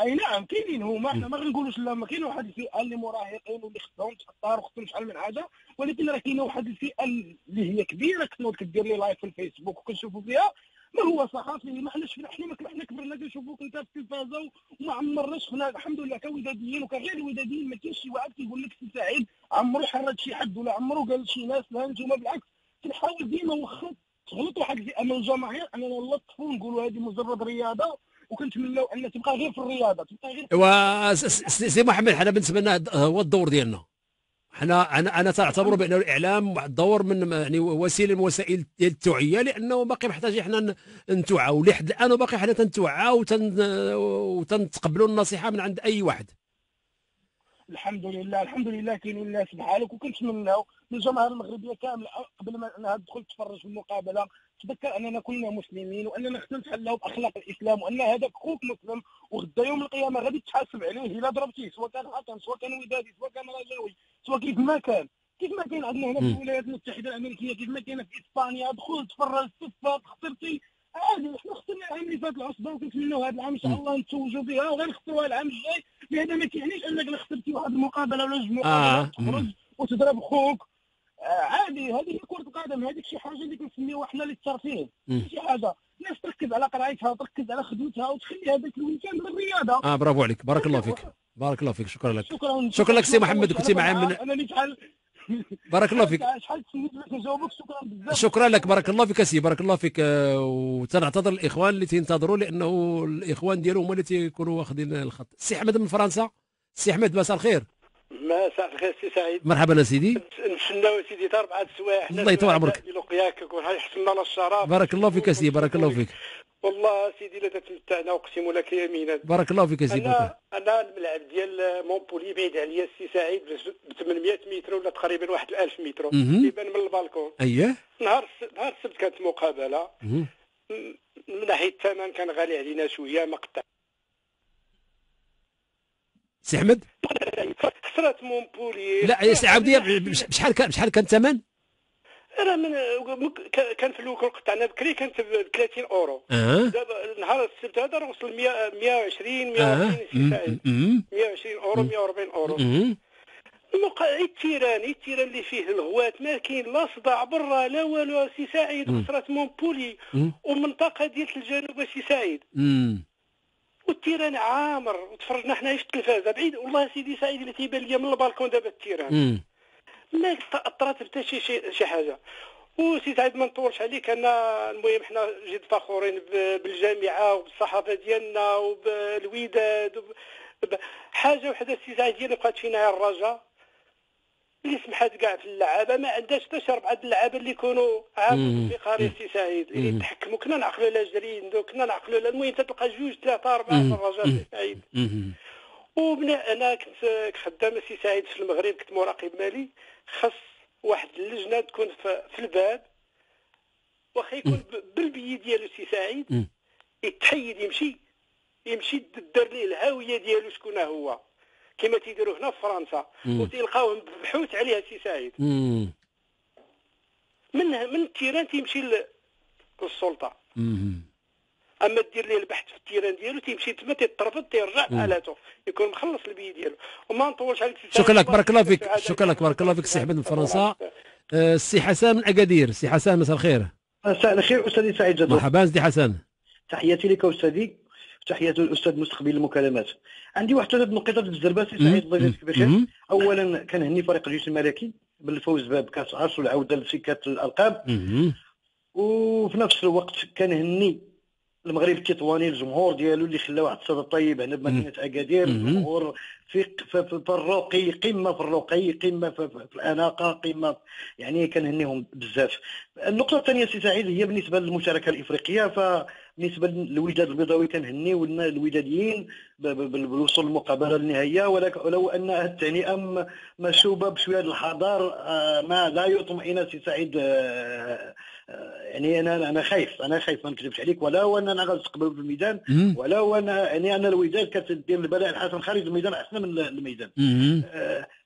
اي نعم كاينين هما، حنا ما غنقولوش لا، ما كاين واحد الفئه اللي مراهقين واللي خصهم تاثر وخصهم شحال من حاجه، ولكن راه كاينه واحد الفئه اللي هي كبيره كتنوض كدير لي لايف في الفيسبوك وكنشوفوا فيها ما هو صحافي. ما حناش حنا كبرنا كنشوفوك انت في التلفازه وما عمرنا شفنا. الحمد لله كوداديين وكغير الوداديين ما كاينش شي واحد كيقول لك سي سعيد عمرو حرض شي حد ولا عمرو قال شي ناس، لا انتم بالعكس كنحاول ديما واخا تغلط واحد الفئه من الجماهير اننا نلطفوا ونقولوا هذه مجرد رياضه، وكنتمناو ان تبقى غير في الرياضه تبقى غير. ايوا سي محمد حنا بالنسبه لنا هو الدور ديالنا حنا. انا تعتبر بان الاعلام واحد الدور من يعني وسيله من وسائل التوعيه، لانه باقي محتاجين حنا نتوعوا لحد الان، وباقي حنا تنتوعوا وتنتقبلوا النصيحه من عند اي واحد. الحمد لله الحمد لله كاينين الناس بحالك، وكنتمناو الجماهير المغربيه كامله قبل ما انا تدخل تفرج في المقابله تذكر اننا كلنا مسلمين واننا خصنا نتحلوا باخلاق الاسلام، وان هذاك خوك مسلم وغدا يوم القيامه غادي تحاسب عليه الا ضربتيه، سواء كان حكم سواء كان ودادي سواء كان رجاوي سواء كيف ما كان. كيف ما كاين عندنا هنا في الولايات المتحده الامريكيه، كيف ما كاين في اسبانيا، دخل تفرج صفات خسرتي عادي. حنا خسرنا العام اللي فات العصبه وكنتمناو هذا العام ان شاء الله نتوجوا بها وغير نخسروها العام الجاي، لهذا ما كيعنيش انك خسرتي واحد المقابله ولا جوج مقابلات تخرج وتضرب خوك عادي. هذه كرة القدم، هذيك شي حاجة اللي كنسميوها حنا للترفيه، شي حاجة الناس تركز على قرايتها وتركز على خدمتها وتخلي هذاك الويكاند للرياضة. برافو عليك، بارك الله فيك، بارك الله فيك، شكرا لك. شكرا لك سي محمد كنتي معايا من بارك الله فيك. شحال تسنيت باش نجاوبك. شكرا بزاف. شكرا لك، بارك الله فيك سي، بارك الله فيك. وتنعتذر الاخوان اللي تنتظروا لانه الاخوان ديالهم هما اللي تيكونوا واخدين الخط. سي احمد من فرنسا. سي احمد مساء الخير. مساء الخير سي سعيد. مرحبا سيدي. نتسناو سيدي تا 4 سوايع. الله يطول عمرك. لقياك يحفظنا على الشرف. بارك الله فيك سيدي، بارك الله فيك. والله سيدي لا تتمتعنا اقسم لك يمينا. بارك الله فيك سيدي. انا الملعب ديال مونبولي بعيد عليا سي سعيد ب 800 متر ولا تقريبا واحد 1000 متر يبان من البالكون. اييه. نهار السبت كانت مقابله من ناحيه الثمن كان غالي علينا شويه ما قطع. سي احمد خسرات مونبولي. لا يا سي عاودي بشحال كان الثمن؟ راه كان في الاول قطعنا بكري كانت ب 30 اورو. دابا نهار السبت هذا راه وصل 120 120 اورو 140 اورو. التيران اللي فيه الهواة ما كاين لا صداع برا لا والو سي سعيد. خسرات مونبولي ومنطقه ديال الجنوب سي سعيد. والتيران عامر وتفرجنا حنايا في التلفازه بعيد. والله سيدي سعيد اللي تيبان ليا من البالكون دابا التيران ما تاثرت حتى شي حاجه. وسي سعيد ما نطولش عليك، انا المهم حنا جد فخورين بالجامعه وبالصحافه ديالنا وبالوداد حاجه وحده سي سعيد اللي بقات فينا الرجاء اللي سمحات كاع في اللعابه ما عندهاش حتى شي 4 اللعابه اللي يكونوا عاملين في قريه سي سعيد اللي يتحكموا. كنا نعقلوا لا جريندو كنا نعقلوا لا، المهم تلقى 2 3 4 في الرجاء سي سعيد. ومن أنا كنت خدام السي سعيد في المغرب، كنت مراقب مالي، خاص واحد اللجنة تكون في الباب، واخا يكون بالبي ديالو السي سعيد يتحيد يمشي دار ليه الهاوية ديالو شكون هو، كما تيديروا هنا في فرنسا وتلقاوهم بحوث عليها السي سعيد. من التيران تيمشي للسلطة. اما دير ليه البحث في التيران ديالو تيمشي تما تيترفض تيرجع آلاتو، يكون مخلص البي ديالو. وما نطولش عليك. شكرا لك، بارك الله فيك. شكرا لك، بارك الله فيك السي احمد من فرنسا. السي حسان من اكادير. السي حسان مساء الخير. مساء الخير استاذي سعيد زدوق. مرحبا سي حسان. تحياتي لك استاذي، تحياتي للاستاذ مستقبل المكالمات. عندي واحد ثلاث نقاط بالزربه سي سعيد الله يجازيك بخير. اولا كنهني فريق الجيش الملكي بالفوز بكاس العرش والعوده لسكه الالقاب، وفي نفس الوقت كنهني المغرب التطواني الجمهور ديالو اللي خلى واحد الصدى طيب هنا بمدينه اكادير، الجمهور في الرقي، قمه في الرقي، قمه في الاناقه، قمه، يعني كنهنيهم بزاف. النقطه الثانيه سي سعيد هي بالنسبه للمشاركه الافريقيه، فبالنسبه للوداد البيضاوي كنهنيو الوداديين بالوصول للمقابله النهائيه، ولو ان التهنئه مشوبه بشويه الحذر ما لا يطمئن سي سعيد. يعني انا خايف ما نكذبش عليك، ولو ان انا غنستقبل في الميدان، ولو ان يعني انا الوداد كتدير البلاء الحسن خارج الميدان احسن من الميدان.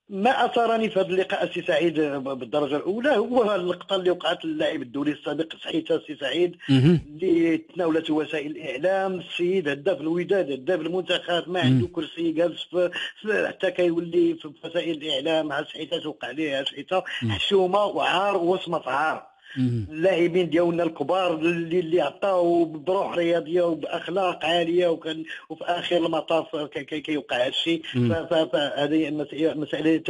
ما اثارني في هذا اللقاء السي سعيد بالدرجه الاولى هو اللقطه اللي وقعت للاعب الدولي السابق سحيتا السي سعيد، اللي تناولته وسائل الاعلام. السيد هداف الوداد، هداف المنتخب، ما عنده كرسي، جالس حتى كيولي في وسائل الاعلام. ها سحيتا توقع ليه سحيتا حشومه وعار وصمه عار. اللاعبين ديالنا الكبار اللي عطاو بروح رياضيه وباخلاق عاليه، وفي اخر المطاف كيوقع هذا الشيء. فهذه مساله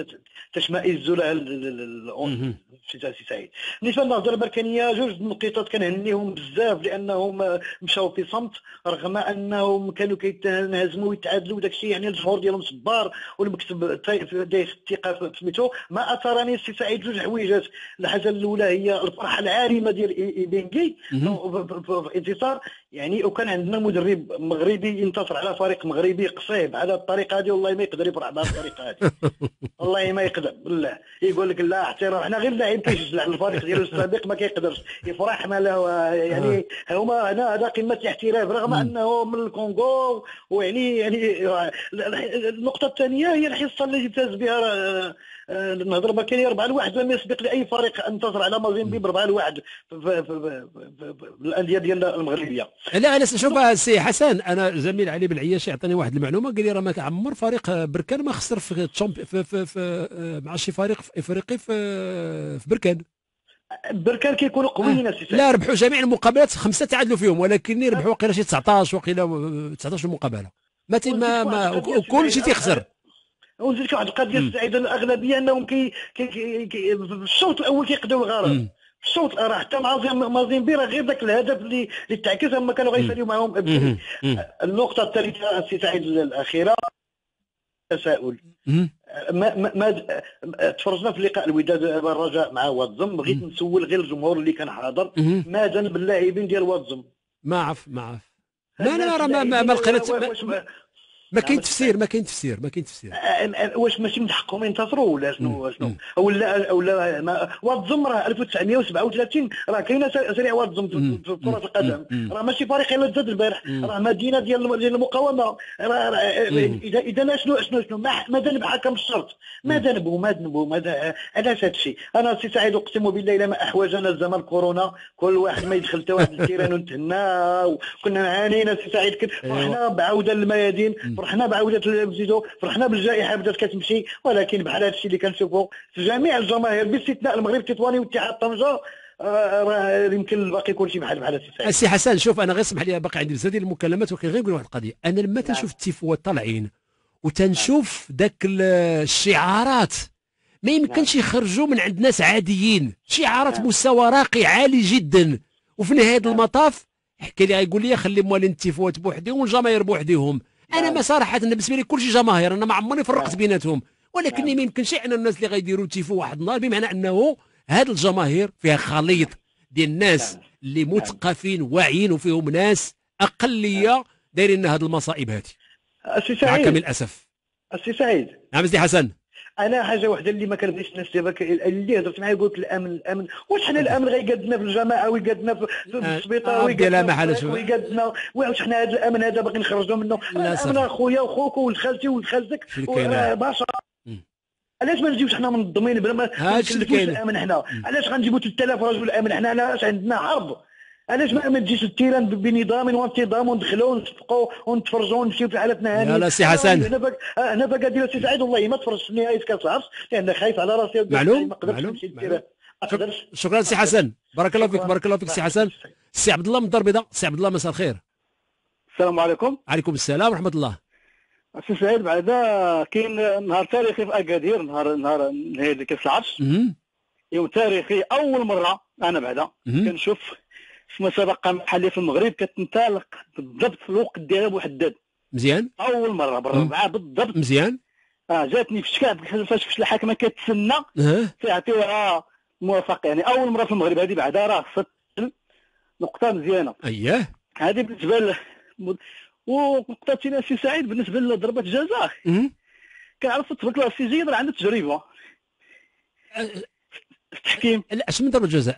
تشمئز لها السي سعيد. بالنسبه للنهضه البركانيه جوج نقيطات كنهنيهم بزاف لانهم مشاو في صمت رغم انهم كانوا كيتهزموا ويتعادلوا وداك الشيء، يعني الجمهور ديالهم صبار والمكتب داير الثقه في سميتو. ما اثرني السي سعيد جوج حويجات، الحاجه الاولى هي الفرحه العارمه ديال ايبينغي في انتصار، يعني وكان عندنا مدرب مغربي ينتصر على فريق مغربي قصيب على الطريقه هذه، والله ما يقدر يفرح بهذه الطريقه هذه، والله ما يقدر بالله. يقول لك لا احترام، حنا غير لاعب كيشجع على الفريق ديالو السابق ما كيقدرش يفرح ما له، يعني هما هنا هذا قمه الاحتراف رغم انه من الكونغو. ويعني النقطه الثانيه هي الحصه التي فاز بها النهضه البركانيه 4-1، لم يسبق لاي فريق ان تنتصر على مازيمبي 4-1 الانديه ديالنا المغربيه. لا انا شوف السي حسن، انا زميل علي بالعياشي عطاني واحد المعلومه، قال لي راه ما عمر فريق بركان ما خسر في مع شي فريق افريقي في بركان. بركان كيكونوا قويين السي سعيد، لا ربحوا جميع المقابلات، 5 تعادلوا فيهم، ولكن ربحوا وقيلا شي 19 وقيلا 19 مقابله، ما كلشي تيخسر. ونزيد لك واحد القضيه السي سعيد، الاغلبيه انهم كي الشوط الاول كيقضيو الغرض. الصوت راه حتى مازيمبي راه غير ذاك الهدف اللي تعكس، هما كانوا غيساليو معاهم. النقطة الثالثة السي سعيد الأخيرة تساؤل، ما تفرجنا في لقاء الوداد الرجاء مع واتزم، بغيت نسول غير الجمهور اللي كان حاضر ما دان باللاعبين ديال واتزم. ما عرف لا راه ما لقيناش، ما كاين تفسير. واش ماشي من حقهم ينتصروا ولا شنو؟ ولا واتزم راه 1937 راه كاينه سريع واتزم في كرة القدم، راه ماشي فريق الا تزاد البارح، راه مدينه ديال المقاومه. اذا شنو ما دان بحكم الشرط، ما دان بو علاش هادشي؟ انا سي سعيد اقسم بالله الا ما احوجنا الزمن كورونا، كل واحد ما يدخل حتى واحد التيران ونتهناو، كنا عانينا سي سعيد فرحنا بعوده للميادين، فرحنا بعودة بزيدو، فرحنا بالجائحة بدات كتمشي، ولكن بحال هادشي اللي كنشوفو في جميع الجماهير باستثناء المغرب التطواني والاتحاد طنجة، راه يمكن باقي كلشي بحال السي سعيد. حسن شوف، أنا غير اسمح لي، باقي عندي بزاف ديال المكالمات، ولكن غير نقول واحد القضية، أنا لما تنشوف التيفوات طالعين وتنشوف ذاك الشعارات ما يمكنش يخرجوا من عند ناس عاديين، شعارات مستوى راقي عالي جدا، وفي نهاية المطاف حكى لي غيقول لي خلي موالين التيفوات بوحدهم والجماهير بوحدهم. انا ما صراحه بالنسبه لي كلشي جماهير، انا ما عمرني فرقت بيناتهم، ولكن ما يمكنش ان الناس اللي غيديروا تيفو واحد النهار، بمعنى انه هاد الجماهير فيها خليط ديال الناس اللي مثقفين واعيين، وفيهم ناس اقليه دايرين هاد المصائب هذه مع كامل الاسف. السي سعيد. نعم سي حسن. انا حاجه وحده اللي ما كنبغيش نفسي اللي هضرت معايا قلت الامن الامن، واش حنا الامن غيقادنا في الجماعه ويقادنا في السبيطار ويقادنا، واش حنا هذا الامن هذا باغي نخرجوا منه؟ الامن اخويا وخوك وولد خالتي وولد خالتك باشا، علاش ما نجيوش حنا منظمين بلا ما نكلفوش الامن حنا؟ علاش غنجيبوا 3000 رجل امن حنا؟ علاش عندنا حرب؟ علاش ما تجيش التيران بنظام وانتظام وندخلوا ونتفقوا ونتفرجوا ونمشيو في حالتنا هاني؟ لا سي حسن انا باكا ديال سي سعيد والله ما تفرجت في نهايه كاس العرش لان خايف على راسي، معلوم ما نقدرش نمشي للتيران. شكرا سي حسن، بارك الله فيك. بارك الله فيك سي حسن. سي عبد الله من الدار البيضاء. سي عبد الله مساء الخير. السلام عليكم. وعليكم السلام ورحمه الله. سي سعيد بعدا كاين نهار تاريخي في اكادير، نهار نهايه كاس العرش، يوم تاريخي اول مره انا بعدا كنشوف في مسابقه محليه في المغرب كتنطلق بالضبط في الوقت ديالها محدد. مزيان. اول مره بالربعه بالضبط. مزيان. جاتني في الشكاع فاش شفت الحاكمه كتسنى تعطيوها موافقه، يعني اول مره في المغرب هذه بعدا راه سجل نقطه مزيانه. اييه. هذه بالنسبه ونقطه ثانيه سي سعيد بالنسبه لضربه الجزاء. كنعرف تبارك الله السي جيد راه عنده تجربه في التحكيم. اش من ضربه الجزاء؟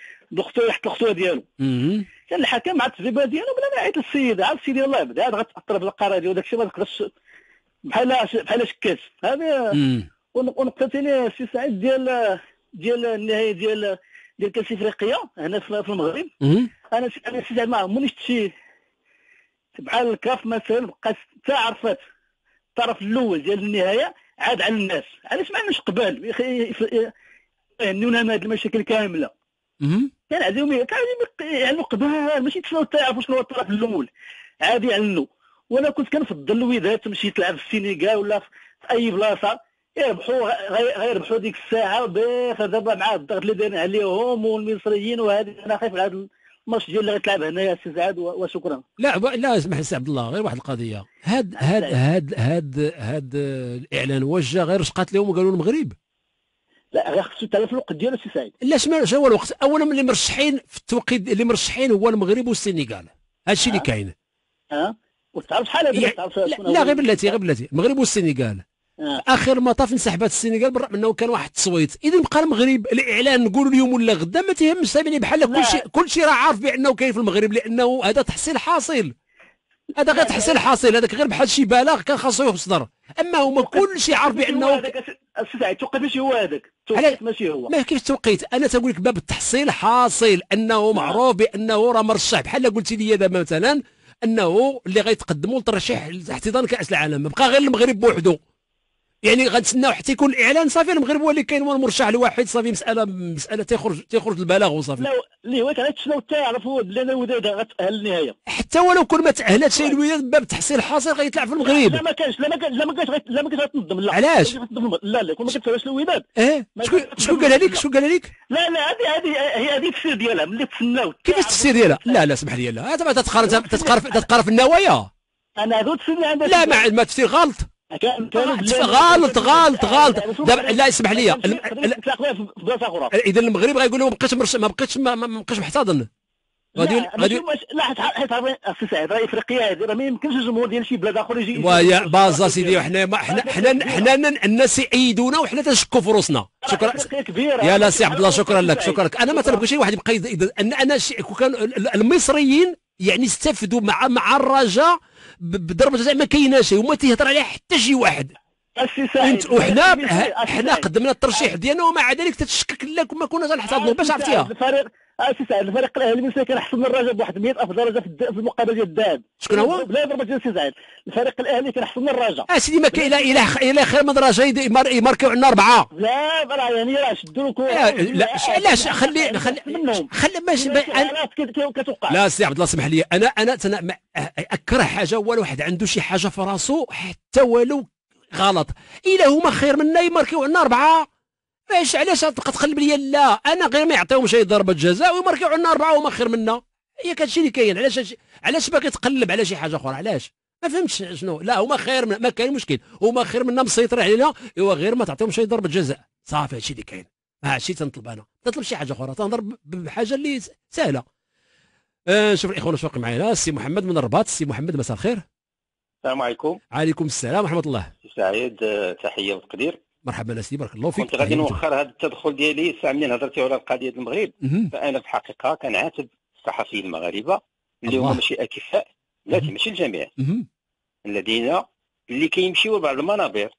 ضغطوا تحت الخطوه ديالو. كان الحكم مع التجربه ديالو بلا ما يعيط للسيد، عاد السيد يلاه بدا عاد غتاثر بالقرار ديالو داكشي ما تقدرش بحال شكات هذا. ونقطه ثانيه السي سعيد ديال النهايه ديال كاس افريقيا هنا في المغرب. انا السي سعيد ما عمرنيش شي بحال الكاف مثلا بقات تعرفت الطرف الاول ديال النهايه عاد على الناس، علاش ما عندناش قبال يا اخي يهنيونا من هذه المشاكل كامله؟ كان عايزين يعلنوا قبال ماشي تسناو تعرفوا شنو هو الطرف الاول عادي يعلنوا. وانا كنت كنفضل الوداد تمشي تلعب في السينيغال ولا في اي بلاصه يربحوا غيربحوا ديك الساعه باخا. دابا مع الضغط اللي دايرين عليهم والمصريين وهذه انا خايف على هذا الماتش ديال اللي غيتلعب هنايا سي سعاد. وشكرا. لا اسمح لي سي عبد الله، غير واحد القضيه، هاد الاعلان وجه غير شقات لهم وقالوا المغرب لا غير خصو يتعرف الوقت ديالو سي سعيد. لا شنو هو الوقت؟ اولا اللي مرشحين في التوقيت اللي مرشحين هو المغرب والسينيغال، هادشي اللي كاين. وتعرف شحال هذه تعرف لا غير بلاتي المغرب والسينيغال. اخر مطاف انسحبت السينيغال بالرغم انه كان واحد التصويت، اذا بقى المغرب. الاعلان نقولوا اليوم ولا غدا ما تيهمش، يعني بحال كلشي راه عارف بانه كاين في المغرب، لانه هذا تحصيل حاصل، هذا غير تحصيل حاصل، هذاك غير بحال شي بلاغ كان خاصو يصدر، اما هما كلشي عارف بانه التوقيت ماشي هو هذاك، التوقيت ماشي هو. ما كيفاش التوقيت؟ انا تنقول لك باب التحصيل حاصل، انه معروف بانه راه مرشح، بحال قلتي لي دابا مثلا انه اللي غيتقدموا لترشيح احتضان كاس العالم، بقى غير المغرب بوحده، يعني غنتسناو حتى يكون الاعلان صافي المغرب هو اللي كاين هو المرشح الوحيد صافي، مساله تيخرج البلاغ وصافي. لا اللي هو تسناو تعرفوا بلي الوداد غتاهل للنهايه، حتى ولو كون ما تاهلاتش الوداد باب تحصيل حاصل غيتلعب في المغرب. لا ما كانش غتنظم. لا علاش؟ لا كون ما كتفهمش الوداد. شكون قالها لك؟ لا هذه التفسير ديالها ملي تسناو. كيفاش التفسير ديالها؟ لا اسمح لي لا هذا تتقارف النوايا. انا هذو التفسير عندك. لا ما تفسير غلط. غلط دابا. لا اسمح لي اذا المغرب غيقول لهم ما بقيتش محتضن غادي لا حيت سي سعيد راه افريقيا هذه راه ما يمكنش الجمهور ديال شي بلاد اخر يجي ويا باز سيدي. حنا الناس يعيدونا وحنا تنشكوا في روسنا. شكرا يا لا سي عبد الله، شكرا لك. انا ما تنبغيش شي واحد يبقى انا كان المصريين يعني استفدوا مع الرجاء بضربه الجزاء ما كايناش وما تيهضر عليها حتى شي واحد. وحنا قدمنا الترشيح ديالنا ومع ذلك تتشكك لك وما كناش غنحتضنوا باش عرفتيها. السي سعيد الفريق الاهلي المصري كان حصل من الرجاء بواحد 100,000 درجه في المقابله ديال الذهاب. شكون هو؟ لا ضربه ديال السي سعيد الفريق الاهلي كان حصل من الرجاء. سيدي ما كاين الى خير من الرجاء يماركيو عندنا 4. لا راه يعني راه شدوا الكره. علاش خلي ماشي كتوقع. لا سي عبد الله اسمح لي، انا اكره حاجه هو واحد عنده شي حاجه في راسو حتى ولو غلط، الا هما خير منا يماركيو عندنا 4 واش علاش تقلب لي؟ لا انا غير ما يعطيهمش شي ضربه جزاء ويمركعوا لنا اربعه وما خير منا. هي كتشي اللي كاين. علاش باغي تقلب على شي حاجه اخرى؟ علاش؟ ما فهمتش شنو. لا هما خير ما كاين مشكل، هما خير منا مسيطرين علينا، ايوا غير ما تعطيهمش شي ضربه جزاء صافي. هادشي اللي كاين، هادشي تنطلب انا، تنطلب شي حاجه اخرى، تنضرب بحاجه اللي سهله. شوف الاخوان واش واقع معانا. السي محمد من الرباط. السي محمد مساء الخير. السلام عليكم. وعليكم السلام ورحمه الله. سعيد تحيه وتقدير. مرحبا السي، بارك الله فيك. كنت غادي نوخر هذا التدخل ديالي الساعه منين هضرتي على قضيه المغرب. فانا في الحقيقه كنعاتب الصحفيين المغاربه اللي هما ماشي اكفاء، لا ماشي الجميع، الذين اللي كيمشيو لبعض المنابر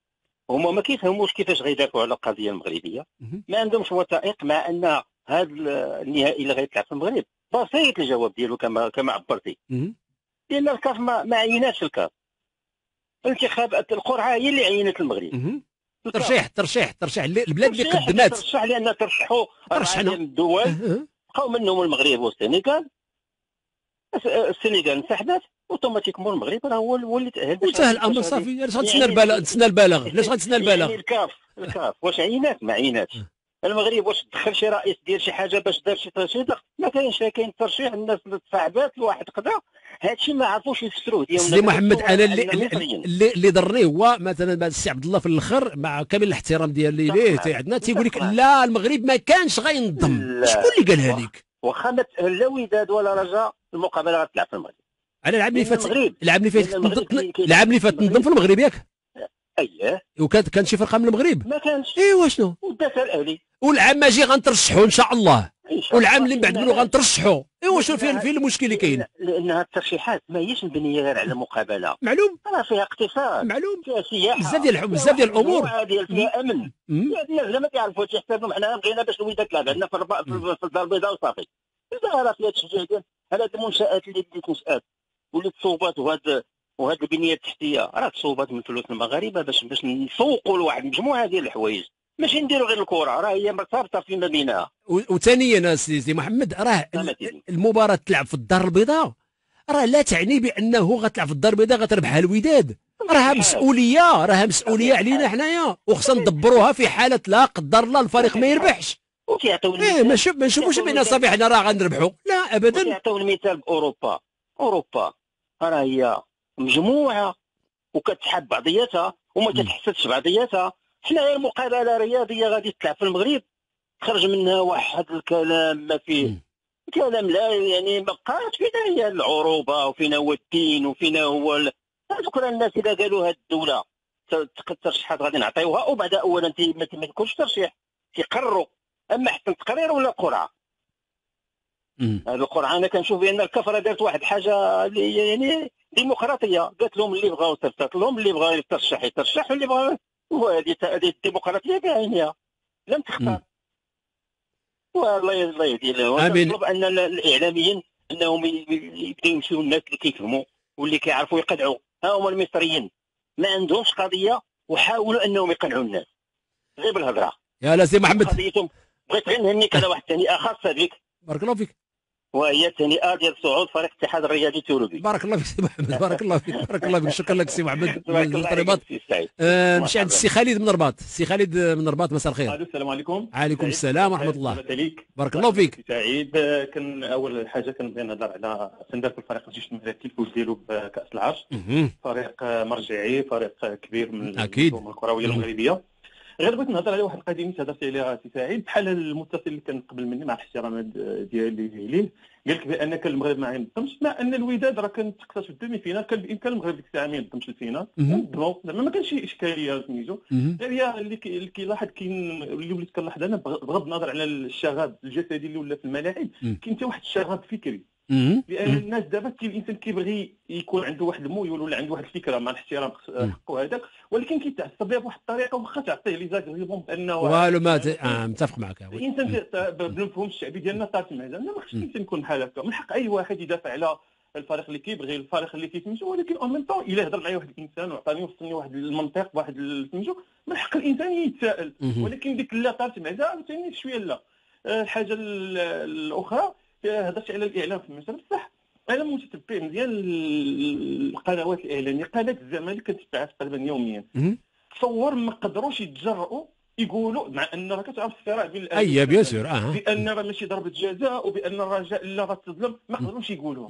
هما ما كيفهموش كيفاش غيدافعوا على القضيه المغربيه، ما عندهمش وثائق، مع ان هذا النهائي اللي غيتلعب في المغرب بسيط الجواب ديالو كما عبرتي، لان الكاف ما عيناتش. الكاف الانتخابات القرعه هي اللي عينت المغرب. ترشيح البلاد اللي قدمات ترشح، لان ترشحوا من الدول بقاو منهم المغرب والسنغال. السنغال انسحبت اوتوماتيكمون المغرب راه هو اللي تاهل. وانتهى الامر صافي. علاش غتسنى البلاغ؟ علاش غتسنى البلاغ؟ يعني الكاف واش عينات؟ ما عيناتش. المغرب واش دخل شي رئيس دير شي حاجه باش دار شي ترشيح؟ ما كاينش. كاين ترشيح، الناس تصاحبات لواحد قضاء. هادشي ما عرفوش يفسروه ديالنا. سيدي محمد، انا اللي ضرني هو مثلا السي عبد الله في الاخر، مع كامل الاحترام ديالي ليه، عندنا تيقول لك لا المغرب ما كانش غينضم. شكون اللي قال هذيك؟ واخا لا وداد ولا رجاء المقابله غتلعب في المغرب. انا العام اللي فات تنضم في المغرب ياك؟ اييه. وكان شي فرقه من المغرب؟ ما كانش. ايوا شنو؟ وداتها الاهلي. والعام ماجي غنترشحوا ان شاء الله، والعام اللي من بعد منو غنترشحوا. ايوا شوف فين المشكل اللي كاين؟ لان الترشيحات ما هيش مبنيه غير على مقابله، معلوم، راه فيها اقتصاد، معلوم، فيها سياحه، بزاف ديال الامور، فيها امن. الناس ما كيعرفوش يحسبوا حنا بغينا باش الوداد تلعب عندنا في الدار البيضاء وصافي. راه فيها تشجيع ديال هاد المنشات اللي تنشات ولات صوبات، وهاد البنيه التحتيه راه تصوبات من فلوس المغاربه باش نسوقوا لواحد المجموعه ديال الحوايج، ماشي نديروا غير الكره، راه هي مرتبطه فيما بينها. وثانيا سيدي محمد، راه المباراه تلعب في الدار البيضاء راه لا تعني بانه غتلعب في الدار البيضاء غتربحها الوداد، راها مسؤوليه، علينا حنايا، وخصنا ندبروها في حاله لا قدر الله الفريق ما يربحش. وكيعطيوني ما نشوفوش بان صافي حنا راه غنربحوا، لا ابدا. كيعطيو المثال باوروبا. اوروبا راه هي مجموعه وكتحب بعضياتها وما تتحسدش بعضياتها. حنا غير مقابله رياضيه غادي تلعب في المغرب، خرج منها واحد الكلام ما فيه، كلام لا يعني ما بقاش. فينا هي العروبه وفينا هو الدين وفينا هو شكون الناس اللي قالوا هاد الدوله الترشيحات غادي نعطيوها، وبعد اولا ما تكونش ترشيح، تيقرروا. اما حتى تقرير ولا قرعه. هذه القرعه انا كنشوف بان الكفره دارت واحد الحاجه اللي يعني ديمقراطيه، قالت لهم اللي بغاو تصفت لهم، اللي بغا يترشح يترشح، واللي بغا وهذه الديمقراطيه بعينها لم تختار. الله يهدي له. نطلب ان الاعلاميين انهم يبداو يمشيو الناس اللي كيفهموا واللي كيعرفوا يقنعوا. ها هما المصريين ما عندهمش قضيه، وحاولوا انهم يقنعوا الناس غير بالهضره. يا سي محمد قضيتهم. بغيت غير نهنيك على واحد الثانيه خاصه بك. بارك الله فيك. وهي الثانية ديال صعود فريق الاتحاد الرياضي التوربي. بارك الله فيك سي محمد، بارك الله فيك، شكرا لك سي محمد على الترباط. نمشي عند السي خالد من الرباط. السي خالد من الرباط مساء الخير. السلام عليكم. وعليكم السلام ورحمة الله. بارك الله فيك. سعيد، كان أول حاجة كنبغي نهضر على تندرك الفريق الجيش الملكي، الفوز ديالو بكأس العرش، فريق مرجعي، فريق كبير من المنظومة الكروية المغربية. غير بغيت نهضر على واحد القضيه اللي هضرتي عليها سي سعيد، بحال المتصل اللي كان قبل مني مع الاحترام ديالي ليه، قال لك بان كان المغرب ما ينضمش، مع ان الوداد راه كانت تقصاش في الدومي فينال، كان بامكان المغرب ديك الساعه ما ينضمش للفينال، نضموا زعما ما كانش شي اشكاليه سميتو. غير اللي كيلاحظ كاين، اللي وليت كنلاحظ انا بغض النظر على الشغب الجسدي اللي ولا في الملاعب، كاين حتى واحد الشغب فكري، لان الناس دابا الانسان كيبغي يكون عنده واحد الميول ولا عنده واحد الفكره، مع الاحترام حقو هذاك، ولكن كيتعصب بها بواحد الطريقه وخا تعطيه لي زاكريبون بانه والو متفق معك. الانسان بالمفهوم الشعبي ديالنا طارت معاه، انا ما خصش الانسان يكون بحال هكا. من حق اي واحد يدافع على الفريق اللي كيبغي، الفريق اللي كيتمشى، ولكن اون ميم طون الا هضر معايا واحد الانسان وعطاني وصلني واحد المنطق واحد سميتو، من حق الانسان يتساءل. ولكن ديك لا طارت معاه عاوتاني شويه. لا الحاجه الاخرى هضرتي على الاعلام في المسألة، بصح انا متتبع مزيان القنوات الاعلاميه، قناه الزمالك كنتبعها تقريبا يوميا. تصور ما قدروش يتجرؤوا يقولوا مع ان راه كتعرف الصراع بين الاهلي اي بيان سور بان راه ماشي ضربه جزاء وبان الرجاء لا غتظلم ما قدروش يقولوها.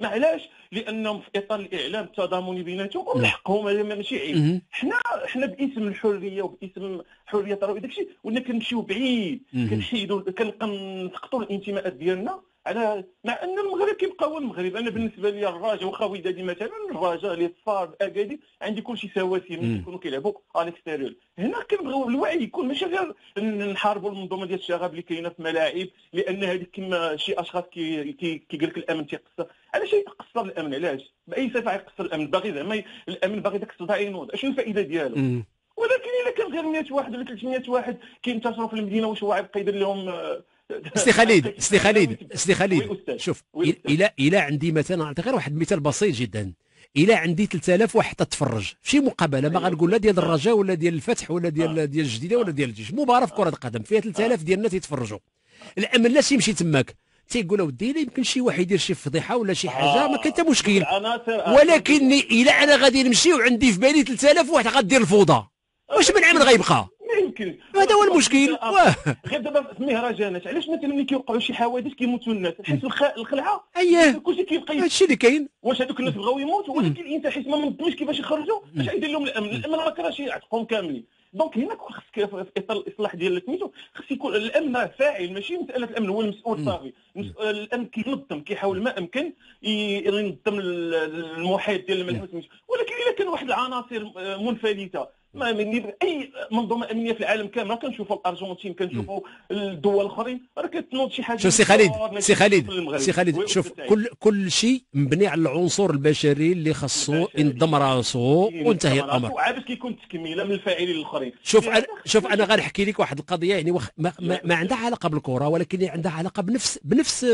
ما علاش؟ لانهم في اطار الاعلام التضامني بيناتهم ومن حقهم، هذا ماشي عيب. حنا باسم الحريه وباسم حريه الراي داكشي ولنا كنمشيو بعيد، كنحيدوا كنسقطوا الانتماءات ديالنا على، مع ان المغرب كيبقى هو المغرب. انا بالنسبه لي الرجاء وخا ودادي مثلا، الرجاء اللي صار اكادير عندي كلشي سواسي ملي كيكونوا كيلعبوا على الاكستيريور. هنا كنبغيو الوعي يكون ماشي غير نحاربوا المنظومه ديال الشغب اللي كاينه في الملاعب، لان هذيك كما شي اشخاص كيقول لك الامن تيقصر، علاش يقصر الامن؟ علاش باي ساعه يقصر الامن؟ باغي زعما الامن باغي داك الصداع ينوض، شنو الفائده ديالو؟ ولكن الا كان غير 100 واحد ولا 300 واحد كينتصروا في المدينه، واش هو يبقى يدير لهم؟ سي خليل شوف، الى عندي مثلا، نعطي غير واحد المثال بسيط جدا، الى عندي 3000 واحد تتفرج في شي مقابله، ما غنقول لا ديال الرجاء ولا ديال الفتح ولا ديال الجديده ولا ديال الجيش، مباراه في كره القدم فيها 3000 ديال الناس يتفرجوا، الامن لا تيمشي تماك تيقول اودي لي يمكن شي واحد يدير شي فضيحه ولا شي حاجه ما كاين حتى مشكل، ولكن الا انا غادي نمشي وعندي في بالي 3000 واحد غدير الفوضى، واش من عام غيبقى؟ يمكن هذا هو المشكل. غير دابا في المهرجانات علاش مثلا ملي كيوقعوا شي حوادث كيموتوا الناس، حيت الخلعه كلشي كيبقى هادشي اللي كاين. واش هذوك الناس بغاو يموتوا؟ ولكن الانسان حيت ما منظمش كيفاش يخرجوا، باش يدير لهم الامن راه كراش يعتقهم كاملين. دونك هنا خصك في اطار الاصلاح ديال سميتو، خص يكون الامن فاعل، ماشي مساله الامن هو المسؤول صافي، الامن كينظم، كيحاول ما امكن ينظم المحيط ديال الملعب، ولكن الا كان واحد العناصر منفلته ما من اي منظومه امنيه في العالم كامل، راه كنشوفوا الارجنتين، كنشوفوا الدول الاخرين، راه كتنوض شي حاجه. شوف سي خالد شوف، كل شيء مبني على العنصر البشري اللي خاصو ينظم راسو وانتهي الامر، وعاد كيكون تكميله من الفاعلين الاخرين. شوف انا غنحكي لك واحد القضيه، يعني ما عندها علاقه بالكره، ولكن عندها علاقه بنفس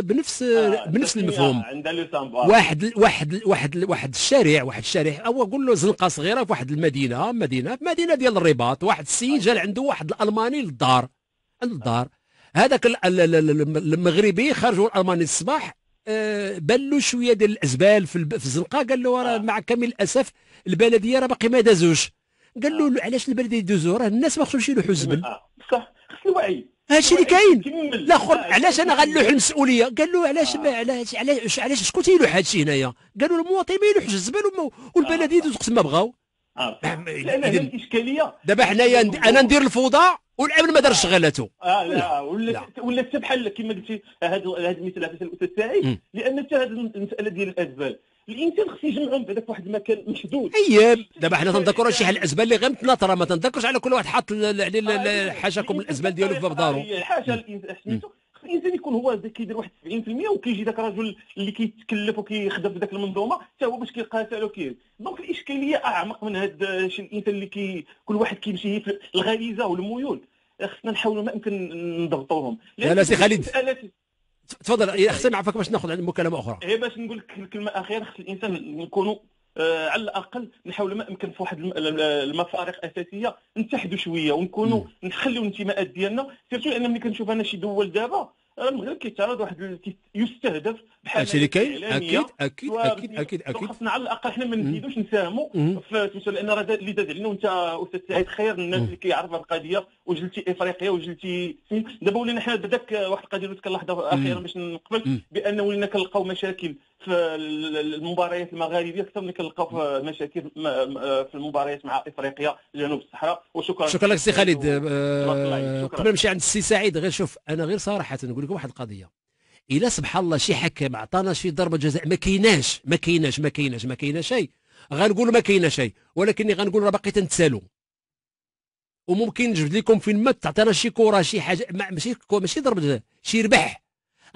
المفهوم. واحد الشارع او قول له زنقه صغيره في واحد المدينه ديال الرباط، واحد السيد جا عنده واحد الالماني للدار، هذاك المغربي خرجوا الالماني الصباح، بان له شويه ديال الازبال في الزنقه، قال له راه مع كامل الاسف البلديه راه باقي ما دازوش، قال له علاش البلديه يدوزو؟ راه الناس ما خصهمش يلوحوا الزبل. صح، خص الوعي، هادشي اللي كاين. الاخر علاش انا غنلوح المسؤوليه؟ قال له علاش شكون تيلوح هادشي هنايا؟ قالوا المواطن ما يلوحش الزبل والبلديه يدوز قسم ما بغاو. لان هذه الاشكاليه دابا حنايا انا ندير الفوضى والامن ما دارش شغالته. لا ولا حتى بحال كما قلتي هذا المثال عطيته الاستاذ سعيد، لان حتى هذه المساله ديال الازبال الانسان خصو يجمعهم في هذاك واحد المكان محدود. دابا حنا تنذكروا شحال الازبال اللي غير متناطره، ما تنذكرش على كل واحد حاط حاشاكم الازبال ديالو في باب دارو. حاشا سميتو الانسان يكون هو كيدير واحد 70% وكيجي ذاك الرجل اللي كيتكلف وكيخدم في ذاك المنظومه حتى هو باش كيقاتل وكير. دونك الاشكاليه اعمق من هذا الشيء. الانسان اللي كل واحد كيمشي في الغريزه والميول، خصنا نحاولوا ما امكن نضبطوهم. لا سي خالد تفضل، خصني نعرفك باش ناخذ عند مكالمه اخرى. باش نقول لك كلمه اخيره، خص الانسان نكونوا على الاقل نحاول ما امكن في واحد المفارق اساسيه نتحدوا شويه ونكونوا نخليو الانتماءات ديالنا، سيرتو لان ملي كنشوف انا شي دول دابا المغرب كيتعرض واحد يستهدف بحال هادشي اللي كاين. اكيد خصنا على الاقل حنا ما نزيدوش نساهموا في مثلا، لان راه اللي داز علينا وانت استاذ سعيد خير الناس اللي كيعرفوا القضيه، وجلتي افريقيا وجلتي دابا ولينا حنا داك واحد القضيه اللي كنلاحظها اخيرا باش نقبل بان ولينا كنلقاو مشاكل في المباريات المغاربيه اكثر من كنلقاو في مشاكل في المباريات مع افريقيا جنوب الصحراء. وشكرا لك سي خالد. قبل ما نمشي عند السي سعيد، غير شوف انا غير صراحه نقول لك واحد القضيه، الا سبحان الله شي حكم عطانا شي ضربه جزاء ما كايناش شيء، غنقول ما كايناش شيء، ولكني غنقول راه باقي تنتسالوا، وممكن نجبد لكم فين ما تعطينا شي كره شي حاجه، ماشي ضربه جزاء، شي ربح،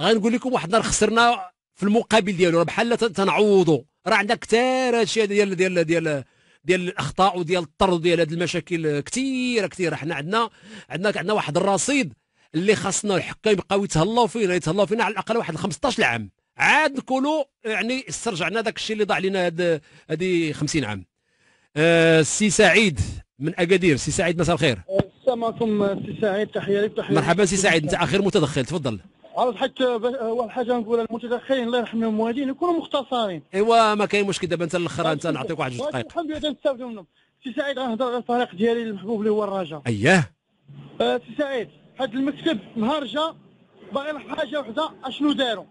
غنقول لكم واحد النهار خسرنا في المقابل ديالو، راه بحال تنعوضوا، راه عندنا كثار هادشي ديال ديال ديال ديال الاخطاء وديال الطرد وديال هاد المشاكل كثيره. حنا عندنا واحد الرصيد اللي خاصنا الحكام يبقاو يتهلاو فينا على الاقل واحد 15 عام، عاد نكونوا يعني استرجعنا داك الشيء اللي ضاع لنا هذه 50 عام. السي سعيد من اكادير. سي سعيد مساء الخير. السلام عليكم السي سعيد، تحيه لك. مرحبا سي سعيد، انت اخر متدخل، تفضل. عرفت حتى واحد الحاجه نقول المتدخلين الله يرحمهم والدين يكونوا مختصرين. ايوا ما كاين مشكل، دابا انت الاخر انت نعطيك واحد 2 دقائق. الحمد لله تنستافدوا منهم. سي سعيد غنهضر على الفريق ديالي المحبوب اللي هو الرجاء. سي سعيد هاد المكتب مهرجه باغيين حاجه وحده. اشنو داروا؟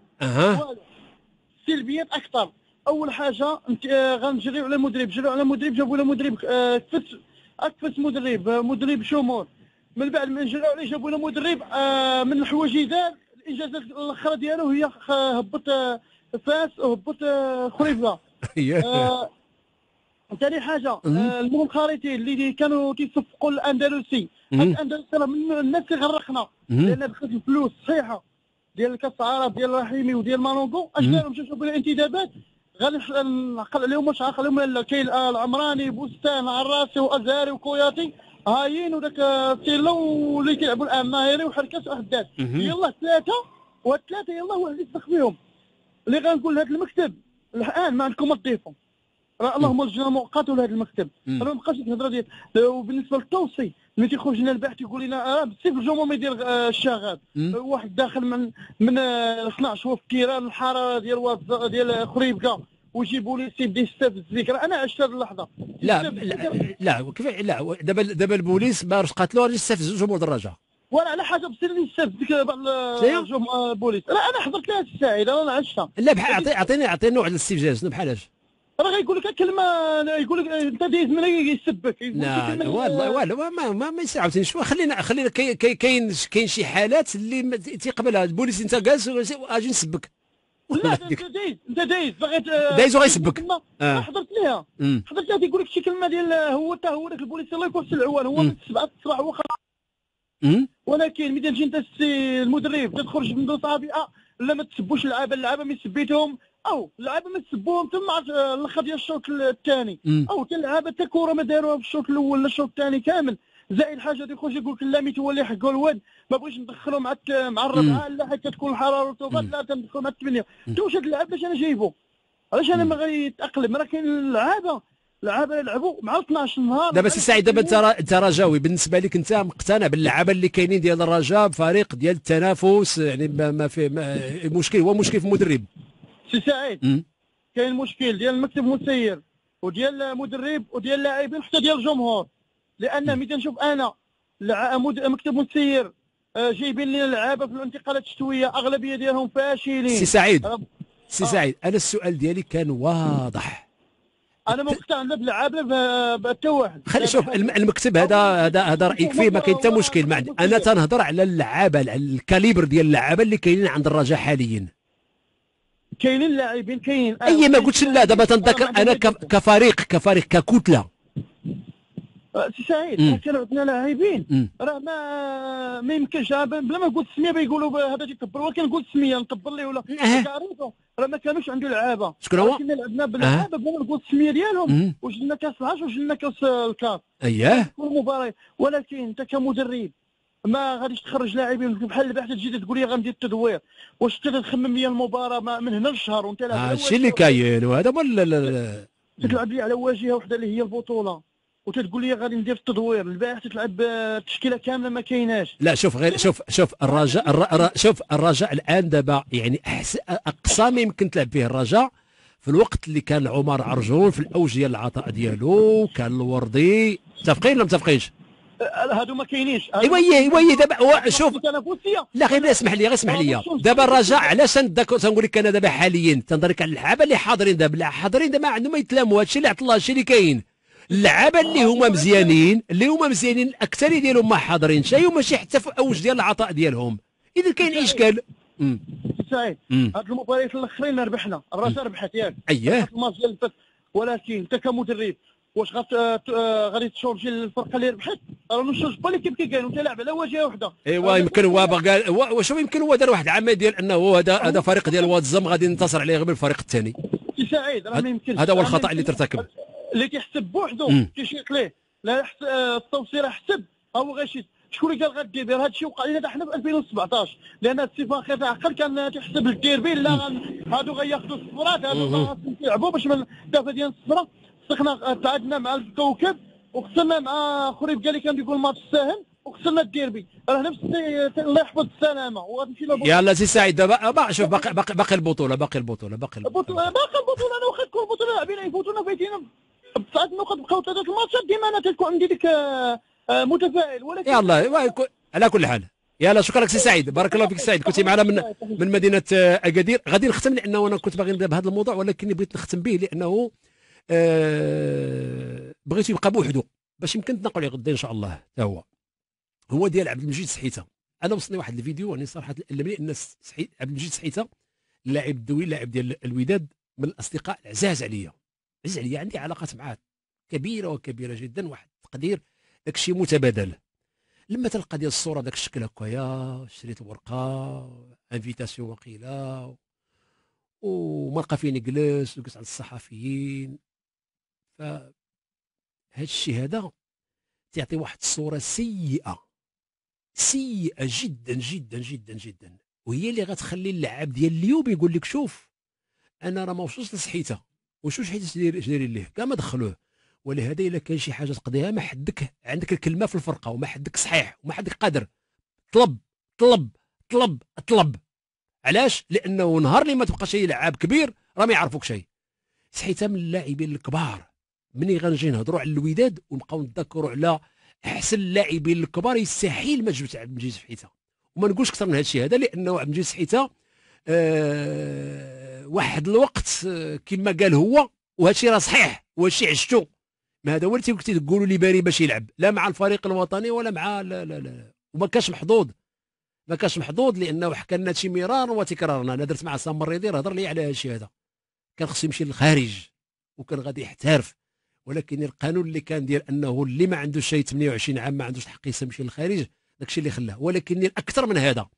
سلبيات اكثر. اول حاجه غنجريو على المدرب، جريو على المدرب، جابوا له مدرب اكفت مدرب شمور. من بعد ما جريو عليه جابوا له مدرب من الحوايج اللي دار الانجازات الاخرى ديالو هي هبط فاس وهبط خريبكة. ثاني حاجه المنخرطين اللي كانوا كيصفقوا الاندلسي. الاندلسي راه من الناس اللي غرقنا لان دخلت الفلوس صحيحه ديال كاس العرب ديال الرحيمي وديال مالونغو. اش داروا؟ شوفوا بالانتدابات غادي نعقل عليهم واش عاقل عليهم. كاين العمراني، بوستان، عراسي وازهري وكوياتي، هايين وداك تيلو اللي كيلعبوا الان ماهري وحركات وحداد. يلاه ثلاثه والثلاثه يلاه هو اللي يسبق بهم. اللي غنقول لهذا المكتب الان ما عندكم تضيفوا، راه اللهم الجنه مؤقته لهذا المكتب، راه ما بقاش الهضره ديال. وبالنسبه للتوصي ملي تيخرج لنا الباحث يقول لنا بالسيف الجمهوري ديال الشغاب، واحد داخل من 12 هو في كيران الحراره ديال خريبكة ويجيبوا لي سي بدي في الذكرى. انا عشت هذه اللحظه. لا كيف لا دابا البوليس ما رشقات له يستفز جمهور الرجاء ولا على حسب سير يستفز جمهور البوليس. انا حضرت لها السعيد، انا عشتها. لا بحال اعطيني نوع الاستفزاز. شنو بحالاش؟ راه غايقول لك كلمه، يقول لك انت دايز من يسبك. لا والله والله ما يساعدنيش. خلينا كاين شي حالات اللي تيقبلها البوليس. انت جالس اجي نسبك. لا انت دايز باغي دايز وغيسبك. حضرت ليها تيقول لك شي كلمه ديال هو حتى هو داك البوليس الله يكون في العوان. هو من 7 الصباح هو خلاص. ولكن ملي تجي انت المدرب تخرج من دون طبيعه لا ما تسبوش اللعابه ملي سبيتهم او اللعابه ما تسبوهم تما الاخر ديال الشوط الثاني، او كاللعابه حتى كره ما داروها في الشوط الاول ولا الشوط الثاني كامل. زائد حاجه تيخرج يقول لك لا ميت هو اللي حقه الواد، ما بغيتش ندخلو مع الربعه لا حيت كتكون الحراره والرطوبات، لا تندخلو مع الثمانيه. انت واش هاد اللاعب باش انا جايبو؟ علاش انا ما غيتاقلم؟ راه كاين اللعابه يلعبوا مع 12 نهار. دابا سي سعيد، دابا انت رجاوي بالنسبه لك، انت مقتنع باللعابه اللي كاينين ديال الرجاء فريق ديال التنافس؟ يعني ما فيه مشكل، هو مشكل في المدرب. سي سعيد كاين مشكل ديال المكتب المسير وديال المدرب وديال اللاعبين حتى ديال الجمهور. لان ملي كنشوف انا مكتب مسير جايبين لنا لعابه في الانتقالات الشتويه اغلبيه ديالهم فاشلين. سي سعيد انا السؤال ديالي كان واضح. انا ما مقتنعش باللعابه حتى واحد. خلي شوف المكتب هذا رايك فيه ما كاين حتى مشكل. ما عندي، انا تنهضر على اللعابه، على الكاليبر ديال اللعابه اللي كاينين عند الرجاء حاليا. كاينين لاعبين كاينين اي ما قلتش لا. دابا تنذكر انا كفريق ككتله. سي سعيد كانوا عندنا لاعبين راه ما يمكنش بلا ما نقول السميه بيقولوا هذا تيكبر، ولكن نقول السميه نكبر ليه ولا تعرفوا راه ما كانوش عنده لعابه. شكون هو؟ كنا لعبنا باللعابه بلا ما نقول السميه ديالهم وجلنا كاس العرش وجلنا كاس الكاس. اييه المباراه. ولكن انت كمدرب ما غاديش تخرج لاعبين بحال البحث تجي تقول لي غندير التدوير. واش انت تخمم لي المباراه من هنا للشهر وانت لاعب؟ هادشي اللي كاين وهذا ولا تلعب لي على واجهه وحده اللي هي البطوله وتتقول لي غادي ندير التدوير. البارح تلعب التشكيله كامله ما كايناش. لا شوف غير شوف الرجاء، شوف الرجاء الان دابا يعني اقصى ما يمكن تلعب فيه الرجاء في الوقت اللي كان عمر عرجون في الاوج ديال العطاء ديالو، كان الوردي. متفقين ولا متفقينش؟ هادو ما كاينينش. ايوا دابا شوف لا غير اسمح لي دابا الرجاء علاش تنقول لك انا دابا حاليا تنهضر لك على اللعابه اللي حاضرين دابا. اللي حاضرين دابا عندهم ما يتلاموا. هادشي اللي عطل، هادشي اللي كاين. اللعابه اللي هما مزيانين الاكثريه ديالهم ما حاضرينش، هما ماشي حتى في اوج ديال العطاء ديالهم. اذا كاين اشكال. سعيد هاد المباريات الاخرين ربحنا، الرجاء ربحت ياك. اييه الماتش ديال الفتح. ولكن انت كمدرب واش غادي تشونجي الفرقه اللي ربحت؟ راه نشوف با ليكيب كي كاين وانت لاعب على واجهه وحده. ايوا يمكن هو باغي شوف، يمكن هو دار واحد العمل ديال انه هذا فريق ديال واد الزم غادي ينتصر عليه غير بالفريق الثاني. سي سعيد راه ما يمكنش، هذا هو الخطا اللي ترتكب. اللي كيحسب بوحدو كيشيق ليه، لا التوصي راه حسب هو غاشي. شكون اللي قال غادير هذا الشيء؟ وقع لنا حنا في 2017 لان السي فاخر تعقل كان تيحسب الديربي لا هادو غياخذوا الصفرات، هادو غيلعبوا باش من الدافه ديال الصفره. صقنا تعادلنا مع الكوكب وخسرنا مع خريبكة اللي كان يقول الماتش ساهل وخسرنا الديربي. راه نفس الله يحفظ السلامه وغنمشي لبرا. يلا سي سعيد دابا شوف باقي البطوله باقي البطوله انا واخا تكون البطوله لاعبين يفوتونا فايتين ب9 نقط، بقاو 3 الماتشات. ديما انا تكون عندي ديك متفائل. ولكن يلا على كل حال، يلا شكرا لك سي سعيد، بارك الله فيك سعيد، كنت معنا من مدينه اكادير. غادي نختم لانه انا كنت باغي نبدا بهذا الموضوع ولكن بغيت نختم به لانه بغيت يبقى بوحدو باش يمكن تناقوا عليه غدا ان شاء الله. حتى هو ديال عبد المجيد سحيتا. انا وصلني واحد الفيديو انا صراحه ألمني ان عبد المجيد سحيتا اللاعب الدولي اللاعب ديال الوداد من الاصدقاء العزاز عليا، عزيز عليا، عندي علاقات معاه كبيره وكبيره جدا، واحد التقدير داكشي متبادل. لما تلقى ديال الصوره داك الشكل هكايا، شريت الورقه انفيتاسيون وقيله وما لقى فين يجلس، وجلس على الصحفيين، ف هاد الشيء هذا تيعطي واحد الصوره سيئه، سيئه جدا جدا جدا جدا، وهي اللي غتخلي اللاعب ديال اليوم يقول لك شوف انا راه ما وصلتش لصحيته، وشوف شحال تديري ليه كاع ما دخلوه. ولهذا الا كان شي حاجه تقضيها ما حدك عندك الكلمه في الفرقه، وما حدك صحيح وما حدك قادر، طلب طلب طلب طلب. علاش؟ لانه نهار اللي ما تبقى شي لعاب كبير راه ما يعرفوك شيء. سحيته من اللاعبين الكبار، مني غنجي نهضروا على الوداد ونبقاو نتذكروا على احسن اللاعبين الكبار، يستحيل ما جبت عبد المجيد سحيته. وما نقولش اكثر من هذا الشيء هذا، لانه عبد المجيد سحيته واحد الوقت كما قال هو، وهذا الشيء راه صحيح، وهذا الشيء عشتو. ما هذا هو اللي تقولوا لي باري باش يلعب لا مع الفريق الوطني ولا مع لا لا لا، وما كانش محظوظ، ما كانش محظوظ، لانه حكى لنا هادشي مرارا وتكرارا. انا درت مع سام الريضي هضر لي على هادشي هذا، كان خصو يمشي للخارج وكان غادي يحترف، ولكن القانون اللي كان ديال انه اللي ما عندوش شي 28 عام ما عندوش الحق يمشي للخارج، داكشي اللي خلاه. ولكن الاكثر من هذا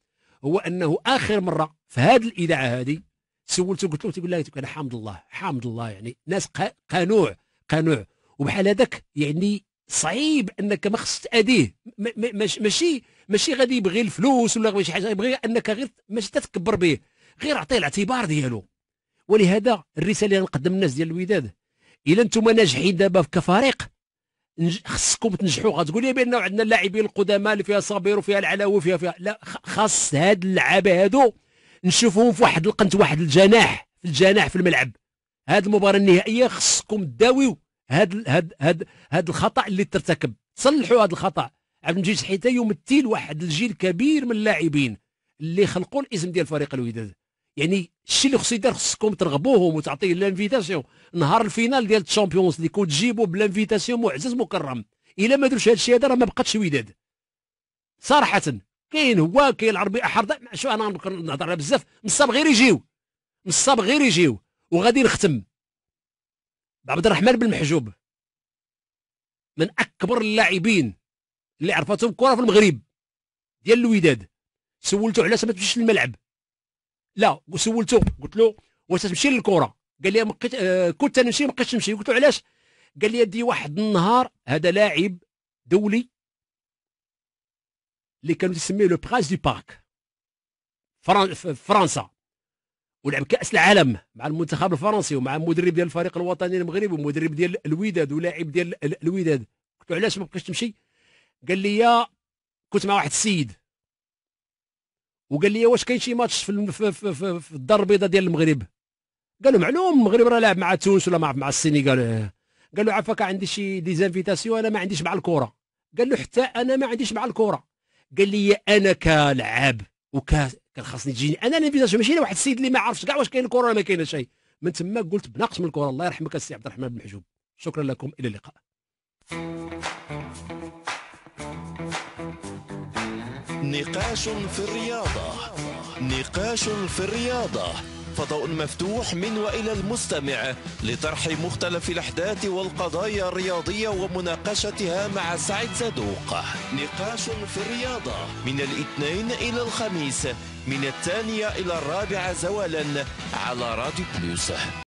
هو انه اخر مره في هذه الاذاعه هذه سولته قلت له، تيقول لي انا حامد الله حامد الله، يعني ناس قانوع قانوع، وبحال هذاك يعني صعيب انك ما خصك تاديه، ماشي غادي يبغي الفلوس ولا شي حاجه، يبغي انك غير ماشي تتكبر به، غير اعطيه الاعتبار ديالو. ولهذا الرساله اللي نقدم للناس ديال الوداد، الا انتم ناجحين دابا كفريق خصكم تنجحوا. غتقول لي بانه عندنا اللاعبين القدامى اللي فيها صبير وفيها العلاوي وفيها لا، خاص هاد اللعابه هادو نشوفهم في واحد القنت، واحد الجناح في الجناح في الملعب. هاد المباراه النهائيه خصكم تداويو هاد الخطا اللي ترتكب، تصلحوا هاد الخطا. عبد المجيد حيت يمثل واحد الجيل كبير من اللاعبين اللي خلقوا الاسم ديال فريق الوداد، يعني الشيء اللي خصو يدار خصكم ترغبوهم وتعطيه لانفيتاسيون نهار الفينال ديال الشامبيونز ليغ، وتجيبوا بلانفيتاسيون معزز مكرم. الا ما درش هذا الشيء هذا راه ما بقاتش وداد صراحه. كاين هو كاين العربي احرض، شو انا نهضر على بزاف، نصاب غير يجيو، نصاب غير يجيو. وغادي نختم عبد الرحمان بن الحجوب، من اكبر اللاعبين اللي عرفتهم كره في المغرب ديال الوداد. سولته علاش ما تمشيش للملعب، لا سولته قلت له واش تمشي للكره، قال لي كنت نمشي ما بقيتش نمشي. قلت له علاش، قال لي دي واحد النهار هذا لاعب دولي اللي كانوا تسميه لو برانس دي بارك في فرنسا، ولعب كأس العالم مع المنتخب الفرنسي ومع المدرب ديال الفريق الوطني المغربي ومدرب ديال الوداد ولاعب ديال الوداد. قلت له علاش ما بقيتش تمشي، قال لي يا كنت مع واحد السيد، وقال لي واش كاين شي ماتش في الدار البيضاء ديال المغرب، قال له معلوم المغرب راه لاعب مع تونس ولا مع السنغال، قال له عفاك عندي شي ديزانفيتاسيون انا ما عنديش مع الكره، قال له حتى انا ما عنديش مع الكره، قال لي انا كلعاب كان خاصني تجيني انا الانفيتاسيون، ماشي لواحد السيد اللي ما عرفش كاع واش كاين الكره ولا ما كاين شيء. من تما قلت بنقص من الكره. الله يرحمك السي عبد الرحمن بن الحجوب، شكرا لكم، الى اللقاء. نقاش في الرياضة، نقاش في الرياضة، فضاء مفتوح من وإلى المستمع لطرح مختلف الأحداث والقضايا الرياضية ومناقشتها مع سعيد زدوق. نقاش في الرياضة من الاثنين إلى الخميس من الثانية إلى الرابعة زوالا على راديو بلوس.